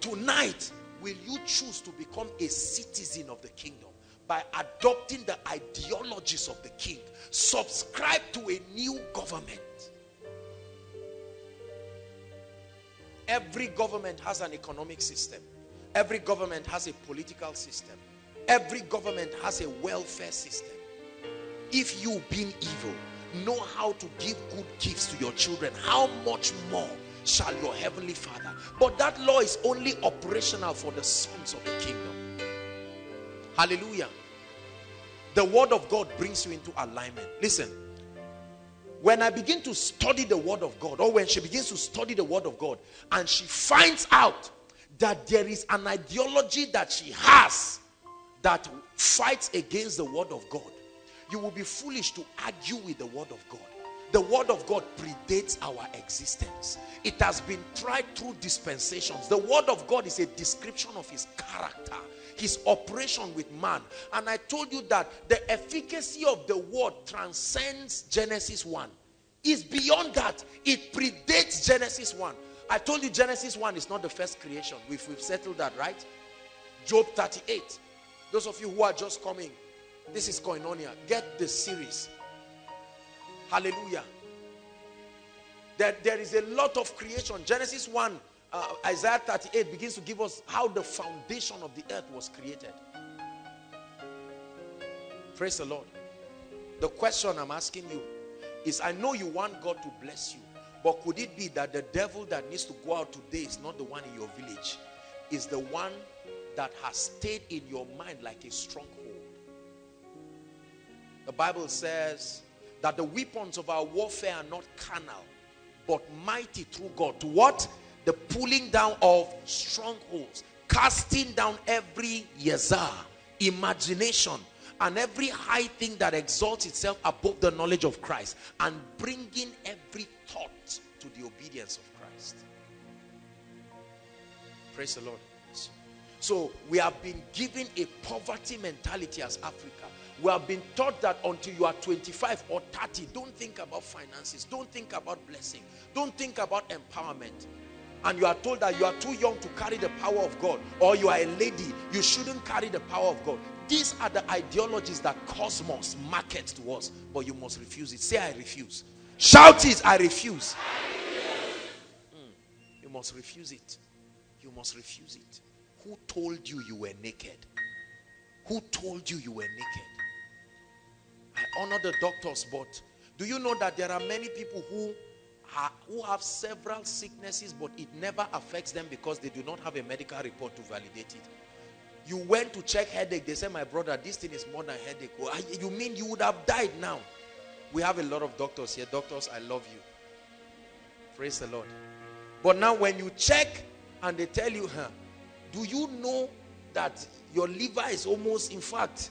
Tonight, will you choose to become a citizen of the kingdom? By adopting the ideologies of the king, subscribe to a new government. Every government has an economic system. Every government has a political system. Every government has a welfare system. If you being evil know how to give good gifts to your children, how much more shall your heavenly Father? But that law is only operational for the sons of the kingdom. Hallelujah. The word of God brings you into alignment. Listen, when I begin to study the word of God, or when she begins to study the word of God and she finds out that there is an ideology that she has that fights against the word of God, you will be foolish to argue with the word of God. The word of God predates our existence. It has been tried through dispensations. The word of God is a description of his character, his operation with man. And I told you that the efficacy of the word transcends Genesis 1. It's beyond that. It predates Genesis 1. I told you Genesis 1 is not the first creation. We've settled that, right? Job 38. Those of you who are just coming, this is Koinonia. Get the series. Hallelujah. There is a lot of creation. Genesis 1, Isaiah 38 begins to give us how the foundation of the earth was created. Praise the Lord. The question I'm asking you is, I know you want God to bless you, but could it be that the devil that needs to go out today is not the one in your village? Is the one that has stayed in your mind like a stronghold. The Bible says that the weapons of our warfare are not carnal, but mighty through God. To what? The pulling down of strongholds, casting down every yezar, imagination, and every high thing that exalts itself above the knowledge of Christ, and bringing every thought to the obedience of Christ. Praise the Lord. So we have been given a poverty mentality as Africa. We have been taught that until you are 25 or 30, don't think about finances, don't think about blessing, don't think about empowerment. And you are told that you are too young to carry the power of God, or you are a lady, you shouldn't carry the power of God. These are the ideologies that cosmos markets to us, but you must refuse it. Say, I refuse. Shout it, I refuse. You must refuse it. You must refuse it. Who told you you were naked? Who told you you were naked? I honor the doctors, but do you know that there are many people who have several sicknesses, but it never affects them because they do not have a medical report to validate it? You went to check headache. They said, my brother, this thing is more than headache. Well, you mean you would have died now? We have a lot of doctors here. Doctors, I love you. Praise the Lord. But now when you check and they tell you, huh? Do you know that your liver is almost, in fact,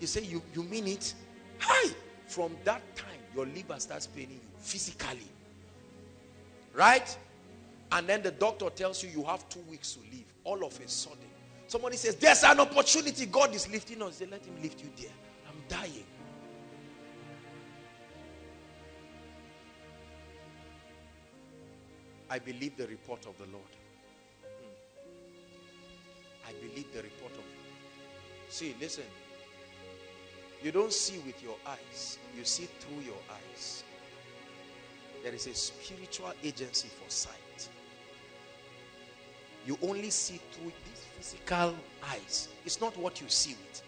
you say, you mean it? Hi! From that time, your liver starts paining you physically. Right? And then the doctor tells you, you have 2 weeks to live. All of a sudden, somebody says, there's an opportunity. God is lifting us. They let him lift you there. I'm dying. I believe the report of the Lord. I believe the report of you. See, listen. You don't see with your eyes. You see through your eyes. There is a spiritual agency for sight. You only see through these physical eyes. It's not what you see with.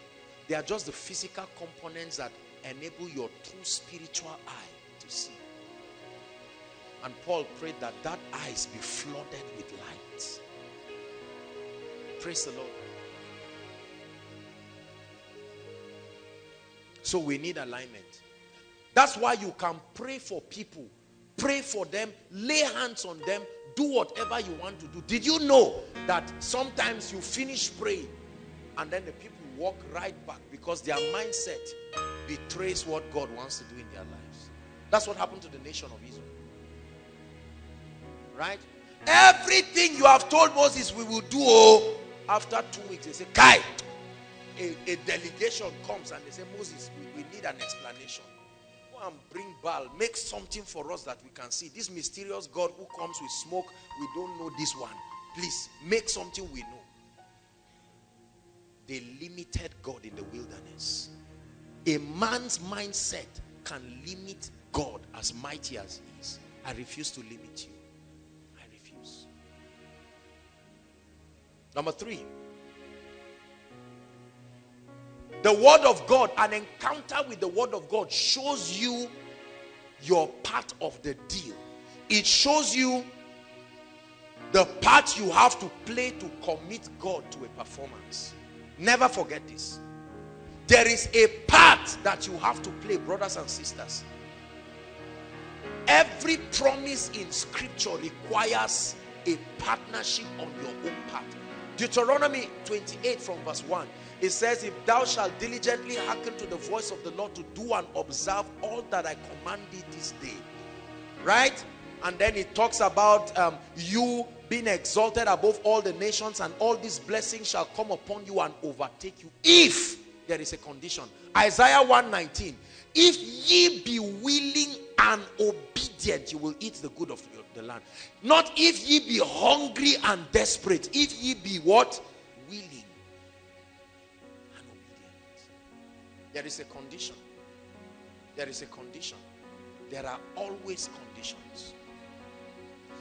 They are just the physical components that enable your true spiritual eye to see. And Paul prayed that that eyes be flooded with light. Praise the Lord. So we need alignment. That's why you can pray for people. Pray for them. Lay hands on them. Do whatever you want to do. Did you know that sometimes you finish praying and then the people walk right back because their mindset betrays what God wants to do in their lives? That's what happened to the nation of Israel. Right? Everything you have told Moses we will do, oh, after 2 weeks, they say, Kai, a delegation comes and they say, Moses, we need an explanation. Go and bring Baal. Make something for us that we can see. This mysterious God who comes with smoke, we don't know this one. Please, make something we know. They limited God in the wilderness. A man's mindset can limit God as mighty as he is. I refuse to limit you. Number 3, the word of God, an encounter with the word of God shows you your part of the deal. It shows you the part you have to play to commit God to a performance. Never forget this. There is a part that you have to play, brothers and sisters. Every promise in scripture requires a partnership on your own part. Deuteronomy 28 from verse 1, it says, if thou shalt diligently hearken to the voice of the Lord to do and observe all that I command thee this day. Right? And then it talks about you being exalted above all the nations, and all these blessings shall come upon you and overtake you, if there is a condition. Isaiah 1:19, if ye be willing and obedient, you will eat the good of the land. Not if ye be hungry and desperate, if ye be what? Willing and obedient. There is a condition. There is a condition. There are always conditions.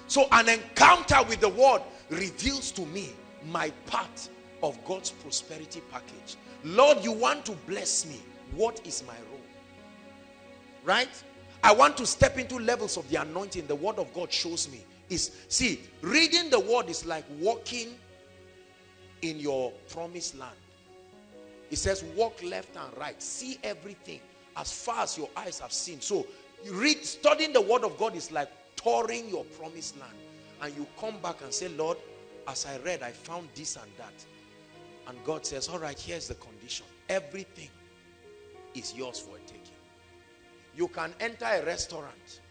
So an encounter with the word reveals to me my part of God's prosperity package. Lord, you want to bless me. What is my role? Right? I want to step into levels of the anointing. The word of God shows me. See, reading the word is like walking in your promised land. It says, walk left and right. See everything as far as your eyes have seen. So, studying the word of God is like touring your promised land. And you come back and say, Lord, as I read, I found this and that. And God says, all right, here's the condition. Everything is yours for a taking. You can enter a restaurant.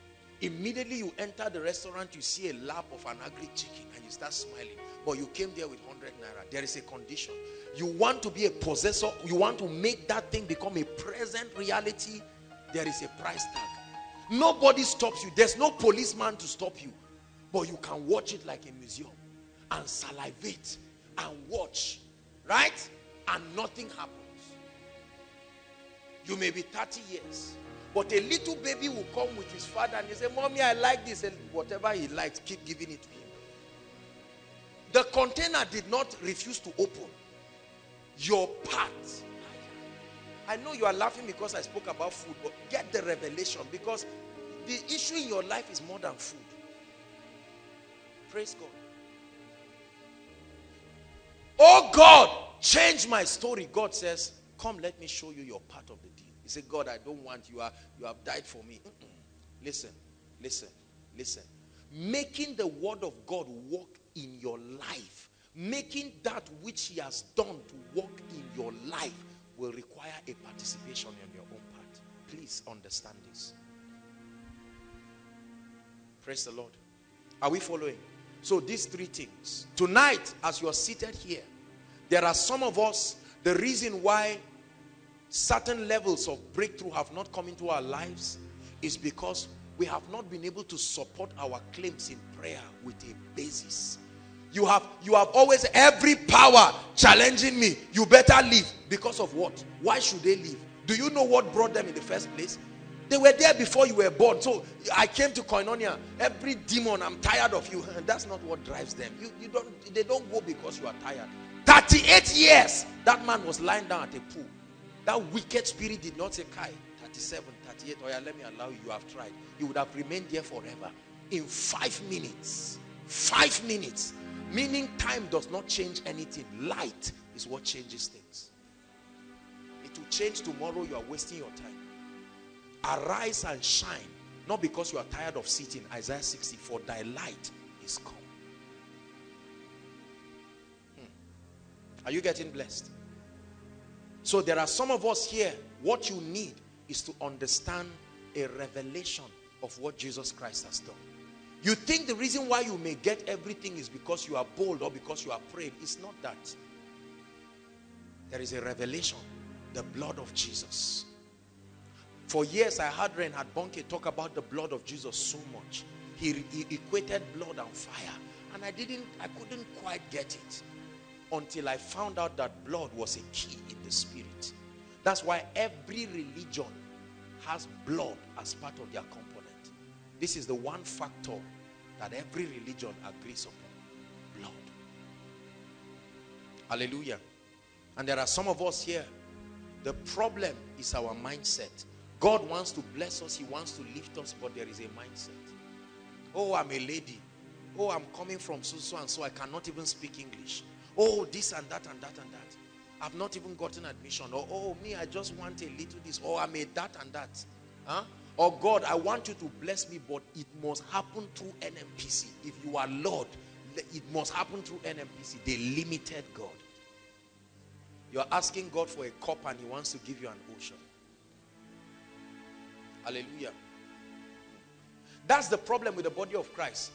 Immediately you enter the restaurant, you see a lap of an agri chicken and you start smiling. But you came there with 100 naira. There is a condition. You want to be a possessor. You want to make that thing become a present reality. There is a price tag. Nobody stops you. There's no policeman to stop you. But you can watch it like a museum and salivate and watch. Right? And nothing happens. You may be 30 years. But a little baby will come with his father and he say, Mommy, I like this. And whatever he likes, keep giving it to him. The container did not refuse to open. Your part. I know you are laughing because I spoke about food, but get the revelation, because the issue in your life is more than food. Praise God. Oh God, change my story. God says, come, let me show you your part of the deal. He said, God, I don't want you. You have died for me. Listen. Making the word of God work in your life, making that which he has done to work in your life, will require a participation on your own part. Please understand this. Praise the Lord. Are we following? So these three things. Tonight, as you are seated here, there are some of us, the reason why certain levels of breakthrough have not come into our lives is because we have not been able to support our claims in prayer with a basis. You have always every power challenging me. You better leave. Because of what? Why should they leave? Do you know what brought them in the first place? They were there before you were born. So I came to Koinonia. Every demon, I'm tired of you. And that's not what drives them. They don't go because you are tired. 38 years, that man was lying down at a pool. That wicked spirit did not say, Kai, 37, 38, oh yeah, let me allow you, you have tried. You would have remained there forever. In 5 minutes. 5 minutes. Meaning time does not change anything. Light is what changes things. It will change tomorrow, you are wasting your time. Arise and shine. Not because you are tired of sitting. Isaiah 64, thy light is come. Are you getting blessed? So there are some of us here, what you need is to understand a revelation of what Jesus Christ has done. You think the reason why you may get everything is because you are bold or because you are prayed. It's not that. There is a revelation, the blood of Jesus. For years I heard Reinhard Bonke talk about the blood of Jesus so much. He equated blood and fire, and I couldn't quite get it. Until I found out that blood was a key in the spirit. That's why every religion has blood as part of their component. This is the one factor that every religion agrees upon. Blood. Hallelujah. And there are some of us here, the problem is our mindset. God wants to bless us. He wants to lift us, but there is a mindset. Oh, I'm a lady. Oh, I'm coming from so and so. I cannot even speak English. Oh, this and that and that and that. I've not even gotten admission. Or, oh, me, I just want a little this. Or, I'm a that and that. Huh? Or, God, I want you to bless me, but it must happen through NMPC. If you are Lord, it must happen through NMPC. They limited God. You're asking God for a cup and he wants to give you an ocean. Hallelujah. That's the problem with the body of Christ.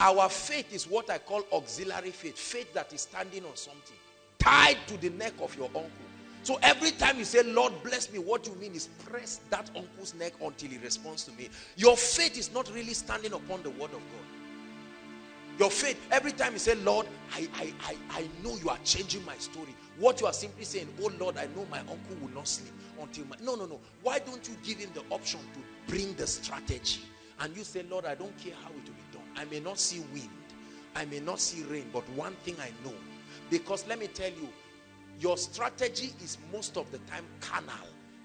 Our faith is what I call auxiliary faith. Faith that is standing on something. Tied to the neck of your uncle. So every time you say, Lord bless me, what you mean is press that uncle's neck until he responds to me. Your faith is not really standing upon the word of God. Your faith, every time you say, Lord, I know you are changing my story. What you are simply saying, oh Lord, I know my uncle will not sleep until my... No, no, no. Why don't you give him the option to bring the strategy? And you say, Lord, I don't care how it will be done. I may not see wind, I may not see rain, but one thing I know, because let me tell you, your strategy is most of the time carnal,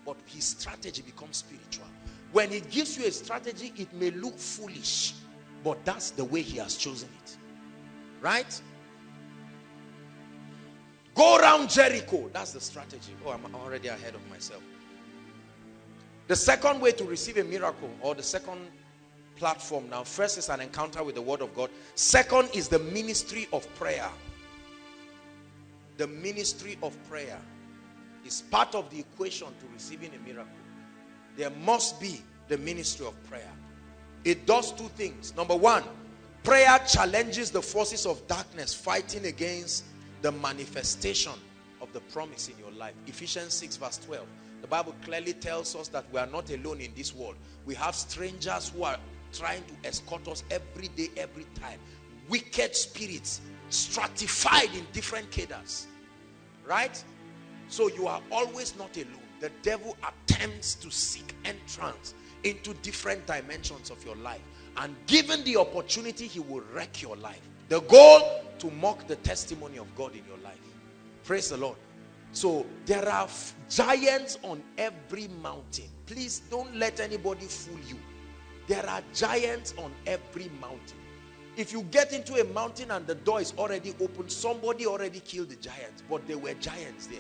but his strategy becomes spiritual. When he gives you a strategy, it may look foolish, but that's the way he has chosen it. Right? Go around Jericho. That's the strategy. Oh, I'm already ahead of myself. The second way to receive a miracle, or the second platform now, first is an encounter with the word of God. Second is the ministry of prayer. The ministry of prayer is part of the equation to receiving a miracle. There must be the ministry of prayer. It does two things. Number one, prayer challenges the forces of darkness fighting against the manifestation of the promise in your life. Ephesians 6 verse 12. The Bible clearly tells us that we are not alone in this world. We have strangers who are trying to escort us every day, every time. Wicked spirits stratified in different cadres. Right? So you are always not alone. The devil attempts to seek entrance into different dimensions of your life. And given the opportunity, he will wreck your life. The goal, to mock the testimony of God in your life. Praise the Lord. So there are giants on every mountain. Please don't let anybody fool you. There are giants on every mountain. If you get into a mountain and the door is already open, somebody already killed the giants, but there were giants there.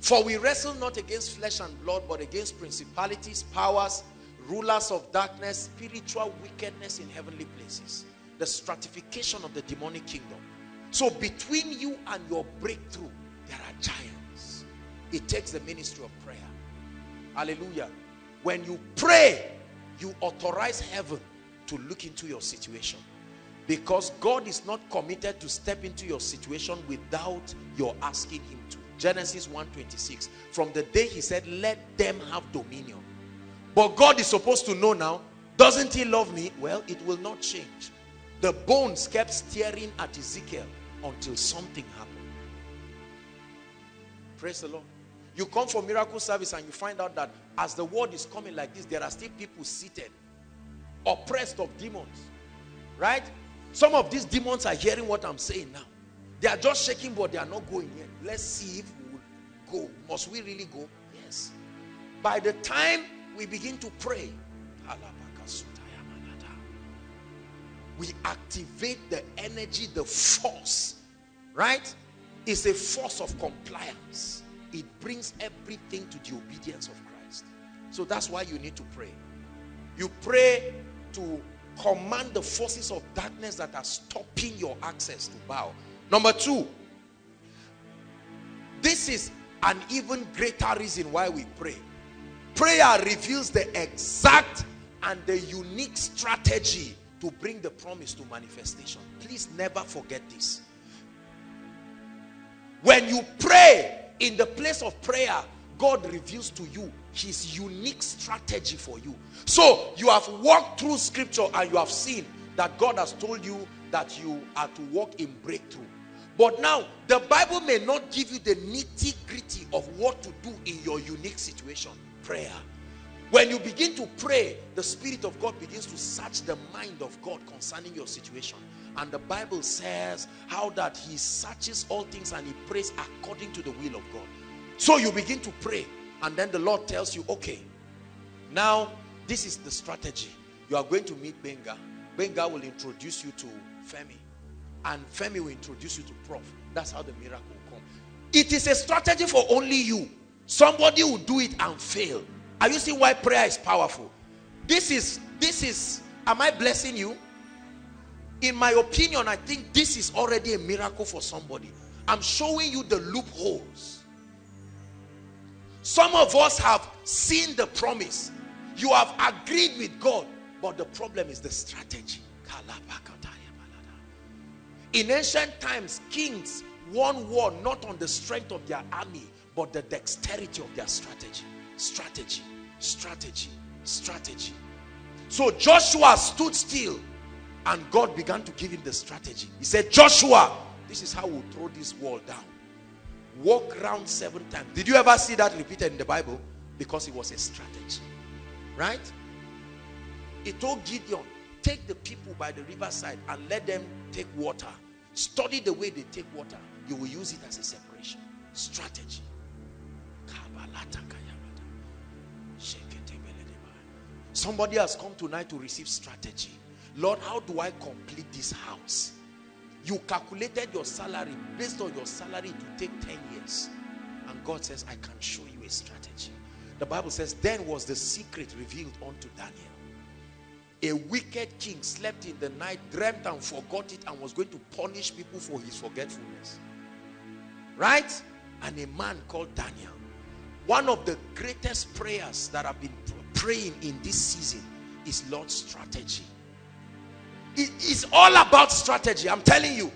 For we wrestle not against flesh and blood, but against principalities, powers, rulers of darkness, spiritual wickedness in heavenly places. The stratification of the demonic kingdom. So between you and your breakthrough, there are giants. It takes the ministry of prayer. Hallelujah. When you pray, you authorize heaven to look into your situation. Because God is not committed to step into your situation without your asking him to. Genesis 1:26. From the day he said, let them have dominion. But God is supposed to know now, doesn't he love me? Well, it will not change. The bones kept staring at Ezekiel until something happened. Praise the Lord. You come for miracle service and you find out that as the word is coming like this, there are still people seated, oppressed of demons. Right? Some of these demons are hearing what I'm saying now. They are just shaking, but they are not going yet. Let's see if we will go. Must we really go? Yes. By the time we begin to pray, we activate the energy, the force. Right? It's a force of compliance. It brings everything to the obedience of Christ. So that's why you need to pray. You pray to command the forces of darkness that are stopping your access to bow. Number two, this is an even greater reason why we pray. Prayer reveals the exact and the unique strategy to bring the promise to manifestation. Please never forget this. When you pray, in the place of prayer, God reveals to you his unique strategy for you. So you have walked through scripture and you have seen that God has told you that you are to walk in breakthrough. But now the Bible may not give you the nitty-gritty of what to do in your unique situation. Prayer. When you begin to pray, the Spirit of God begins to search the mind of God concerning your situation. And the Bible says how that he searches all things and he prays according to the will of God. So you begin to pray And then the Lord tells you, okay, now this is the strategy. You are going to meet Benga. Benga will introduce you to Femi. And Femi will introduce you to Prof. That's how the miracle will come. It is a strategy for only you. Somebody will do it and fail. Are you seeing why prayer is powerful? This is, am I blessing you? In my opinion, I think this is already a miracle for somebody. I'm showing you the loopholes. Some of us have seen the promise. You have agreed with God, but the problem is the strategy. In ancient times, kings won war not on the strength of their army, but the dexterity of their strategy. Strategy, strategy, strategy. So Joshua stood still and God began to give him the strategy. He said, Joshua, this is how we'll throw this wall down. Walk round 7 times. Did you ever see that repeated in the Bible? Because it was a strategy. Right? He told Gideon, take the people by the riverside and let them take water. Study the way they take water. You will use it as a separation. Strategy. Somebody has come tonight to receive strategy. Lord, how do I complete this house? You calculated your salary. Based on your salary, it will take 10 years. And God says, I can show you a strategy. The Bible says, then was the secret revealed unto Daniel. A wicked king slept in the night, dreamt and forgot it, and was going to punish people for his forgetfulness. Right? And a man called Daniel. One of the greatest prayers that I've been praying in this season is Lord's strategy. It's all about strategy. I'm telling you.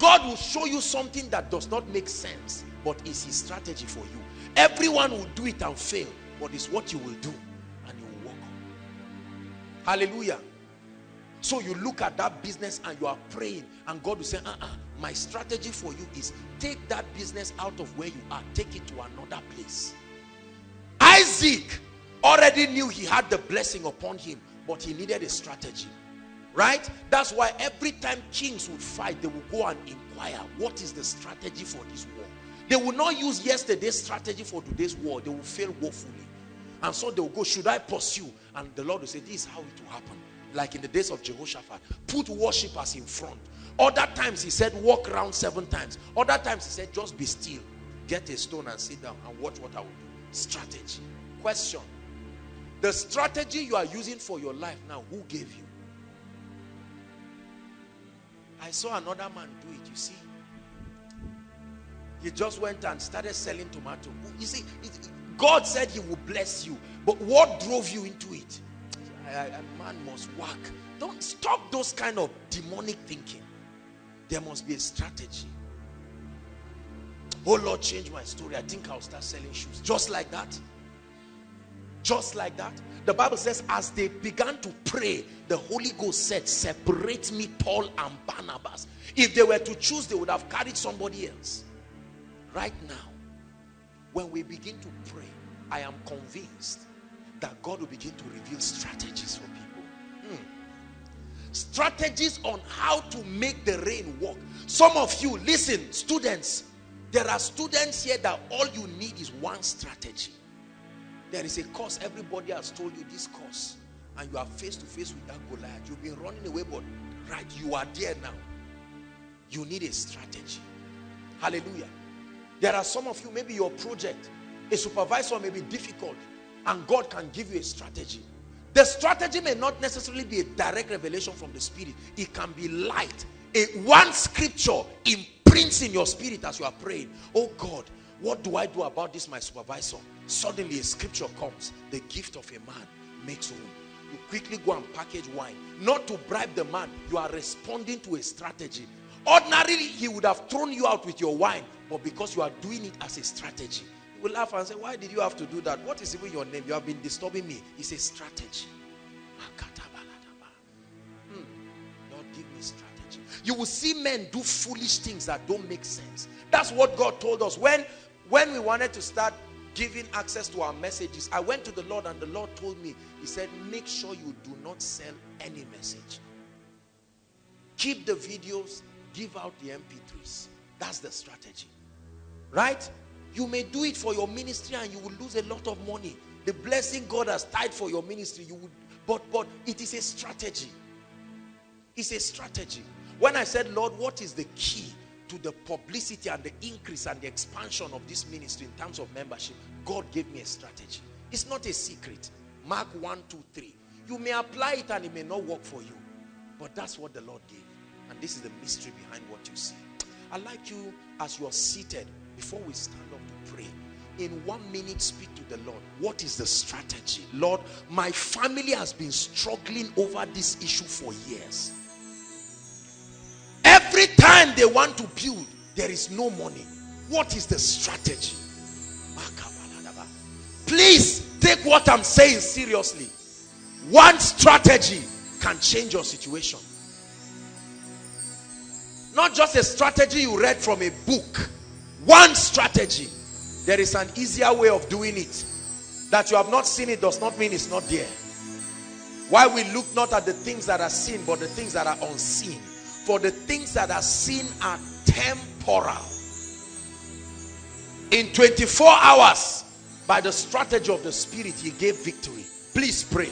God will show you something that does not make sense, but is his strategy for you. Everyone will do it and fail, but it's what you will do and you will walk on. Hallelujah. So you look at that business and you are praying, and God will say, my strategy for you is take that business out of where you are, take it to another place. Isaac already knew he had the blessing upon him, but he needed a strategy. Right? That's why every time kings would fight, they would go and inquire, what is the strategy for this war? They will not use yesterday's strategy for today's war. They will fail woefully. And so they will go, should I pursue? And the Lord will say, this is how it will happen. Like in the days of Jehoshaphat, put worshippers in front. Other times he said, walk around 7 times. Other times he said, just be still. Get a stone and sit down and watch what I will do. Strategy. Question. The strategy you are using for your life now, who gave you? I saw another man do it, you see. He just went and started selling tomato. You see, God said he will bless you. But what drove you into it? A man must work. Don't stop those kind of demonic thinking. There must be a strategy. Oh Lord, change my story. I think I'll start selling shoes. Just like that. Just like that. The Bible says, as they began to pray, the Holy Ghost said, separate me Paul and Barnabas. If they were to choose, they would have carried somebody else. Right now, when we begin to pray, I am convinced that God will begin to reveal strategies for people. Strategies on how to make the rain work. Some of you, listen, students, there are students here that all you need is one strategy. There is a course, everybody has told you this course, and you are face to face with that Goliath. You've been running away, but right, you are there now. You need a strategy. Hallelujah. There are some of you, maybe your project, a supervisor may be difficult, and God can give you a strategy. The strategy may not necessarily be a direct revelation from the Spirit. It can be light. One scripture imprints in your spirit as you are praying. Oh God, what do I do about this, my supervisor? Suddenly a scripture comes. The gift of a man makes room. You quickly go and package wine. Not to bribe the man. You are responding to a strategy. Ordinarily, he would have thrown you out with your wine. But because you are doing it as a strategy, he will laugh and say, why did you have to do that? What is even your name? You have been disturbing me. It's a strategy. Lord, give me strategy. You will see men do foolish things that don't make sense. That's what God told us. When we wanted to start giving access to our messages, I went to the Lord and the Lord told me, he said, make sure you do not sell any message. Keep the videos, give out the MP3s. That's the strategy. Right? You may do it for your ministry and you will lose a lot of money. The blessing God has tied for your ministry, you would, but it is a strategy. It's a strategy. When I said, Lord, what is the key to the publicity and the increase and the expansion of this ministry in terms of membership? God gave me a strategy. It's not a secret. Mark 1:2-3. You may apply it and it may not work for you, but that's what the Lord gave. And this is the mystery behind what you see. I'd like you, as you are seated, before we stand up to pray, in 1 minute, speak to the Lord. What is the strategy? Lord, my family has been struggling over this issue for years. Every time they want to build, there is no money. What is the strategy? Please take what I'm saying seriously. One strategy can change your situation. Not just a strategy you read from a book. One strategy. There is an easier way of doing it. That you have not seen it does not mean it's not there. Why we look not at the things that are seen, but the things that are unseen. For the things that are seen are temporal. In 24 hours, by the strategy of the Spirit, he gave victory. Please pray.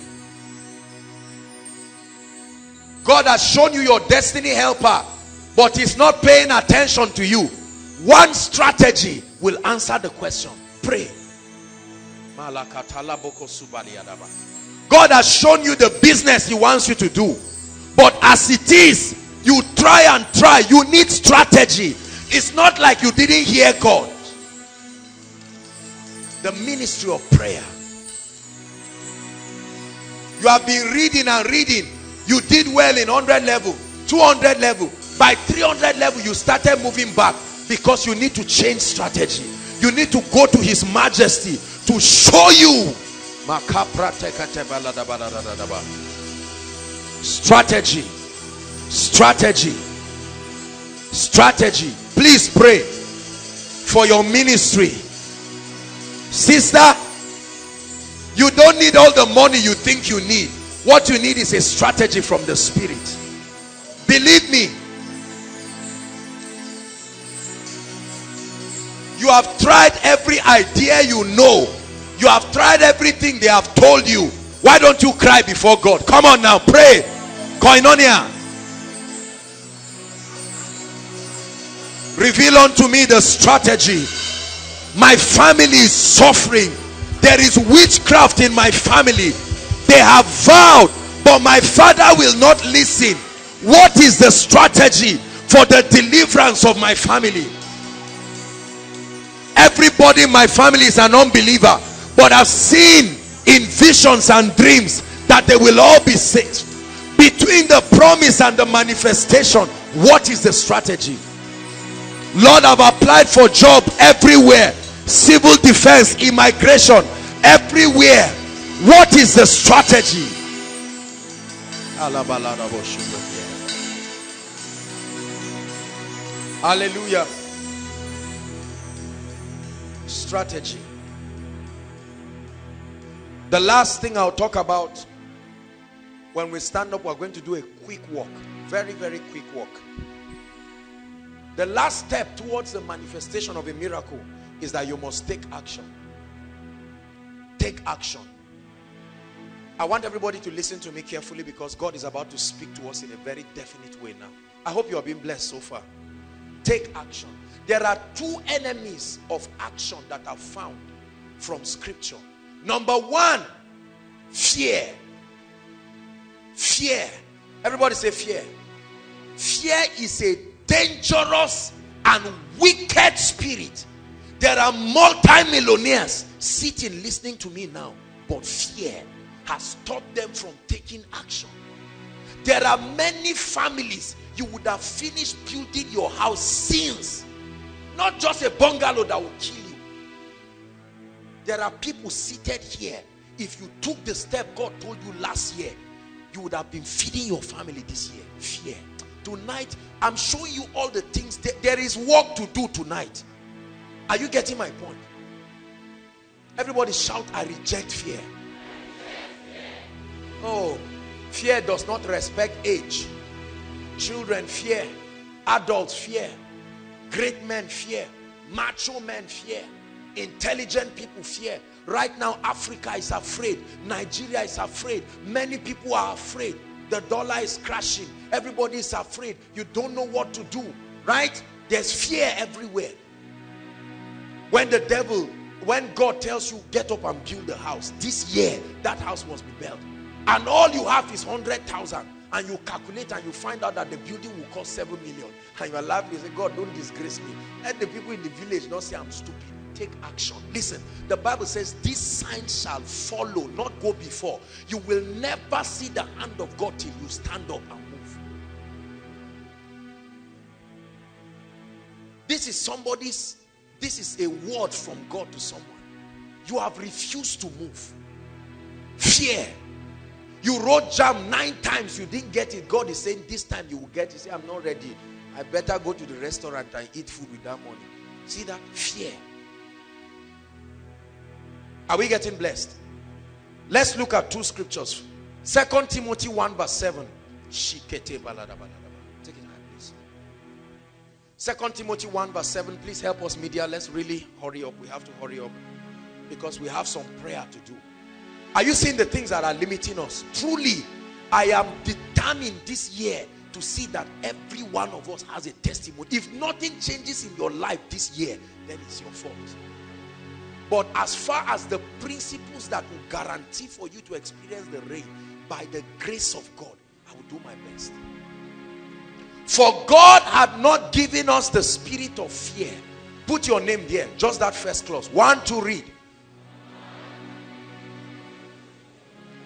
God has shown you your destiny helper, but he's not paying attention to you. One strategy will answer the question. Pray. God has shown you the business he wants you to do, but as it is, you try and try. You need strategy. It's not like you didn't hear God. The ministry of prayer. You have been reading and reading. You did well in 100 level, 200 level. By 300 level, you started moving back because you need to change strategy. You need to go to His Majesty to show you. Strategy. Strategy. Strategy. Please pray for your ministry. Sister, you don't need all the money you think you need. What you need is a strategy from the Spirit. Believe me. You have tried every idea you know. You have tried everything they have told you. Why don't you cry before God? Come on now, pray. Koinonia. Reveal unto me the strategy. My family is suffering. There is witchcraft in my family. They have vowed, but my father will not listen. What is the strategy for the deliverance of my family? Everybody in my family is an unbeliever, but I've seen in visions and dreams that they will all be saved. Between the promise and the manifestation, what is the strategy? Lord, I've applied for job everywhere. Civil defense, immigration, everywhere. What is the strategy? Hallelujah. Strategy. The last thing I'll talk about, when we stand up, we're going to do a quick walk. Very, very quick walk. The last step towards the manifestation of a miracle is that you must take action. Take action. I want everybody to listen to me carefully, because God is about to speak to us in a very definite way now. I hope you have been blessed so far. Take action. There are two enemies of action that are found from Scripture. Number one, fear. Fear. Everybody say fear. Fear is a dangerous and wicked spirit. There are multi-millionaires sitting listening to me now, but fear has stopped them from taking action. There are many families, you would have finished building your house since. Not just a bungalow that will kill you. There are people seated here. If you took the step God told you last year, you would have been feeding your family this year. Fear. Tonight, I'm showing you all the things. There is work to do tonight. Are you getting my point? Everybody shout, I reject fear. Oh, fear does not respect age. Children fear. Adults fear. Great men fear. Macho men fear. Intelligent people fear. Right now, Africa is afraid. Nigeria is afraid. Many people are afraid. The dollar is crashing. Everybody is afraid. You don't know what to do, right? There's fear everywhere. When the devil, when God tells you, get up and build a house, this year, that house must be built. And all you have is 100,000. And you calculate and you find out that the building will cost 7 million. And you are laughing. You say, God, don't disgrace me. Let the people in the village not say I'm stupid. Take action. Listen, the Bible says this sign shall follow, not go before. You will never see the hand of God till you stand up and move. This is somebody's, this is a word from God to someone. You have refused to move. Fear. You wrote jam 9 times, you didn't get it. God is saying this time you will get it. You say, I'm not ready. I better go to the restaurant and eat food with that money. See that? Fear. Are we getting blessed? Let's look at 2 scriptures. 2 Timothy 1 verse 7. 2 Timothy 1 verse 7. Please help us, media. Let's really hurry up. We have to hurry up because we have some prayer to do. Are you seeing the things that are limiting us? Truly, I am determined this year to see that every one of us has a testimony. If nothing changes in your life this year, then it's your fault. But as far as the principles that will guarantee for you to experience the rain, by the grace of God, I will do my best. For God had not given us the spirit of fear. Put your name there, just that first clause. 1, 2, read.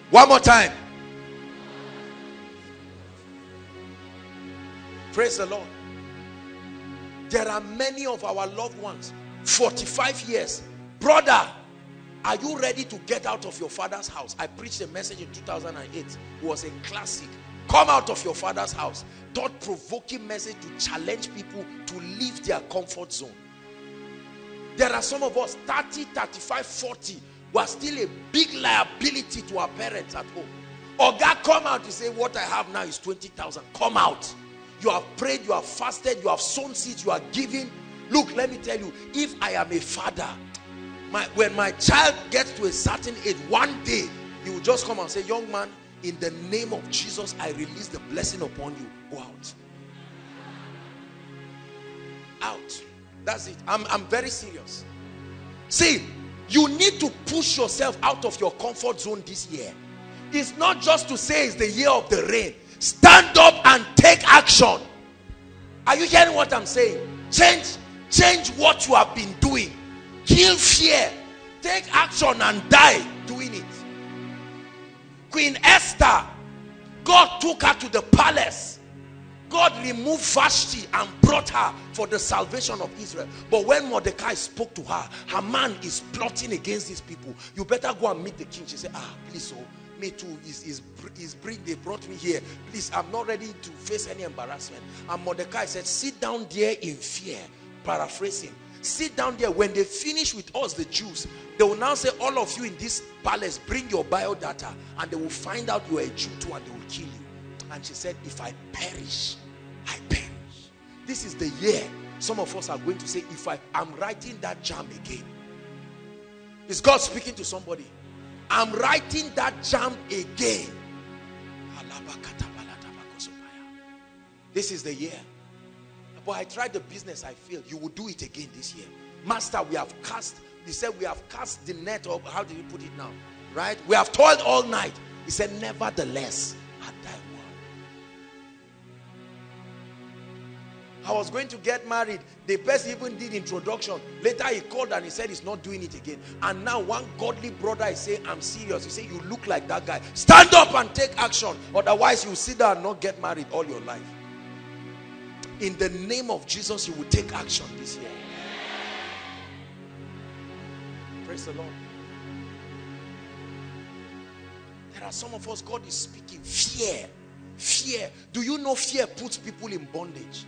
One more time. Praise the Lord. There are many of our loved ones, 45 years. Brother, are you ready to get out of your father's house? I preached a message in 2008. It was a classic. Come out of your father's house. Thought-provoking message to challenge people to leave their comfort zone. There are some of us, 30, 35, 40, were still a big liability to our parents at home. Or God come out to say, what I have now is 20,000. Come out. You have prayed, you have fasted, you have sown seeds, you are giving. Look, let me tell you, if I am a father, when my child gets to a certain age, one day, he will just come and say, young man, in the name of Jesus, I release the blessing upon you. Go out. Out. That's it. I'm very serious. See, you need to push yourself out of your comfort zone this year. It's not just to say it's the year of the rain. Stand up and take action. Are you hearing what I'm saying? Change what you have been doing. Kill fear. Take action and die doing it. Queen Esther, God took her to the palace. God removed Vashti and brought her for the salvation of Israel. But when Mordecai spoke to her, her man is plotting against these people. You better go and meet the king. She said, ah, please, oh, me too. They brought me here. Please, I'm not ready to face any embarrassment. And Mordecai said, sit down there in fear. Paraphrasing. Sit down there. When they finish with us, the Jews, they will now say, all of you in this palace, bring your biodata, and they will find out you are a Jew too, and they will kill you. And she said, if I perish, I perish. This is the year some of us are going to say, if I'm writing that jam again. Is God speaking to somebody? I'm writing that jam again. This is the year. But I tried the business, I failed. You will do it again this year. Master, we have cast, he said, we have cast the net of, how did you put it now? Right? We have toiled all night. He said, nevertheless, at thy word. I was going to get married. The person even did introduction. Later he called and he said, he's not doing it again. And now one godly brother is saying, I'm serious. He said, you look like that guy. Stand up and take action. Otherwise, you'll sit there and not get married all your life. In the name of Jesus, you will take action this year. Praise the Lord. There are some of us, God is speaking. Fear. Fear. Do you know fear puts people in bondage?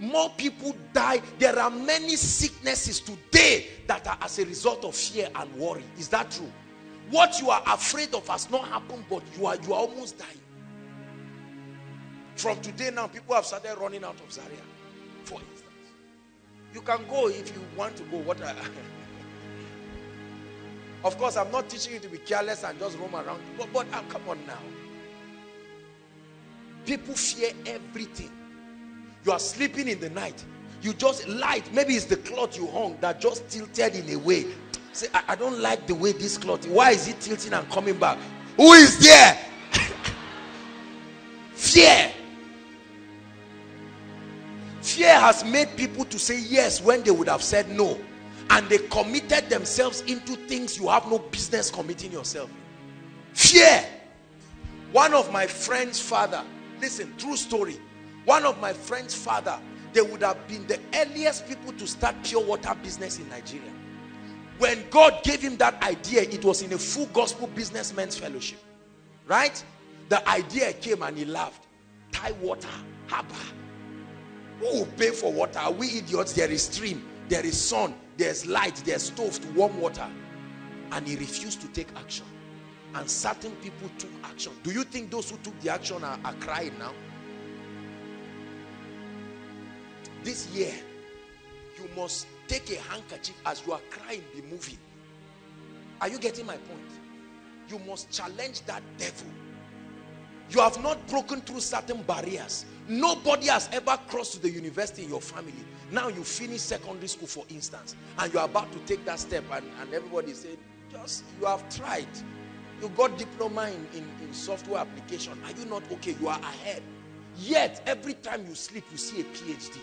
More people die. There are many sicknesses today that are as a result of fear and worry. Is that true? What you are afraid of has not happened, but you are almost dying. From today now, people have started running out of Zaria, for instance. You can go if you want to go. What? Of course, I'm not teaching you to be careless and just roam around. But come on now. People fear everything. You are sleeping in the night. You just light. Maybe it's the cloth you hung that just tilted in a way. Say, I don't like the way this cloth. Why is it tilting and coming back? Who is there? Fear. Fear has made people to say yes when they would have said no. And they committed themselves into things you have no business committing yourself in. Fear. One of my friend's father, listen, true story. One of my friend's father, they would have been the earliest people to start pure water business in Nigeria. When God gave him that idea, it was in a full gospel businessmen's fellowship. Right? The idea came and he laughed. Thai water, haba. Who will pay for water? Are we idiots? There is stream, there is sun, there's light, there's stove to warm water. And he refused to take action. And certain people took action. Do you think those who took the action are crying now? This year, you must take a handkerchief as you are crying, be moving. Are you getting my point? You must challenge that devil. You have not broken through certain barriers. Nobody has ever crossed to the university in your family. Now you finish secondary school, for instance, and you are about to take that step, and everybody said, just, you have tried. You got diploma in software application. Are you not okay? You are ahead. Yet, every time you sleep, you see a PhD.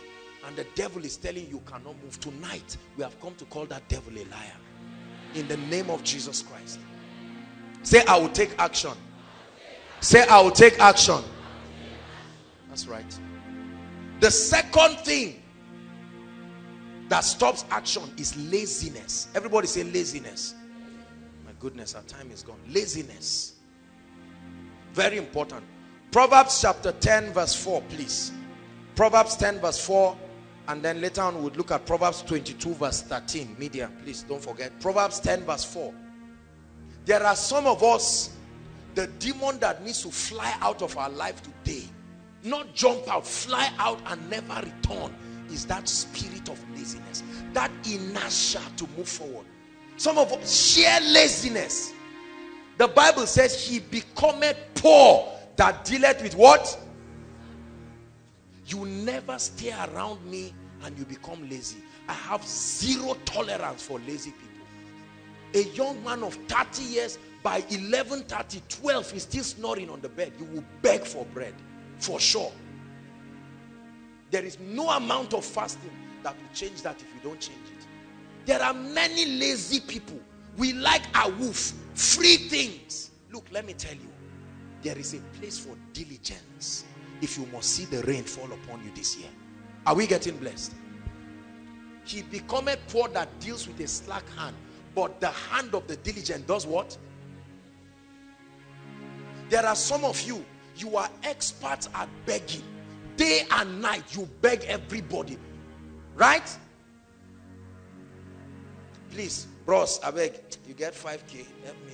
And the devil is telling you, you cannot move. Tonight, we have come to call that devil a liar. In the name of Jesus Christ. Say, I will take action. Say, I will take action. That's right. The second thing that stops action is laziness. Everybody say laziness. My goodness, our time is gone. Laziness. Very important. Proverbs chapter 10 verse 4, please. Proverbs 10 verse 4, and then later on we'll look at Proverbs 22 verse 13. Media, please don't forget. Proverbs 10 verse 4. There are some of us, the demon that needs to fly out of our life today, not jump out, fly out and never return, is that spirit of laziness, that inertia to move forward. Some of us, sheer laziness. The Bible says he becometh poor that dealeth with what? You never stay around me and you become lazy. I have zero tolerance for lazy people. A young man of 30 years, by 11:30, 12, is still snoring on the bed. You will beg for bread, for sure. There is no amount of fasting that will change that if you don't change it. There are many lazy people. We like a woof, free things. Look, let me tell you, there is a place for diligence if you must see the rain fall upon you this year. Are we getting blessed? He becometh poor that deals with a slack hand, but the hand of the diligent does what? There are some of you, you are experts at begging. Day and night, you beg everybody. Right? Please, bros, I beg. You get 5K, help me.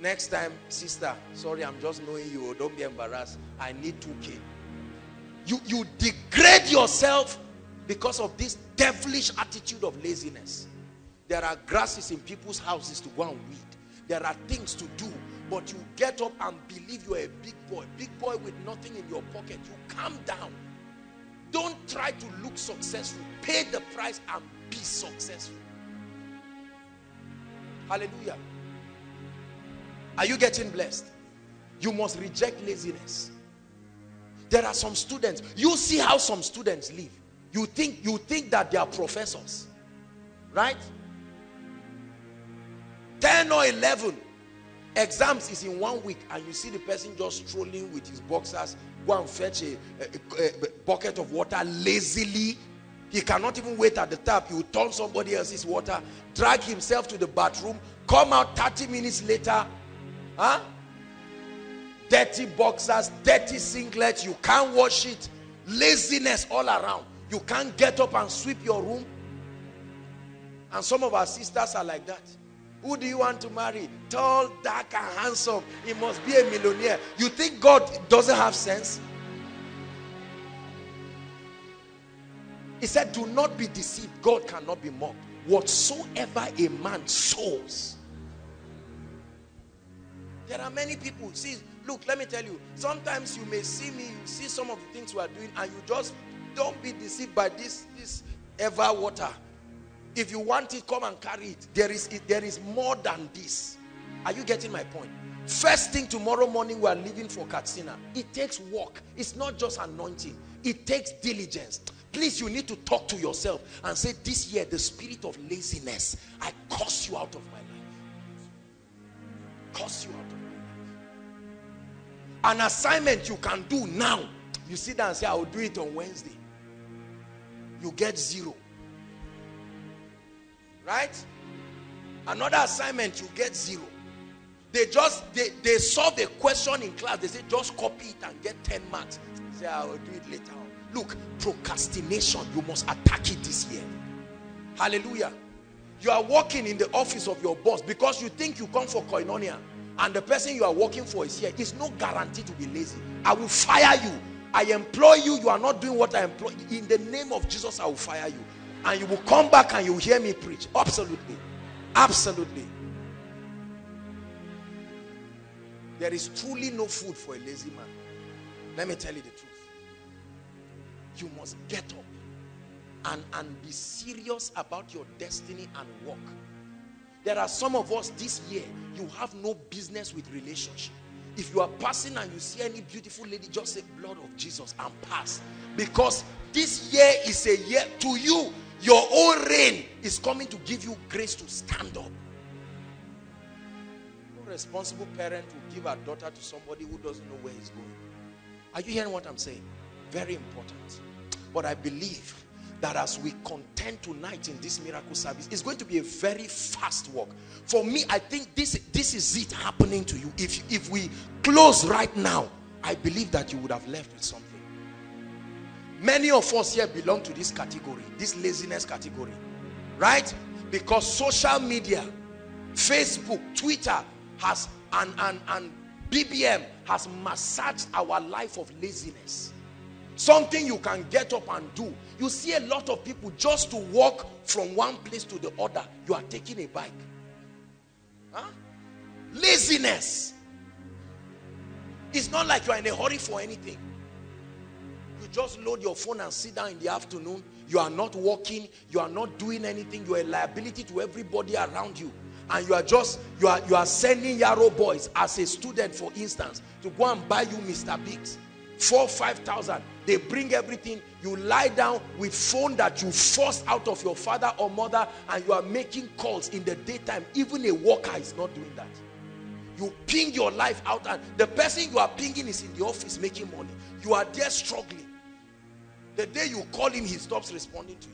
Next time, sister, sorry, I'm just knowing you. Don't be embarrassed. I need 2K. You degrade yourself because of this devilish attitude of laziness. There are grasses in people's houses to go and weed. There are things to do. But you get up and believe you are a big boy. Big boy with nothing in your pocket. You calm down. Don't try to look successful. Pay the price and be successful. Hallelujah. Are you getting blessed? You must reject laziness. There are some students. You see how some students live. You think that they are professors. Right? 10 or 11. Exams is in 1 week, and you see the person just strolling with his boxers, go and fetch a bucket of water lazily. He cannot even wait at the tap. He will turn somebody else's water, drag himself to the bathroom, come out 30 minutes later. Huh? Dirty boxers, dirty singlets, you can't wash it. Laziness all around. You can't get up and sweep your room. And some of our sisters are like that. Who do you want to marry? Tall, dark, and handsome. He must be a millionaire. You think God doesn't have sense? He said, do not be deceived. God cannot be mocked. whatsoever a man sows. There are many people, see, look, let me tell you, sometimes you may see me, you see some of the things we are doing, and you just don't be deceived by this ever water. If you want it, come and carry it. There is more than this. Are you getting my point? First thing tomorrow morning, we are leaving for Katsina. It takes work. It's not just anointing. It takes diligence. Please, you need to talk to yourself and say, this year, the spirit of laziness, I curse you out of my life. Curse you out of my life. An assignment you can do now. You sit down and say, I will do it on Wednesday. You get zero. Right? Another assignment, you get zero. They just, they solve the question in class. They say, just copy it and get 10 marks. They say, I will do it later on. Look, procrastination, you must attack it this year. Hallelujah. You are working in the office of your boss because you think you come for Koinonia and the person you are working for is here. It's no guarantee to be lazy. I will fire you. I employ you. You are not doing what I employ. In the name of Jesus, I will fire you. And you will come back and you will hear me preach. Absolutely. Absolutely. There is truly no food for a lazy man. Let me tell you the truth. You must get up and be serious about your destiny and work. There are some of us this year, you have no business with relationship. If you are passing and you see any beautiful lady, just say, blood of Jesus, and pass. Because this year is a year to you. Your own reign is coming to give you grace to stand up. Responsible parent will give her daughter to somebody who doesn't know where he's going. Are you hearing what I'm saying? Very important. But I believe that as we contend tonight in this miracle service, it's going to be a very fast walk. For me, I think this is it happening to you. If we close right now, I believe that you would have left with something. Many of us here belong to this category, this laziness category, right? Because social media, Facebook, Twitter, has and BBM has massaged our life of laziness. Something you can get up and do. You see a lot of people just to walk from one place to the other. You are taking a bike. Huh? Laziness. It's not like you are in a hurry for anything. You just load your phone and sit down in the afternoon. You are not walking. You are not doing anything. You are a liability to everybody around you. And you are just, you are sending Yarrow boys as a student, for instance, to go and buy you Mr. Biggs. 4,000, 5,000. They bring everything. You lie down with phone that you forced out of your father or mother, and you are making calls in the daytime. Even a worker is not doing that. You ping your life out, and the person you are pinging is in the office making money. You are there struggling. The day you call him, he stops responding to you.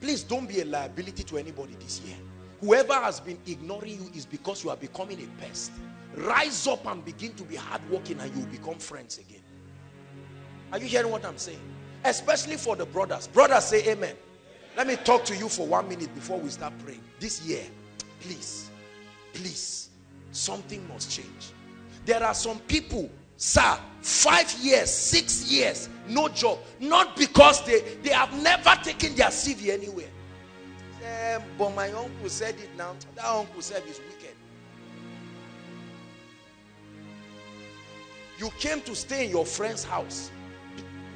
Please don't be a liability to anybody this year. Whoever has been ignoring you is because you are becoming a pest. Rise up and begin to be hardworking and you will become friends again. Are you hearing what I'm saying? Especially for the brothers. Brothers, say amen. Let me talk to you for 1 minute before we start praying. This year, please, please, something must change. There are some people, sir, 5 years, 6 years, no job. Not because they have never taken their CV anywhere. But my uncle said it now. That uncle said it's wicked. You came to stay in your friend's house.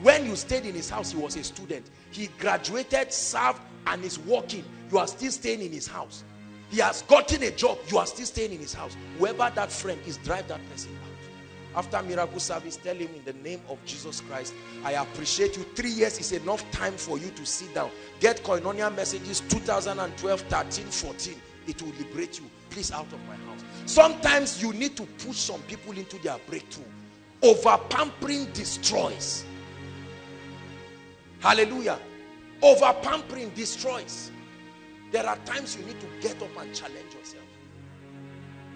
When you stayed in his house, he was a student. He graduated, served, and is working. You are still staying in his house. He has gotten a job. You are still staying in his house. Whoever that friend is, drive that person out. After miracle service, tell him, in the name of Jesus Christ, I appreciate you. 3 years is enough time for you to sit down. Get Koinonia messages 2012, 13, 14. It will liberate you. Please, out of my house. Sometimes you need to push some people into their breakthrough. Over pampering destroys. Hallelujah. Over pampering destroys. There are times you need to get up and challenge yourself.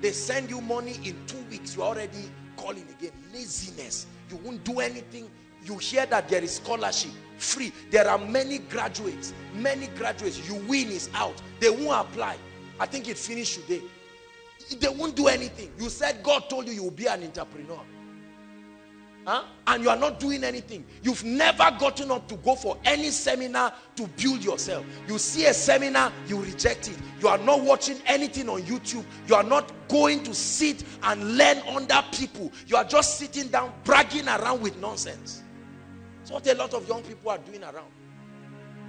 They send you money in 2 weeks. You already calling again. Laziness. You won't do anything. You hear that there is scholarship free. There are many graduates. Many graduates. You win is out. They won't apply. I think it finished today. They won't do anything. You said God told you will be an entrepreneur. Huh? And you are not doing anything. You've never gotten up to go for any seminar to build yourself. You see a seminar, you reject it. You are not watching anything on YouTube. You are not going to sit and learn under people. You are just sitting down, bragging around with nonsense. It's what a lot of young people are doing around.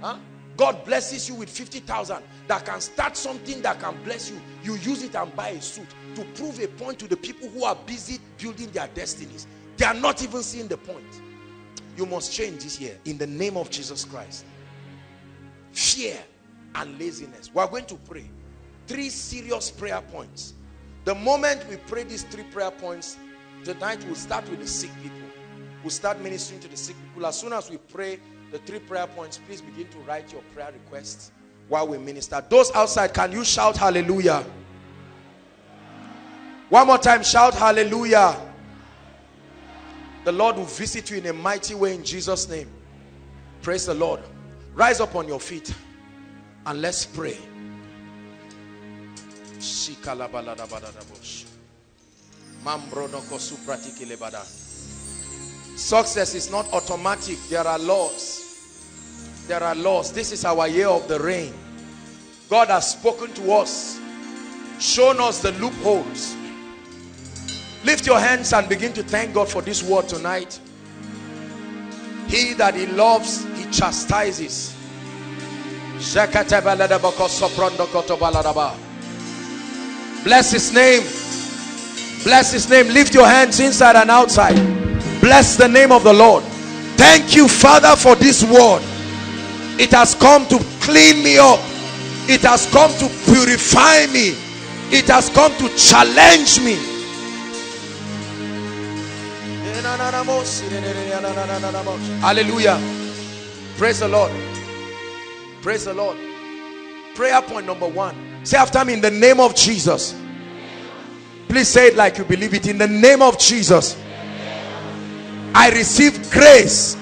Huh? God blesses you with 50,000 that can start something that can bless you. You use it and buy a suit to prove a point to the people who are busy building their destinies. They are not even seeing the point. You must change this year in the name of Jesus Christ. Fear and laziness. We are going to pray 3 serious prayer points. The moment we pray these 3 prayer points, tonight we'll start with the sick people. We'll start ministering to the sick people. As soon as we pray the 3 prayer points, please begin to write your prayer requests while we minister. Those outside, can you shout hallelujah? One more time, shout hallelujah. The Lord will visit you in a mighty way in Jesus' name. Praise the Lord. Rise up on your feet and let's pray. Success is not automatic. There are laws. There are laws. This is our year of the rain. God has spoken to us, shown us the loopholes. Lift your hands and begin to thank God for this word tonight. He that he loves, he chastises. Bless his name. Bless his name. Lift your hands inside and outside. Bless the name of the Lord. Thank you, Father, for this word. It has come to clean me up. It has come to purify me. It has come to challenge me. Hallelujah. Praise the Lord. Praise the Lord. Prayer point number 1. Say after me, in the name of Jesus. Please say it like you believe it. In the name of Jesus, I receive grace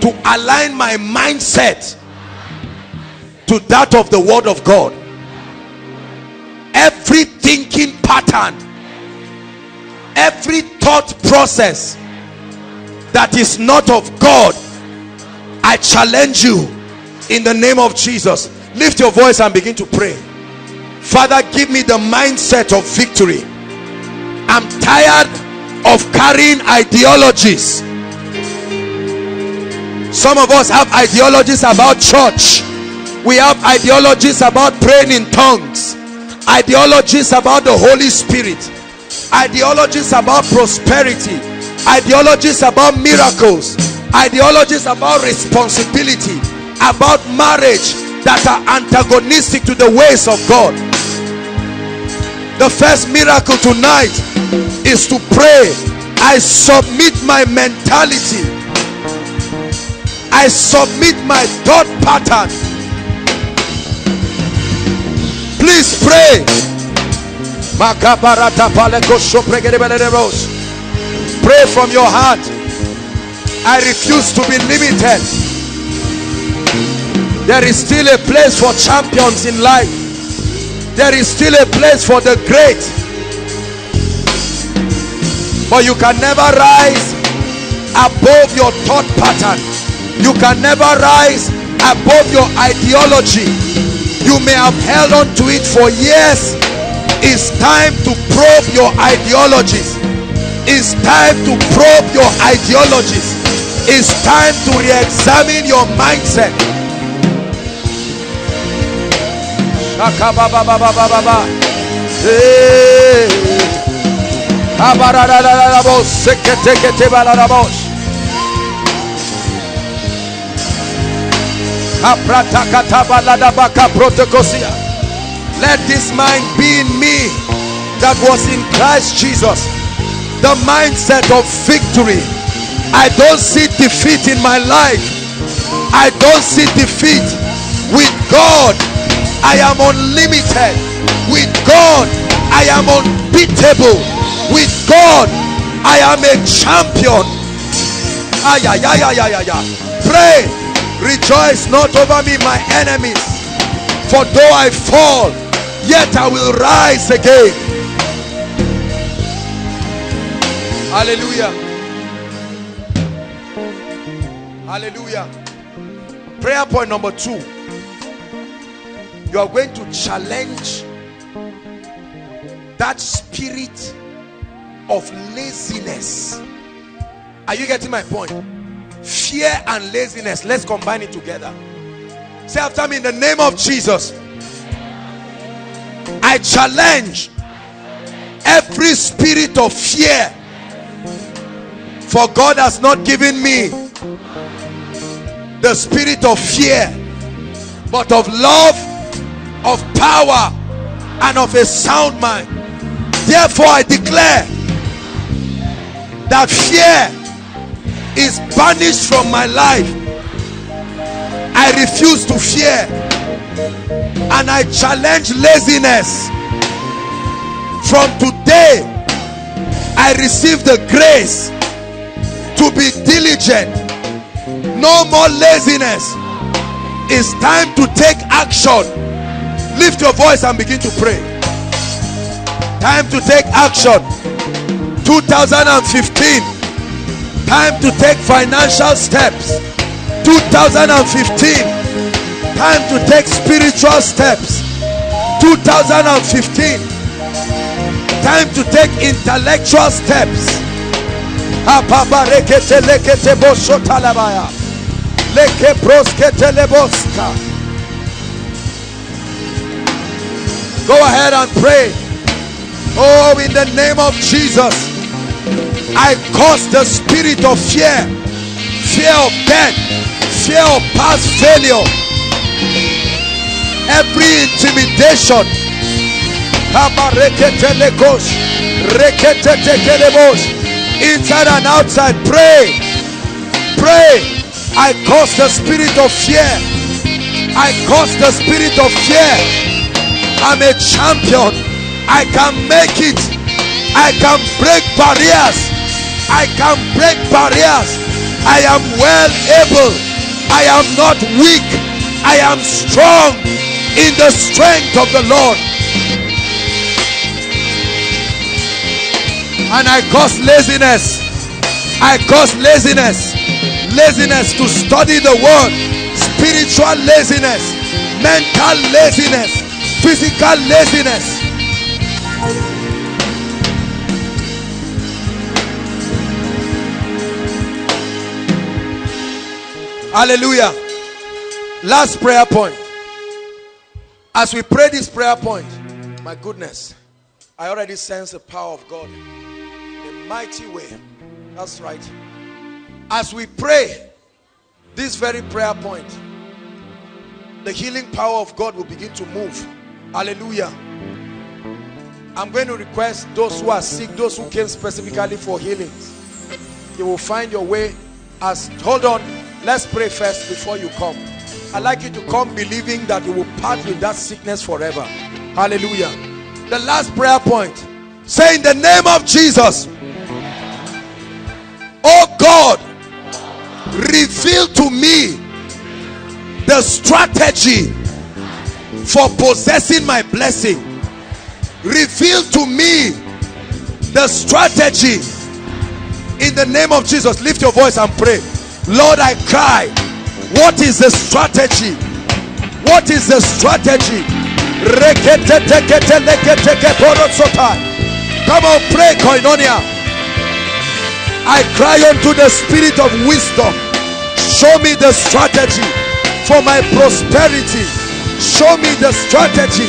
to align my mindset to that of the word of God. Every thinking pattern, every thought process that is not of God, I challenge you in the name of Jesus. Lift your voice and begin to pray. Father, give me the mindset of victory. I'm tired of carrying ideologies. Some of us have ideologies about church. We have ideologies about praying in tongues, ideologies about the Holy Spirit, ideologies about prosperity, ideologies about miracles, ideologies about responsibility, about marriage, that are antagonistic to the ways of God. The first miracle tonight is to pray. I submit my mentality. I submit my thought pattern. Please pray. Pray from your heart. I refuse to be limited. There is still a place for champions in life. There is still a place for the great. But you can never rise above your thought pattern. You can never rise above your ideology. You may have held on to it for years. It's time to probe your ideologies. It's time to probe your ideologies. It's time to re-examine your mindset. Let this mind be in me that was in Christ Jesus. The mindset of victory. I don't see defeat in my life. I don't see defeat. With God, I am unlimited. With God, I am unbeatable. With God, I am a champion. Pray. Rejoice not over me, my enemies. For though I fall, yet I will rise again. Hallelujah. Hallelujah. Prayer point number 2. You are going to challenge that spirit of laziness. Are you getting my point? Fear and laziness, let's combine it together. Say after me, in the name of Jesus, I challenge every spirit of fear, for God has not given me the spirit of fear, but of love, of power, and of a sound mind. Therefore I declare that fear is banished from my life. I refuse to fear, and I challenge laziness. From today, I receive the grace to be diligent. No more laziness. It's time to take action. Lift your voice and begin to pray. Time to take action. 2015. Time to take financial steps. 2015. Time to take spiritual steps. 2015. Time to take intellectual steps. Go ahead and pray. Oh, in the name of Jesus, I cause the spirit of fear, fear of death, fear of past failure, every intimidation, inside and outside. Pray, pray. I cause the spirit of fear. I cause the spirit of fear. I'm a champion. I can make it. I can break barriers. I can break barriers. I am well able. I am not weak. I am strong in the strength of the Lord. And I cause laziness. I cause laziness. Laziness to study the word. Spiritual laziness. Mental laziness. Physical laziness. Hallelujah. Last prayer point. As we pray this prayer point, my goodness, I already sense the power of God. Mighty way. That's right. As we pray this very prayer point, the healing power of God will begin to move. Hallelujah. I'm going to request those who are sick, those who came specifically for healings, you will find your way. As hold on, let's pray first before you come. I'd like you to come believing that you will part with that sickness forever. Hallelujah. The last prayer point, say, in the name of Jesus, oh God, reveal to me the strategy for possessing my blessing. Reveal to me the strategy. In the name of Jesus, lift your voice and pray. Lord, I cry, what is the strategy? What is the strategy? Come on, pray, Koinonia. I cry unto the spirit of wisdom. Show me the strategy for my prosperity. Show me the strategy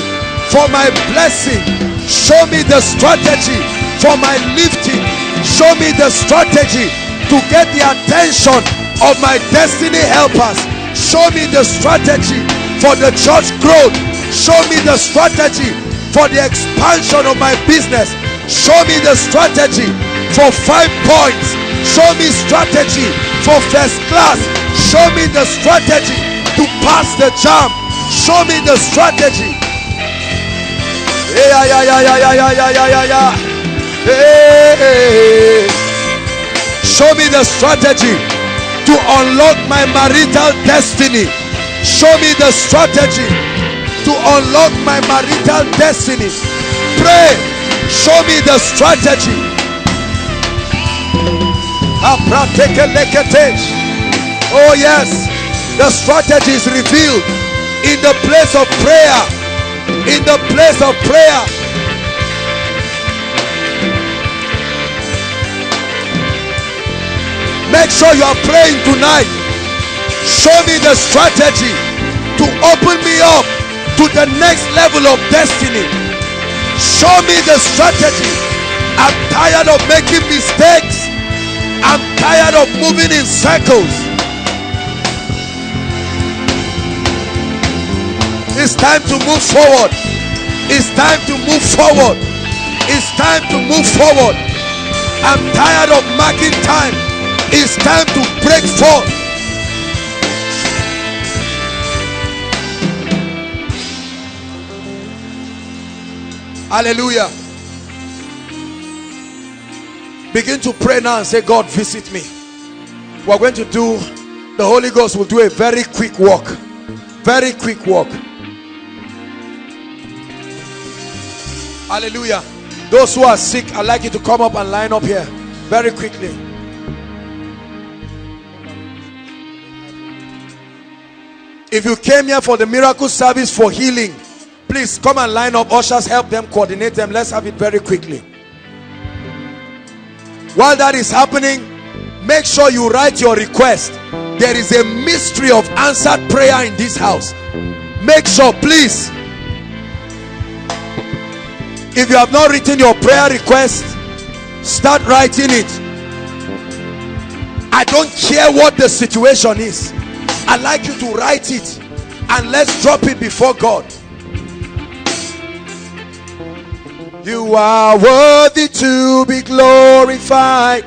for my blessing. Show me the strategy for my lifting. Show me the strategy to get the attention of my destiny helpers. Show me the strategy for the church growth. Show me the strategy for the expansion of my business. Show me the strategy for 5 points. Show me strategy for first class. Show me the strategy to pass the jam. Show me the strategy. Show me the strategy to unlock my marital destiny. Show me the strategy to unlock my marital destiny. Pray. Show me the strategy. Oh yes, the strategy is revealed in the place of prayer. In the place of prayer. Make sure you are praying tonight. Show me the strategy to open me up to the next level of destiny. Show me the strategy. I'm tired of making mistakes. I'm tired of moving in circles. It's time to move forward. It's time to move forward. It's time to move forward. I'm tired of marking time. It's time to break forth. Hallelujah. Begin to pray now and say, God, visit me. We're going to do, the Holy Ghost will do a very quick walk. Very quick walk. Hallelujah. Those who are sick, I'd like you to come up and line up here. Very quickly. If you came here for the miracle service for healing, please come and line up. Ushers, help them, coordinate them. Let's have it very quickly. While that is happening, make sure you write your request. There is a mystery of answered prayer in this house. Make sure, please. If you have not written your prayer request, start writing it. I don't care what the situation is. I'd like you to write it and let's drop it before God. You are worthy to be glorified.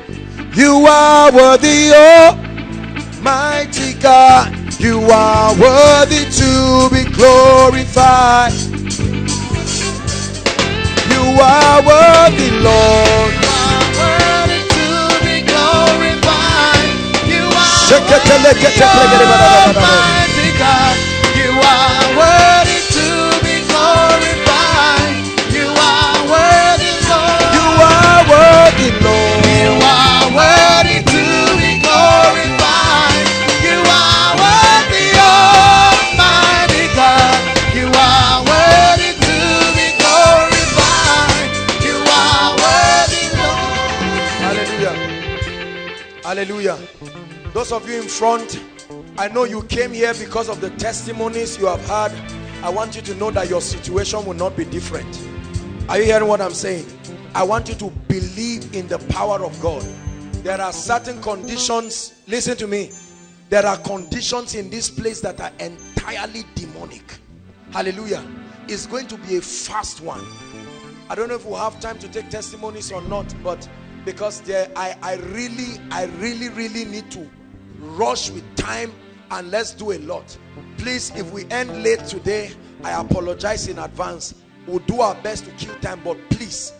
You are worthy, Almighty God. You are worthy to be glorified. You are worthy, Lord. You are worthy to be glorified. You are worthy, Almighty God. You are worthy to be glorified. You are worthy, Lord. You are worthy, Lord. You are worthy to be glorified. You are worthy, Almighty God. You are worthy to be glorified. You are worthy, Lord. Hallelujah. Hallelujah. Those of you in front, I know you came here because of the testimonies you have had. I want you to know that your situation will not be different. Are you hearing what I'm saying? I want you to believe in the power of God. There are certain conditions, listen to me, there are conditions in this place that are entirely demonic. Hallelujah. It's going to be a fast one. I don't know if we'll have time to take testimonies or not, but because I really need to rush with time and let's do a lot. Please, if we end late today, I apologize in advance. We'll do our best to kill time, but please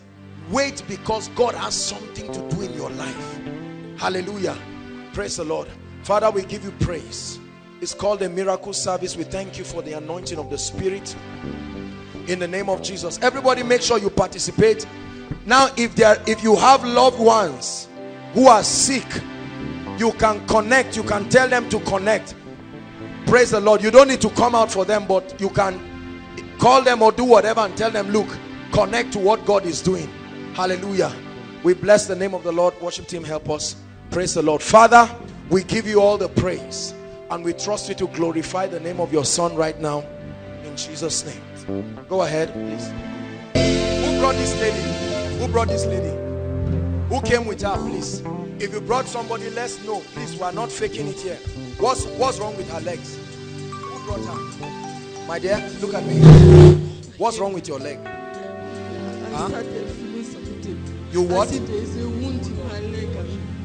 wait, because God has something to do in your life. Hallelujah. Praise the Lord. Father, we give you praise. It's called a miracle service. We thank you for the anointing of the Spirit in the name of Jesus. Everybody, make sure you participate. Now, if you have loved ones who are sick, you can connect. You can tell them to connect. Praise the Lord. You don't need to come out for them, but you can call them or do whatever and tell them, look, connect to what God is doing. Hallelujah. We bless the name of the Lord. Worship team, help us. Praise the Lord. Father, we give you all the praise and we trust you to glorify the name of your Son right now, in Jesus' name. Go ahead, please. Who brought this lady? Who brought this lady? Who came with her, please? If you brought somebody, let's know. Please, we are not faking it here. What's wrong with her legs? Who brought her? My dear, look at me. What's wrong with your leg? Huh? You what? I see there is a wound in my leg.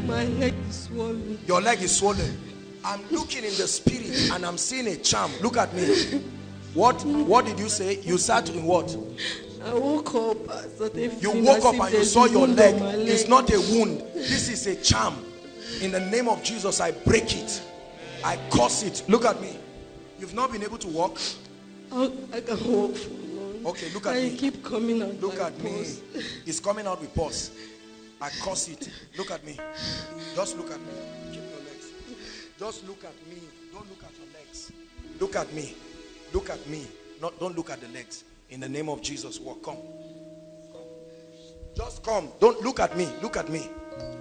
My leg is swollen. Your leg is swollen. I'm looking in the spirit and I'm seeing a charm. Look at me. What did you say? You sat in what? I woke up. You saw your leg. It's not a wound. This is a charm. In the name of Jesus, I break it. I curse it. Look at me. You've not been able to walk? I can walk. Okay, look at me. I keep coming out. Look at me. It's coming out with pus. I curse it. Look at me. Just look at me. Keep your legs. Just look at me. Don't look at your legs. Look at me. Look at me. Not, don't look at the legs. In the name of Jesus, walk. Come. Come. Just come. Don't look at me. Look at me.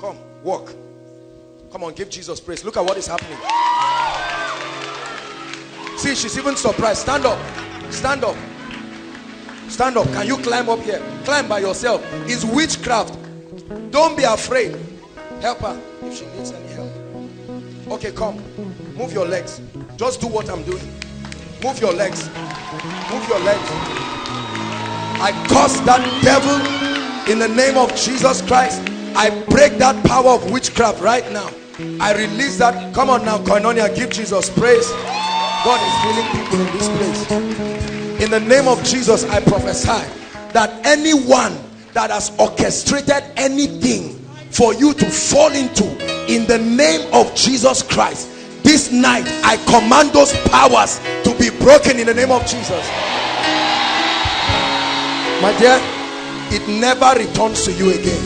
Come. Walk. Come on, give Jesus praise. Look at what is happening. See, she's even surprised. Stand up. Stand up. Stand up. Can you climb up here? Climb by yourself. It's witchcraft. Don't be afraid. Help her if she needs any help. Okay, come. Move your legs. Just do what I'm doing. Move your legs. Move your legs. I curse that devil in the name of Jesus Christ. I break that power of witchcraft right now. I release that. Come on now, Koinonia, give Jesus praise. God is healing people in this place. In the name of Jesus, I prophesy that anyone that has orchestrated anything for you to fall into, in the name of Jesus Christ, this night I command those powers to be broken in the name of Jesus. My dear, it never returns to you again.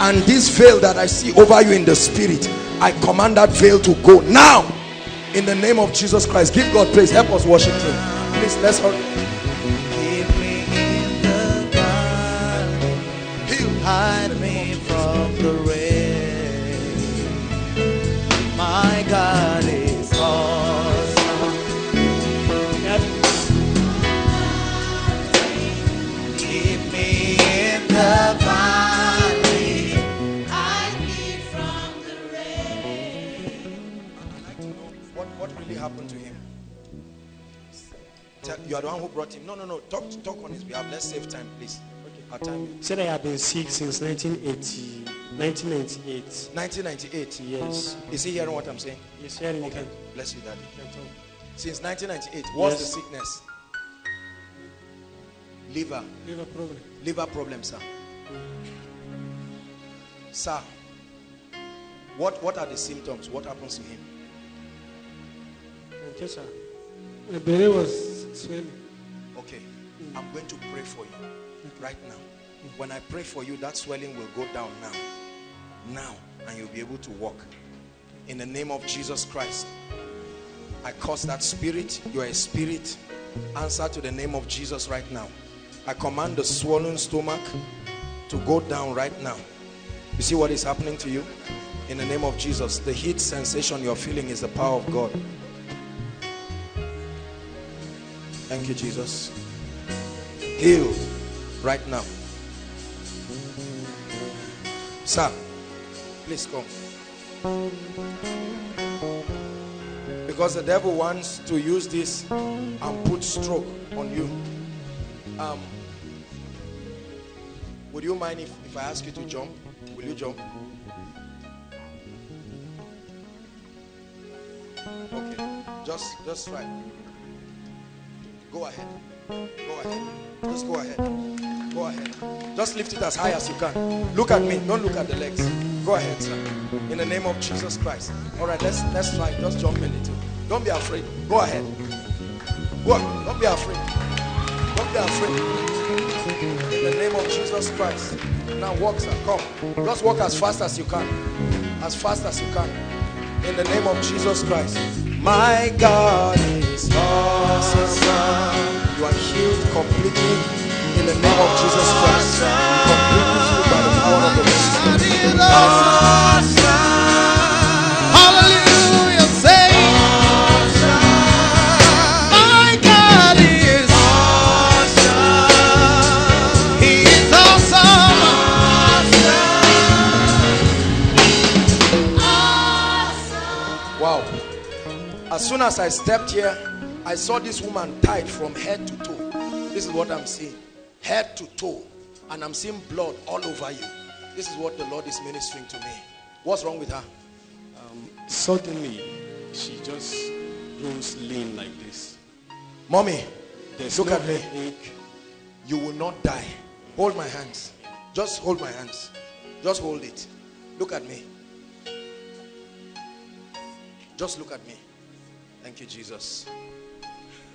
And this veil that I see over you in the spirit, I command that veil to go now in the name of Jesus Christ. Give God praise. Help us worship him, please. Let's hurry. Keep me in the garden. Heal. Hide me from the rain. My God is awesome. Keep me in the garden. Happened to him? You are the one who brought him. No. Talk on his behalf. Let's save time, please. Okay. Time. Said I have been sick since 1998. 1998. Yes. Is he hearing what I'm saying? He's hearing. Okay. Again. Bless you, Daddy. Since 1998, what's the sickness? Liver. Liver problem. Liver problem, sir. Sir, what are the symptoms? What happens to him? Yes, sir. The belly was swelling. Okay. I'm going to pray for you right now. When I pray for you, that swelling will go down now. Now. And you'll be able to walk. In the name of Jesus Christ, I curse that spirit. You are a spirit. Answer to the name of Jesus right now. I command the swollen stomach to go down right now. You see what is happening to you? In the name of Jesus, the heat sensation you're feeling is the power of God. Thank you, Jesus. Heal right now. Sir, please come. Because the devil wants to use this and put stroke on you. Would you mind if I ask you to jump? Will you jump? Okay. Just try. Go ahead. Go ahead. Just go ahead. Go ahead. Just lift it as high as you can. Look at me. Don't look at the legs. Go ahead, sir. In the name of Jesus Christ. All right, let's try. Just jump a little. Don't be afraid. Go ahead. Go. Don't be afraid. Don't be afraid. In the name of Jesus Christ. Now walk, sir. Come. Just walk as fast as you can. As fast as you can. In the name of Jesus Christ. My God is awesome. You are healed completely in the name of Jesus Christ. Completely healed by the power of the Holy Spirit. Hallelujah. Say, my God is awesome. He is awesome. Awesome. Wow. As soon as I stepped here, I saw this woman tied from head to toe. This is what I'm seeing. Head to toe. And I'm seeing blood all over you. This is what the Lord is ministering to me. What's wrong with her? Suddenly, she just grows lean like this. Mommy, look at me. You will not die. Hold my hands. Just hold my hands. Just hold it. Look at me. Just look at me. Thank you, Jesus.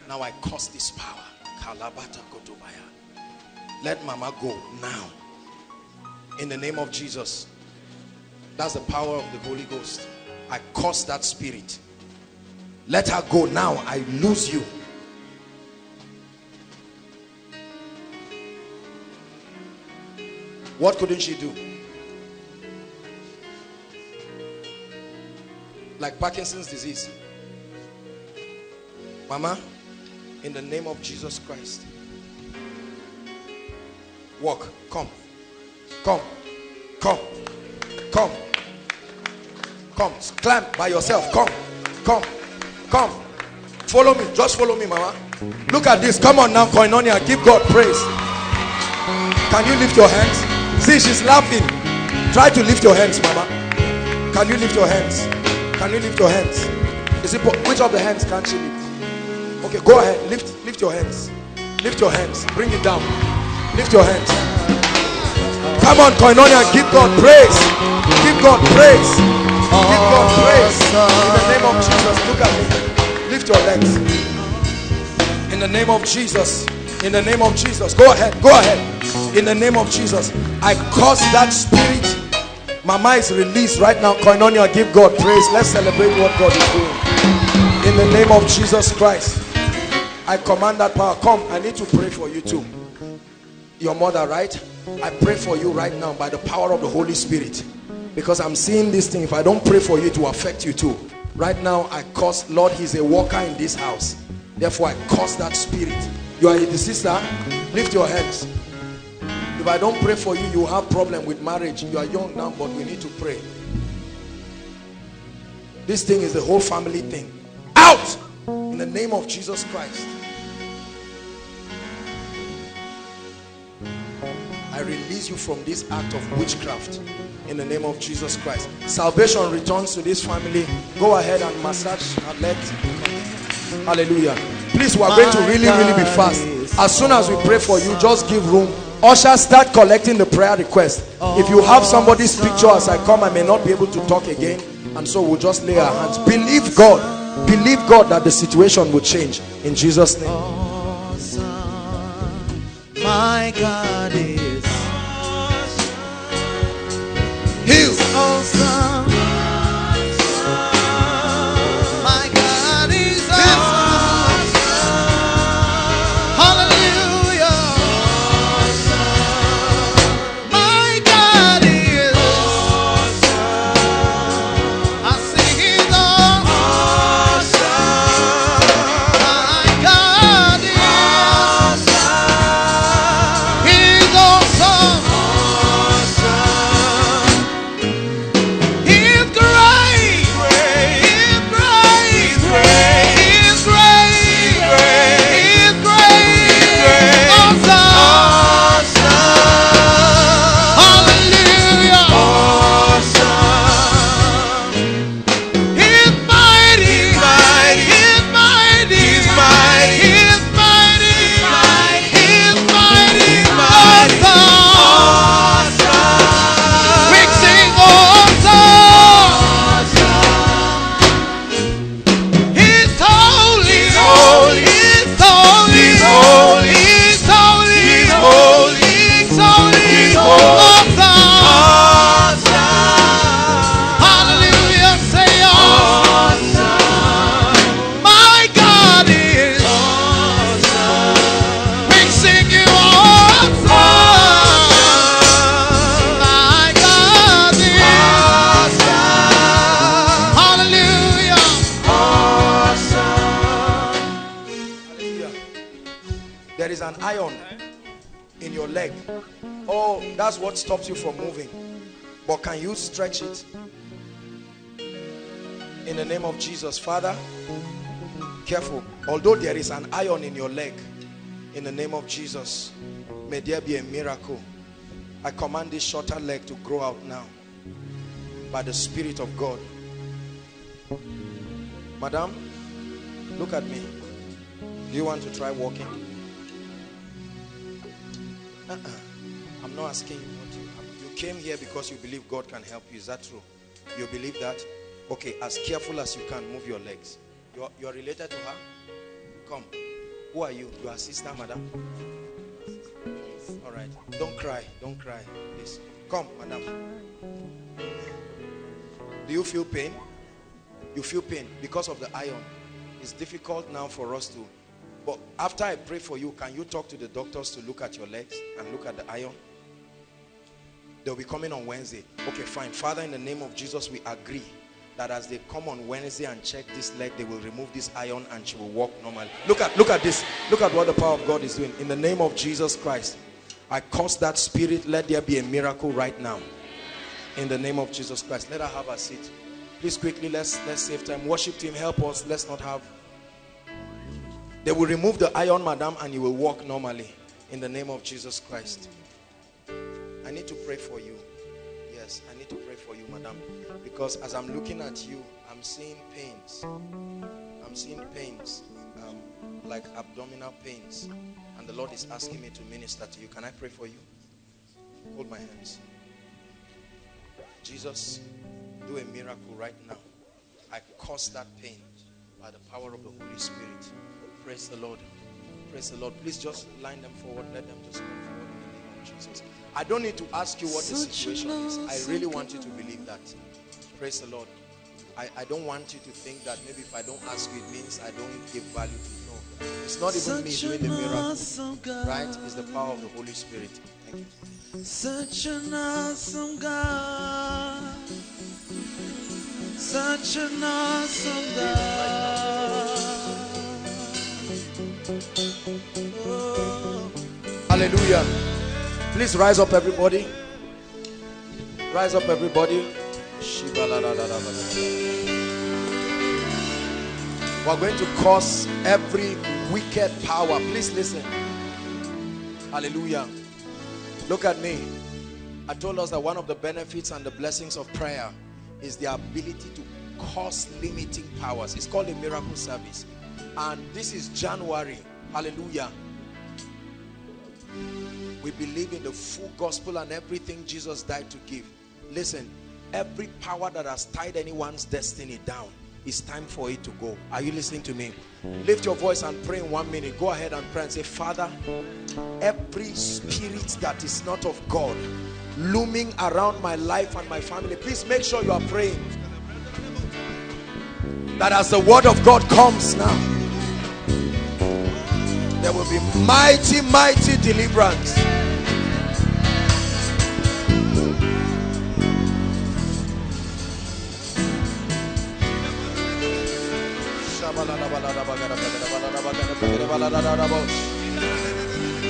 Now I curse this power. Kalabata Kotobaya. Let Mama go now. In the name of Jesus. That's the power of the Holy Ghost. I curse that spirit. Let her go now. I lose you. What couldn't she do? Like Parkinson's disease. Mama, in the name of Jesus Christ, walk. Come, come, come, come, come. Climb by yourself. Come, come, come. Follow me. Just follow me, Mama. Look at this. Come on now, Koinonia. Give God praise. Can you lift your hands? See, she's laughing. Try to lift your hands, Mama. Can you lift your hands? Can you lift your hands? Is it, which of the hands can't she lift? Okay, go ahead. Lift your hands. Lift your hands. Bring it down. Lift your hands. Come on, Koinonia. Give God praise. Give God praise. Give God praise. In the name of Jesus. Look at me. Lift your legs. In the name of Jesus. In the name of Jesus. Go ahead. Go ahead. In the name of Jesus. I curse that spirit. Mama is released right now. Koinonia, give God praise. Let's celebrate what God is doing. In the name of Jesus Christ. I command that power. Come, I need to pray for you too. Your mother, right? I pray for you right now by the power of the Holy Spirit. Because I'm seeing this thing. If I don't pray for you, it will affect you too. Right now, I curse. Lord, he's a walker in this house. Therefore, I curse that spirit. You are the sister, lift your hands. If I don't pray for you, you have problem with marriage. You are young now, but we need to pray. This thing is the whole family thing. Out! In the name of Jesus Christ. I release you from this act of witchcraft. In the name of Jesus Christ. Salvation returns to this family. Go ahead and massage her legs. Hallelujah. Please, we are going to really, really be fast. As soon as we pray for you, just give room. Usher, start collecting the prayer request. If you have somebody's picture as I come, I may not be able to talk again. And so we'll just lay our hands. Believe God. Believe God that the situation will change. In Jesus' name. My God is awesome. He's awesome. What stops you from moving? But can you stretch it? In the name of Jesus. Father, careful. Although there is an iron in your leg, in the name of Jesus, may there be a miracle. I command this shorter leg to grow out now by the Spirit of God. Madam, look at me. Do you want to try walking? I'm not asking you what you have. You came here because you believe God can help you. Is that true? You believe that? Okay, as careful as you can, move your legs. You're related to her? Come. Who are you? You are sister, madam? All right. Don't cry, please. Come, madam. Do you feel pain? You feel pain because of the iron. It's difficult now for us to, but after I pray for you, can you talk to the doctors to look at your legs and look at the iron? They'll be coming on Wednesday. Okay, fine. Father, in the name of Jesus, we agree that as they come on Wednesday and check this leg, they will remove this iron and she will walk normally. Look at this. Look at what the power of God is doing. In the name of Jesus Christ, I curse that spirit. Let there be a miracle right now. In the name of Jesus Christ. Let her have a seat. Please quickly, let's save time. Worship team, help us. Let's not have. They will remove the iron, madam, and you will walk normally. In the name of Jesus Christ. I need to pray for you. Yes, I need to pray for you, madam. Because as I'm looking at you, I'm seeing pains. I'm seeing pains, like abdominal pains. And the Lord is asking me to minister to you. Can I pray for you? Hold my hands. Jesus, do a miracle right now. I curse that pain by the power of the Holy Spirit. Praise the Lord. Praise the Lord. Please just line them forward. Let them just come forward in the name of Jesus. I don't need to ask you what the situation is. I really want you to believe that. Praise the Lord. I don't want you to think that maybe if I don't ask you, it means I don't give value to you. No. It's not even me doing the miracle. Right? It's the power of the Holy Spirit. Thank you. Such an awesome God. Such an awesome God. Hallelujah. Please rise up, everybody. Rise up, everybody. We're going to curse every wicked power. Please listen. Hallelujah. Look at me. I told us that one of the benefits and the blessings of prayer is the ability to curse limiting powers. It's called a miracle service. And this is January. Hallelujah. We believe in the full gospel and everything Jesus died to give. Listen, every power that has tied anyone's destiny down, it's time for it to go. Are you listening to me? Lift your voice and pray in 1 minute. Go ahead and pray and say, Father, every spirit that is not of God looming around my life and my family, please make sure you are praying that as the word of God comes now, there will be mighty, mighty deliverance.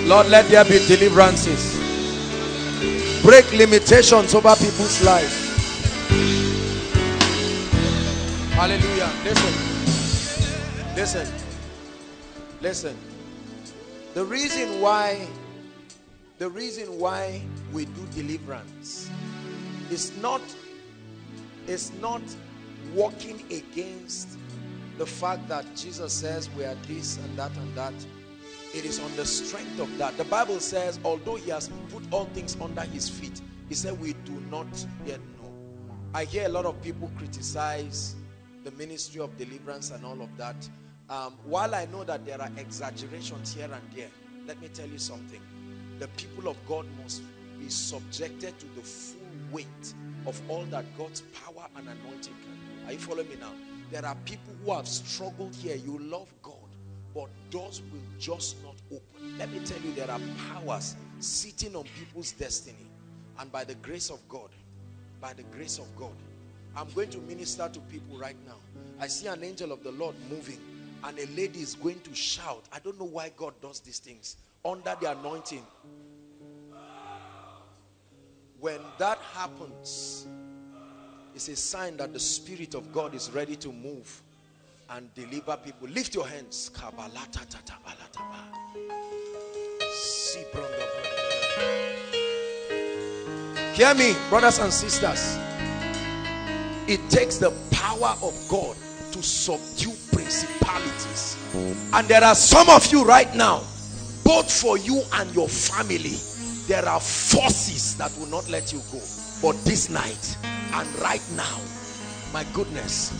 Lord, let there be deliverances. Break limitations over people's lives. Hallelujah. Listen. Listen. Listen. The reason why we do deliverance is not walking against the fact that Jesus says we are this and that and that. It is on the strength of that. The Bible says, although he has put all things under his feet, he said we do not yet know. I hear a lot of people criticize the ministry of deliverance and all of that. While I know that there are exaggerations here and there, let me tell you something. The people of God must be subjected to the full weight of all that God's power and anointing can do. Are you following me now? There are people who have struggled here. You love God, but doors will just not open. Let me tell you, there are powers sitting on people's destiny. And by the grace of God, I'm going to minister to people right now. I see an angel of the Lord moving, and a lady is going to shout. I don't know why God does these things. Under the anointing. When that happens, it's a sign that the Spirit of God is ready to move and deliver people. Lift your hands. Hear me, brothers and sisters. It takes the power of God to subdue principalities. And there are some of you right now, both for you and your family, there are forces that will not let you go. But this night and right now, my goodness,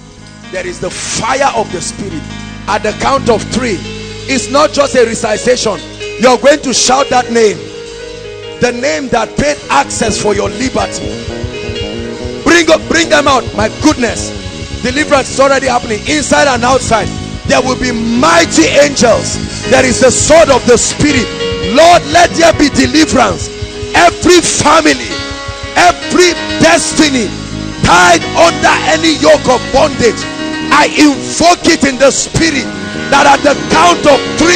there is the fire of the Spirit. At the count of 3, it's not just a recitation. You're going to shout that name, the name that paid access for your liberty. Bring them out. My goodness, Deliverance is already happening inside and outside. There will be mighty angels. There is the sword of the Spirit. Lord, let there be deliverance. Every family, every destiny tied under any yoke of bondage, I invoke it in the Spirit that at the count of 3,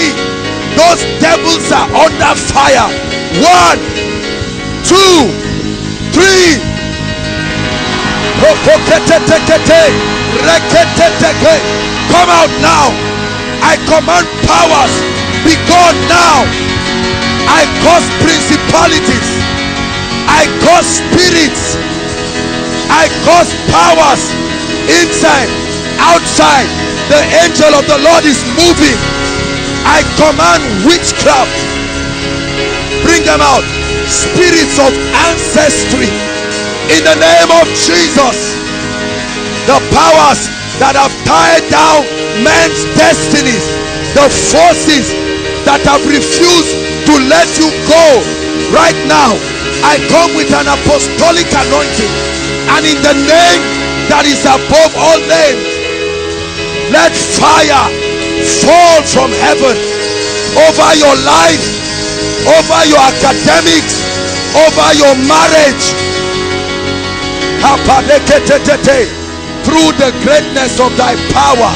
those devils are under fire. 1, 2, 3. Come out now. I command powers, be gone now. I cause principalities, I cause spirits, I cause powers inside, outside. The angel of the Lord is moving. I command witchcraft, bring them out. Spirits of ancestry, in the name of Jesus. The powers that have tied down men's destinies, the forces that have refused to let you go, right now I come with an apostolic anointing, and in the name that is above all names, let fire fall from heaven over your life, over your academics, over your marriage, through the greatness of thy power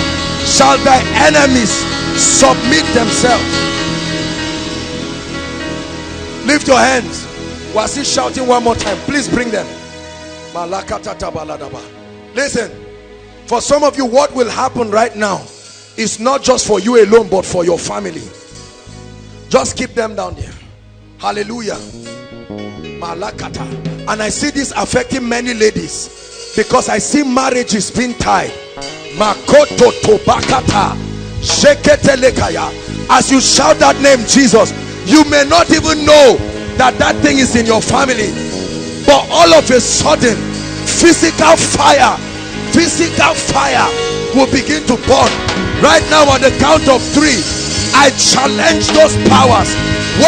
shall thy enemies submit themselves. Lift your hands. We're still shouting one more time. Please bring them. Listen, for some of you, what will happen right now is not just for you alone, but for your family. Just keep them down there. Hallelujah. Malakata. And I see this affecting many ladies, because I see marriages being tied. As you shout that name, Jesus, you may not even know that that thing is in your family, but all of a sudden, physical fire will begin to burn. Right now, on the count of 3, I challenge those powers. 1,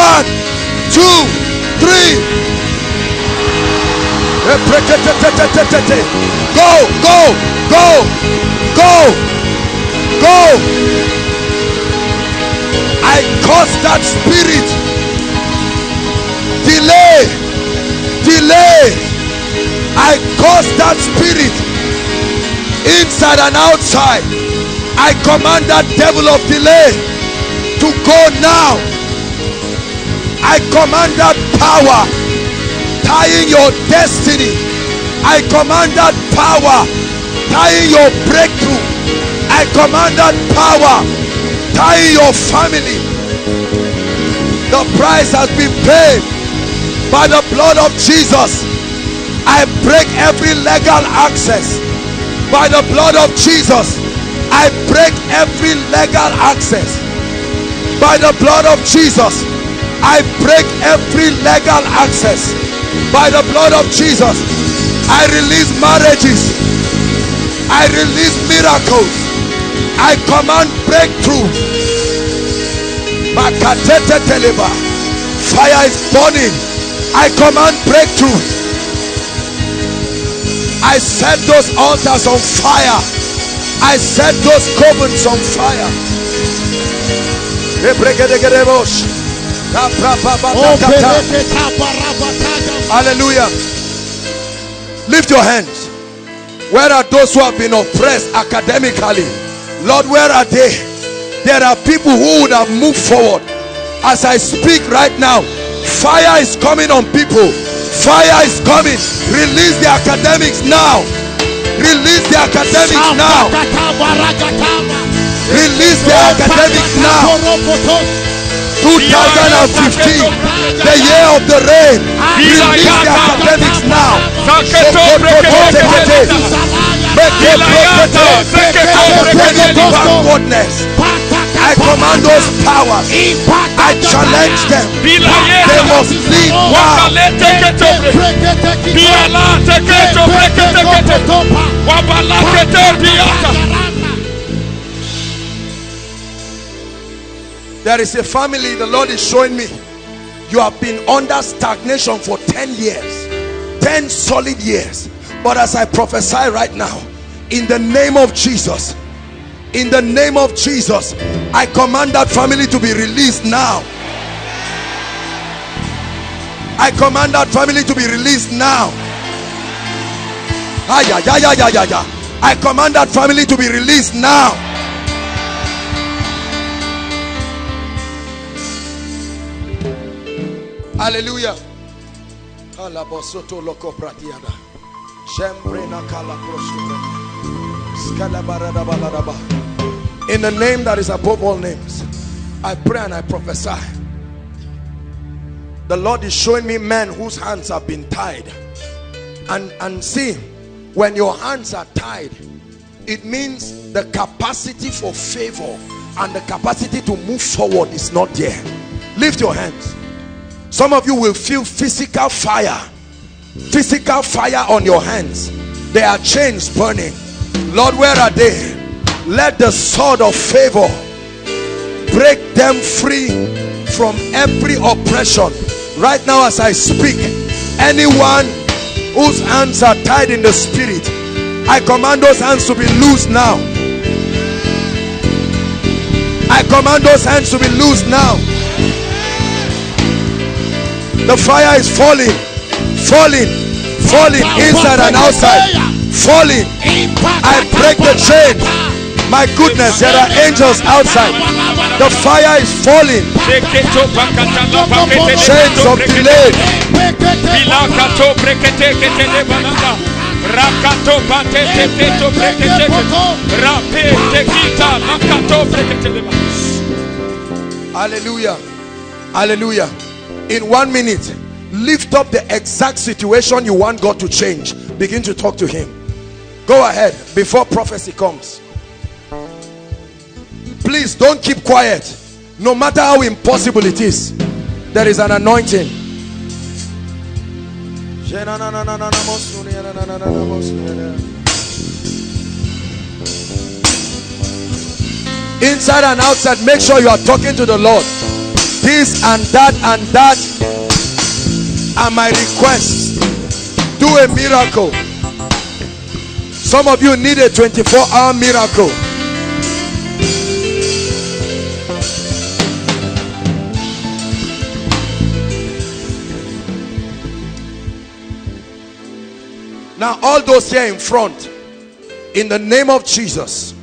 2, 3. Go, go, go, go, go. I cause that spirit. Delay, delay. I cause that spirit inside and outside. I command that devil of delay to go now. I command that power tying your destiny, I command that power tying your breakthrough, I command that power tying your family. The price has been paid by the blood of Jesus. I break every legal access by the blood of Jesus. I break every legal access by the blood of Jesus. I break every legal access by the blood of Jesus. I release marriages, I release miracles, I command breakthrough. Fire is burning. I command breakthrough. I set those altars on fire. I set those covens on fire. Hallelujah. Lift your hands. Where are those who have been oppressed academically? Lord, where are they? There are people who would have moved forward. As I speak right now, fire is coming on people. Fire is coming. Release the academics now. Release the academics now. Release the academics now. 2015, the year of the rain. Release the academics now. I command those powers. I challenge them. They must leave now. There is a family, the Lord is showing me. You have been under stagnation for 10 years. 10 solid years. But as I prophesy right now, in the name of Jesus. In the name of Jesus, I command that family to be released now. I command that family to be released now. I command that family to be released now. Hallelujah. In the name that is above all names, I pray and I prophesy. The Lord is showing me men whose hands have been tied. And see, when your hands are tied, it means the capacity for favor and the capacity to move forward is not there. Lift your hands. Some of you will feel physical fire on your hands. There are chains burning. Lord, where are they? Let the sword of favor break them free from every oppression. Right now as I speak, anyone whose hands are tied in the spirit, I command those hands to be loosed now. I command those hands to be loosed now. The fire is falling, falling, falling, inside and outside. Falling. I break the chain. My goodness, there are angels outside. The fire is falling. Chains of delay. Hallelujah. Hallelujah. In 1 minute, lift up the exact situation you want God to change. Begin to talk to him. Go ahead before prophecy comes. Please don't keep quiet. No matter how impossible it is, there is an anointing. Inside and outside, make sure you are talking to the Lord. This and that are my requests. Do a miracle. Some of you need a 24-hour miracle. Now, all those here in front, in the name of Jesus,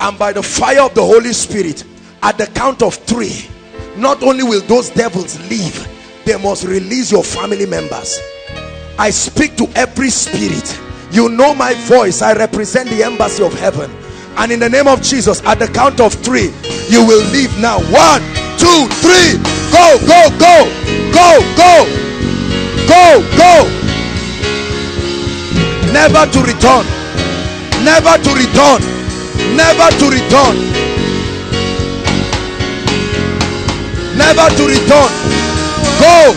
and by the fire of the Holy Spirit, at the count of 3, not only will those devils leave, they must release your family members. I speak to every spirit. You know my voice. I represent the embassy of heaven. And in the name of Jesus, at the count of 3, you will leave now. 1, 2, 3. Go, go, go. Go, go. Go, go. Never to return. Never to return. Never to return. Never to return. Go.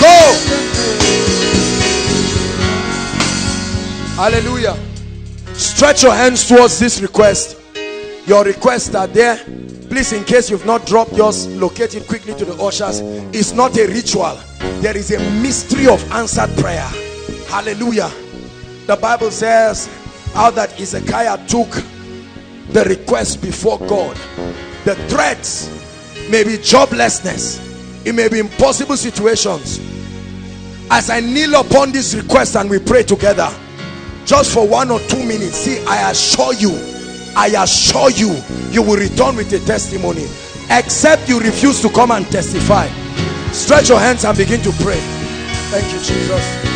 Go. Hallelujah. Stretch your hands towards this request. Your requests are there. Please, in case you've not dropped yours, locate it quickly to the ushers. It's not a ritual. There is a mystery of answered prayer. Hallelujah. The Bible says how that Hezekiah took the request before God. The threats may be joblessness. It may be impossible situations. As I kneel upon this request and we pray together, just for 1 or 2 minutes, see, I assure you, you will return with a testimony, except you refuse to come and testify. Stretch your hands and begin to pray. Thank you, Jesus.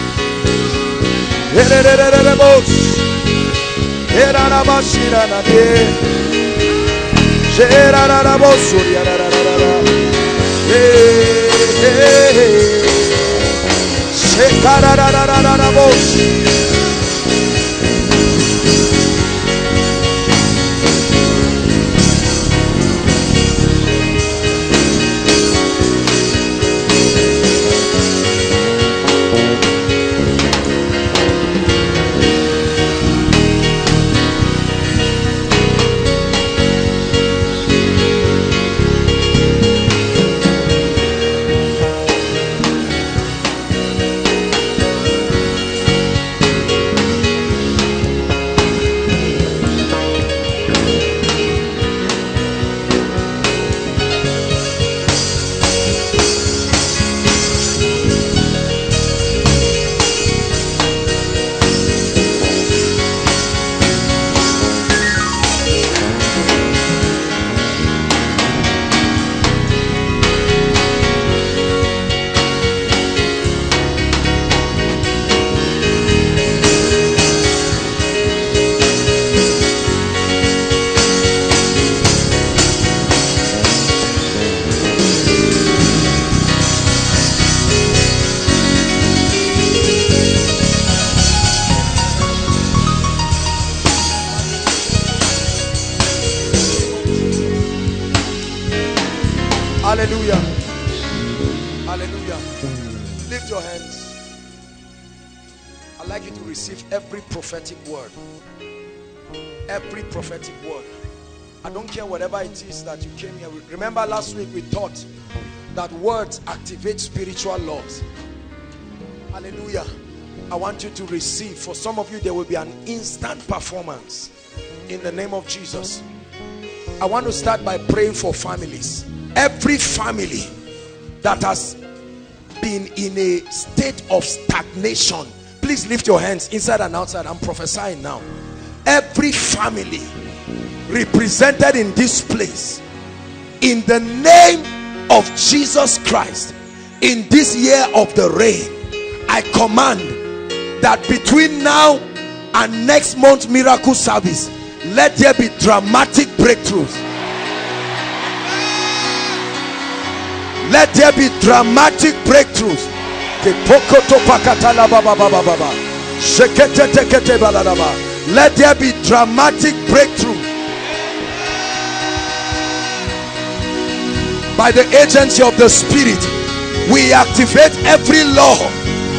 I'd like you to receive every prophetic word. Every prophetic word. I don't care whatever it is that you came here with. Remember last week we taught that words activate spiritual laws. Hallelujah. I want you to receive. For some of you, there will be an instant performance in the name of Jesus. I want to start by praying for families. Every family that has been in a state of stagnation, please lift your hands inside and outside. I'm prophesying now. Every family represented in this place, in the name of Jesus Christ, in this year of the rain, I command that between now and next month's miracle service, let there be dramatic breakthroughs. Let there be dramatic breakthroughs. Let there be dramatic breakthroughs. By the agency of the Spirit, we activate every law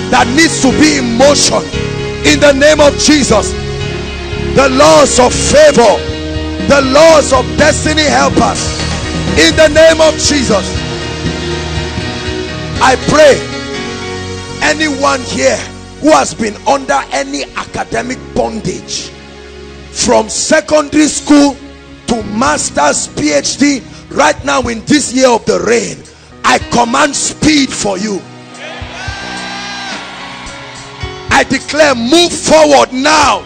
that needs to be in motion in the name of Jesus. The laws of favor, the laws of destiny help us in the name of Jesus. I pray anyone here who has been under any academic bondage, from secondary school to master's, PhD, right now in this year of the rain, I command speed for you. I declare, move forward now.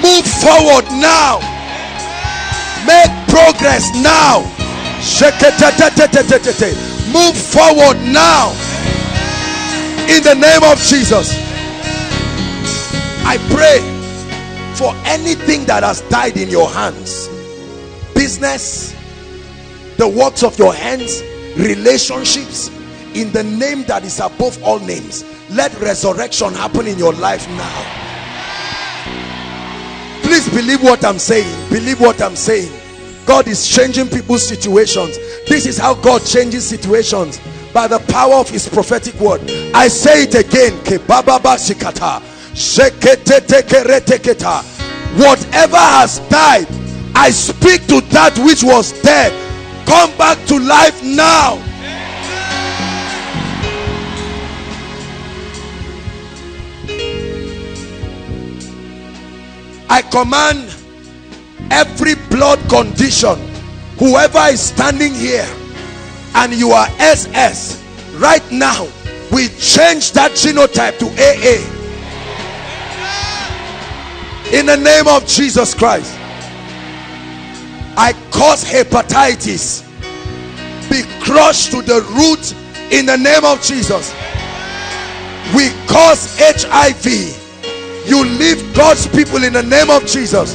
Move forward now. Make progress now. Move forward now. In the name of Jesus. I pray for anything that has died in your hands. Business, the works of your hands, relationships, in the name that is above all names, let resurrection happen in your life now. Please believe what I'm saying. Believe what I'm saying. God is changing people's situations. This is how God changes situations, by the power of his prophetic word. I say it again. Whatever has died, I speak to that which was dead. Come back to life now. I command every blood condition, whoever is standing here and you are SS, right now we change that genotype to AA in the name of Jesus Christ. I cause hepatitis be crushed to the root in the name of Jesus. We cause HIV. You leave God's people in the name of Jesus.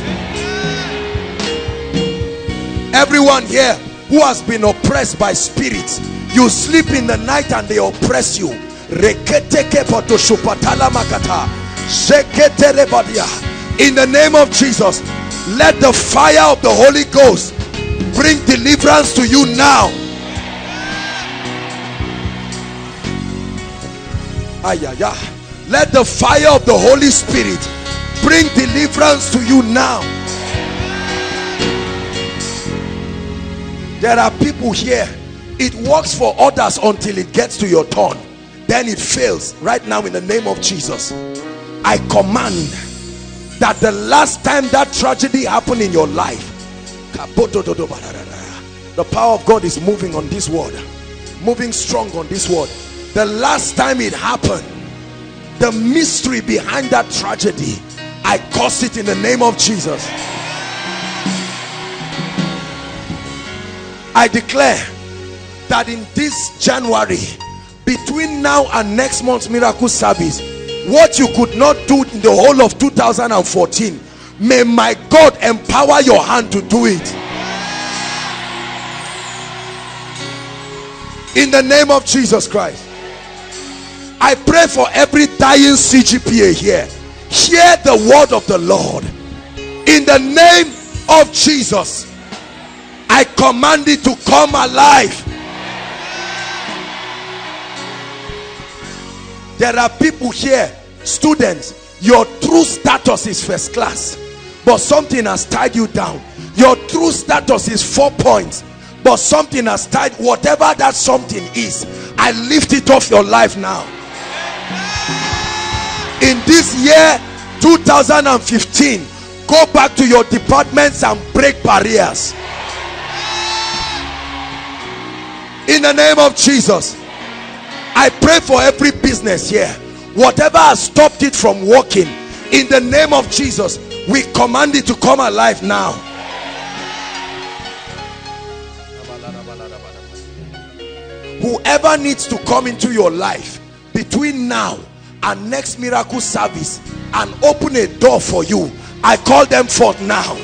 Everyone here who has been oppressed by spirits, you sleep in the night and they oppress you. In the name of Jesus, let the fire of the Holy Ghost bring deliverance to you now. Ayaya. Let the fire of the Holy Spirit bring deliverance to you now. There are people here, it works for others until it gets to your turn. Then it fails. Right now in the name of Jesus, I command that the last time that tragedy happened in your life, the power of God is moving on this word. Moving strong on this word. The last time it happened, the mystery behind that tragedy, I curse it in the name of Jesus. I declare that in this January, between now and next month's miracle service, what you could not do in the whole of 2014, may my God empower your hand to do it. In the name of Jesus Christ. I pray for every dying CGPA here. Hear the word of the Lord. In the name of Jesus, I command it to come alive. There are people here Students, your true status is first class, but something has tied you down. Your true status is 4 points, but something has tied, whatever that something is, I lift it off your life now. In this year 2015, go back to your departments and break barriers. In the name of Jesus, I pray for every business here. Whatever has stopped it from working, in the name of Jesus, we command it to come alive now. Whoever needs to come into your life between now and next miracle service and open a door for you, I call them forth now.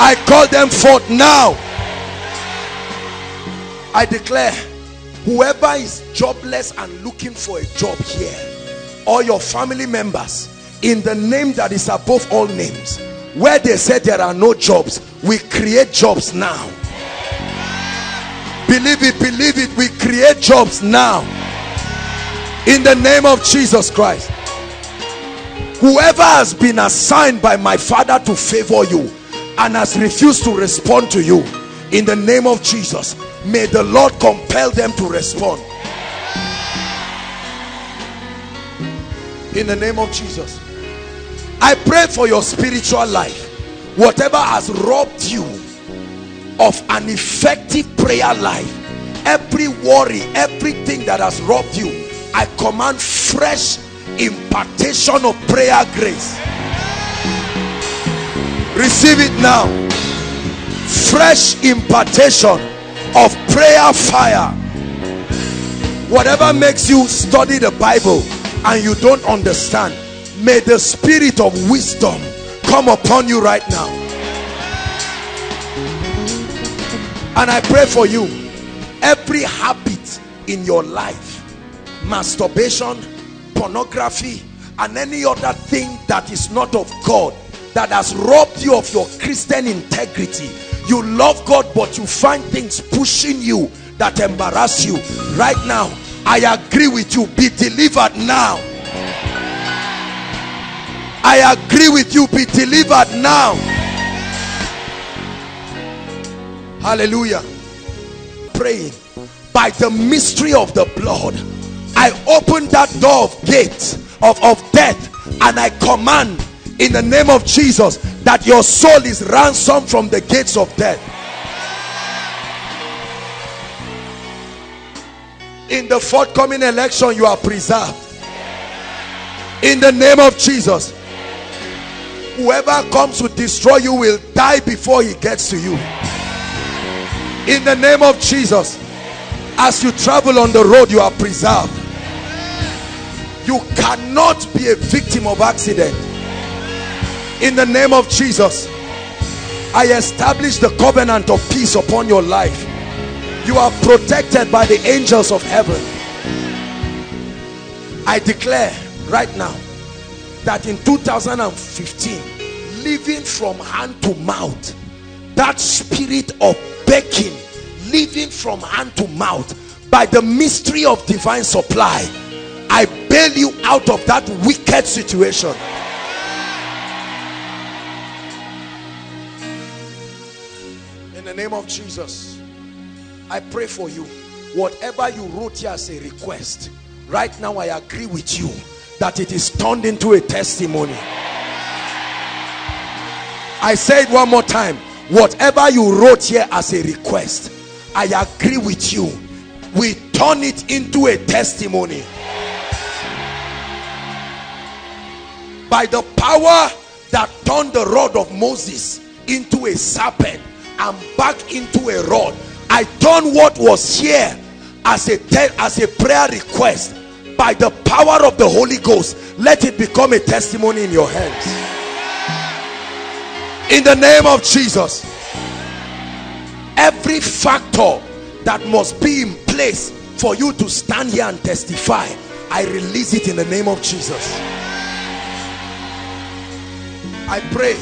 I call them forth now. I declare, whoever is jobless and looking for a job here, or your family members, in the name that is above all names, where they said there are no jobs, we create jobs now. Believe it, we create jobs now. In the name of Jesus Christ. Whoever has been assigned by my Father to favor you and has refused to respond to you, in the name of Jesus, may the Lord compel them to respond. In the name of Jesus, I pray for your spiritual life. Whatever has robbed you of an effective prayer life, every worry, everything that has robbed you, I command fresh impartation of prayer grace. Receive it now. Fresh impartation of prayer fire. Whatever makes you study the Bible and you don't understand, may the spirit of wisdom come upon you right now. And I pray for you, every habit in your life, masturbation, pornography, and any other thing that is not of God, that has robbed you of your Christian integrity. You love God, but you find things pushing you that embarrass you. Right now, I agree with you, be delivered now. I agree with you, be delivered now. Hallelujah. Praying by the mystery of the blood, I open that door of gate of death, and I command in the name of Jesus that your soul is ransomed from the gates of death. In the forthcoming election, you are preserved. In the name of Jesus, whoever comes to destroy you will die before he gets to you. In the name of Jesus, as you travel on the road, you are preserved. You cannot be a victim of accident. In the name of Jesus, I establish the covenant of peace upon your life. You are protected by the angels of heaven. I declare right now that in 2015, living from hand to mouth, that spirit of begging, living from hand to mouth, by the mystery of divine supply, I bail you out of that wicked situation. In the name of Jesus, I pray for you. Whatever you wrote here as a request, right now I agree with you that it is turned into a testimony. I say it one more time. Whatever you wrote here as a request, I agree with you, we turn it into a testimony. By the power that turned the rod of Moses into a serpent and back into a rod, I turn what was here as a prayer request, by the power of the Holy Ghost, let it become a testimony in your hands. In the name of Jesus, every factor that must be in place for you to stand here and testify, I release it in the name of Jesus. I pray,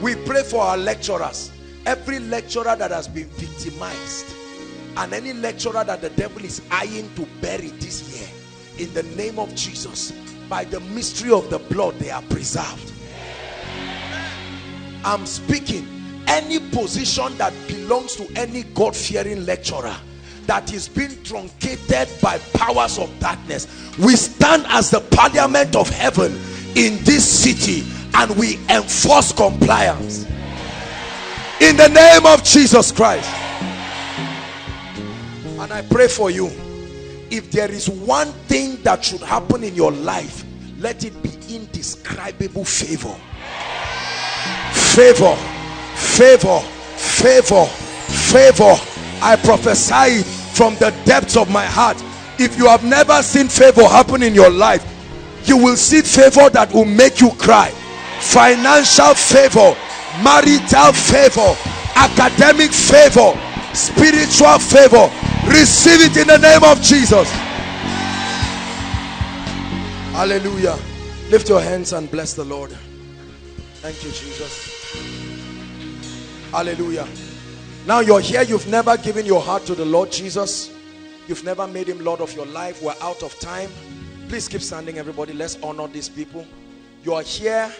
we pray for our lecturers. Every lecturer that has been victimized, and any lecturer that the devil is eyeing to bury this year, in the name of Jesus, by the mystery of the blood, they are preserved. I'm speaking, any position that belongs to any God-fearing lecturer that is being truncated by powers of darkness, we stand as the parliament of heaven in this city and we enforce compliance in the name of Jesus Christ. And I pray for you, if there is one thing that should happen in your life, let it be indescribable favor. Favor, favor, favor, favor. I prophesy from the depths of my heart. If you have never seen favor happen in your life, you will see favor that will make you cry. Financial favor, marital favor, academic favor, spiritual favor. Receive it in the name of Jesus. Hallelujah. Lift your hands and bless the Lord. Thank you, Jesus. Hallelujah. Now you're here, you've never given your heart to the Lord Jesus. You've never made him Lord of your life. We're out of time. Please keep standing, everybody. Let's honor these people. You are here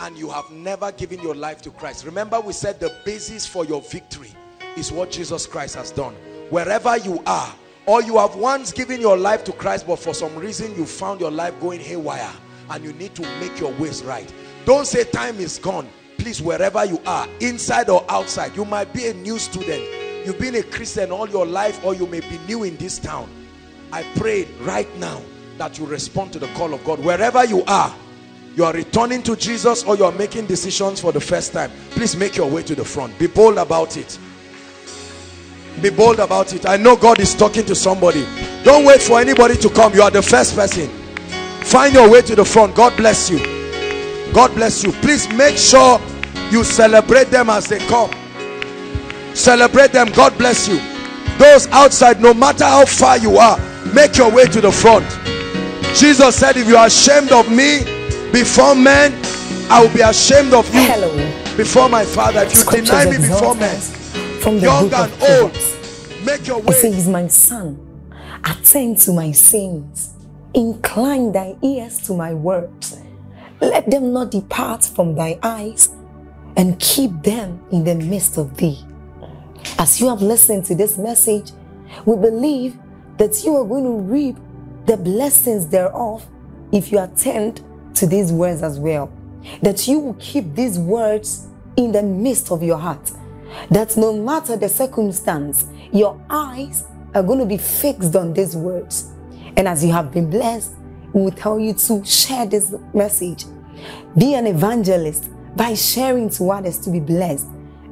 and you have never given your life to Christ. Remember, we said the basis for your victory is what Jesus Christ has done. Wherever you are, or you have once given your life to Christ, but for some reason you found your life going haywire and you need to make your ways right. Don't say time is gone. Please, wherever you are, inside or outside, you might be a new student, you've been a Christian all your life, or you may be new in this town. I pray right now that you respond to the call of God. Wherever you are, you are returning to Jesus, or you are making decisions for the first time, please make your way to the front. Be bold about it. Be bold about it. I know God is talking to somebody. Don't wait for anybody to come. You are the first person. Find your way to the front. God bless you. God bless you. Please make sure you celebrate them as they come. Celebrate them. God bless you. Those outside, no matter how far you are, make your way to the front. Jesus said, if you are ashamed of me before men, I will be ashamed of you before my Father. If you deny me before men, from the young and old, make your way. He says, my son, attend to my sins. Incline thy ears to my words. Let them not depart from thy eyes, and keep them in the midst of thee. As you have listened to this message, we believe that you are going to reap the blessings thereof if you attend to these words as well. That you will keep these words in the midst of your heart. That no matter the circumstance, your eyes are going to be fixed on these words. And as you have been blessed, we will tell you to share this message. Be an evangelist by sharing to others to be blessed.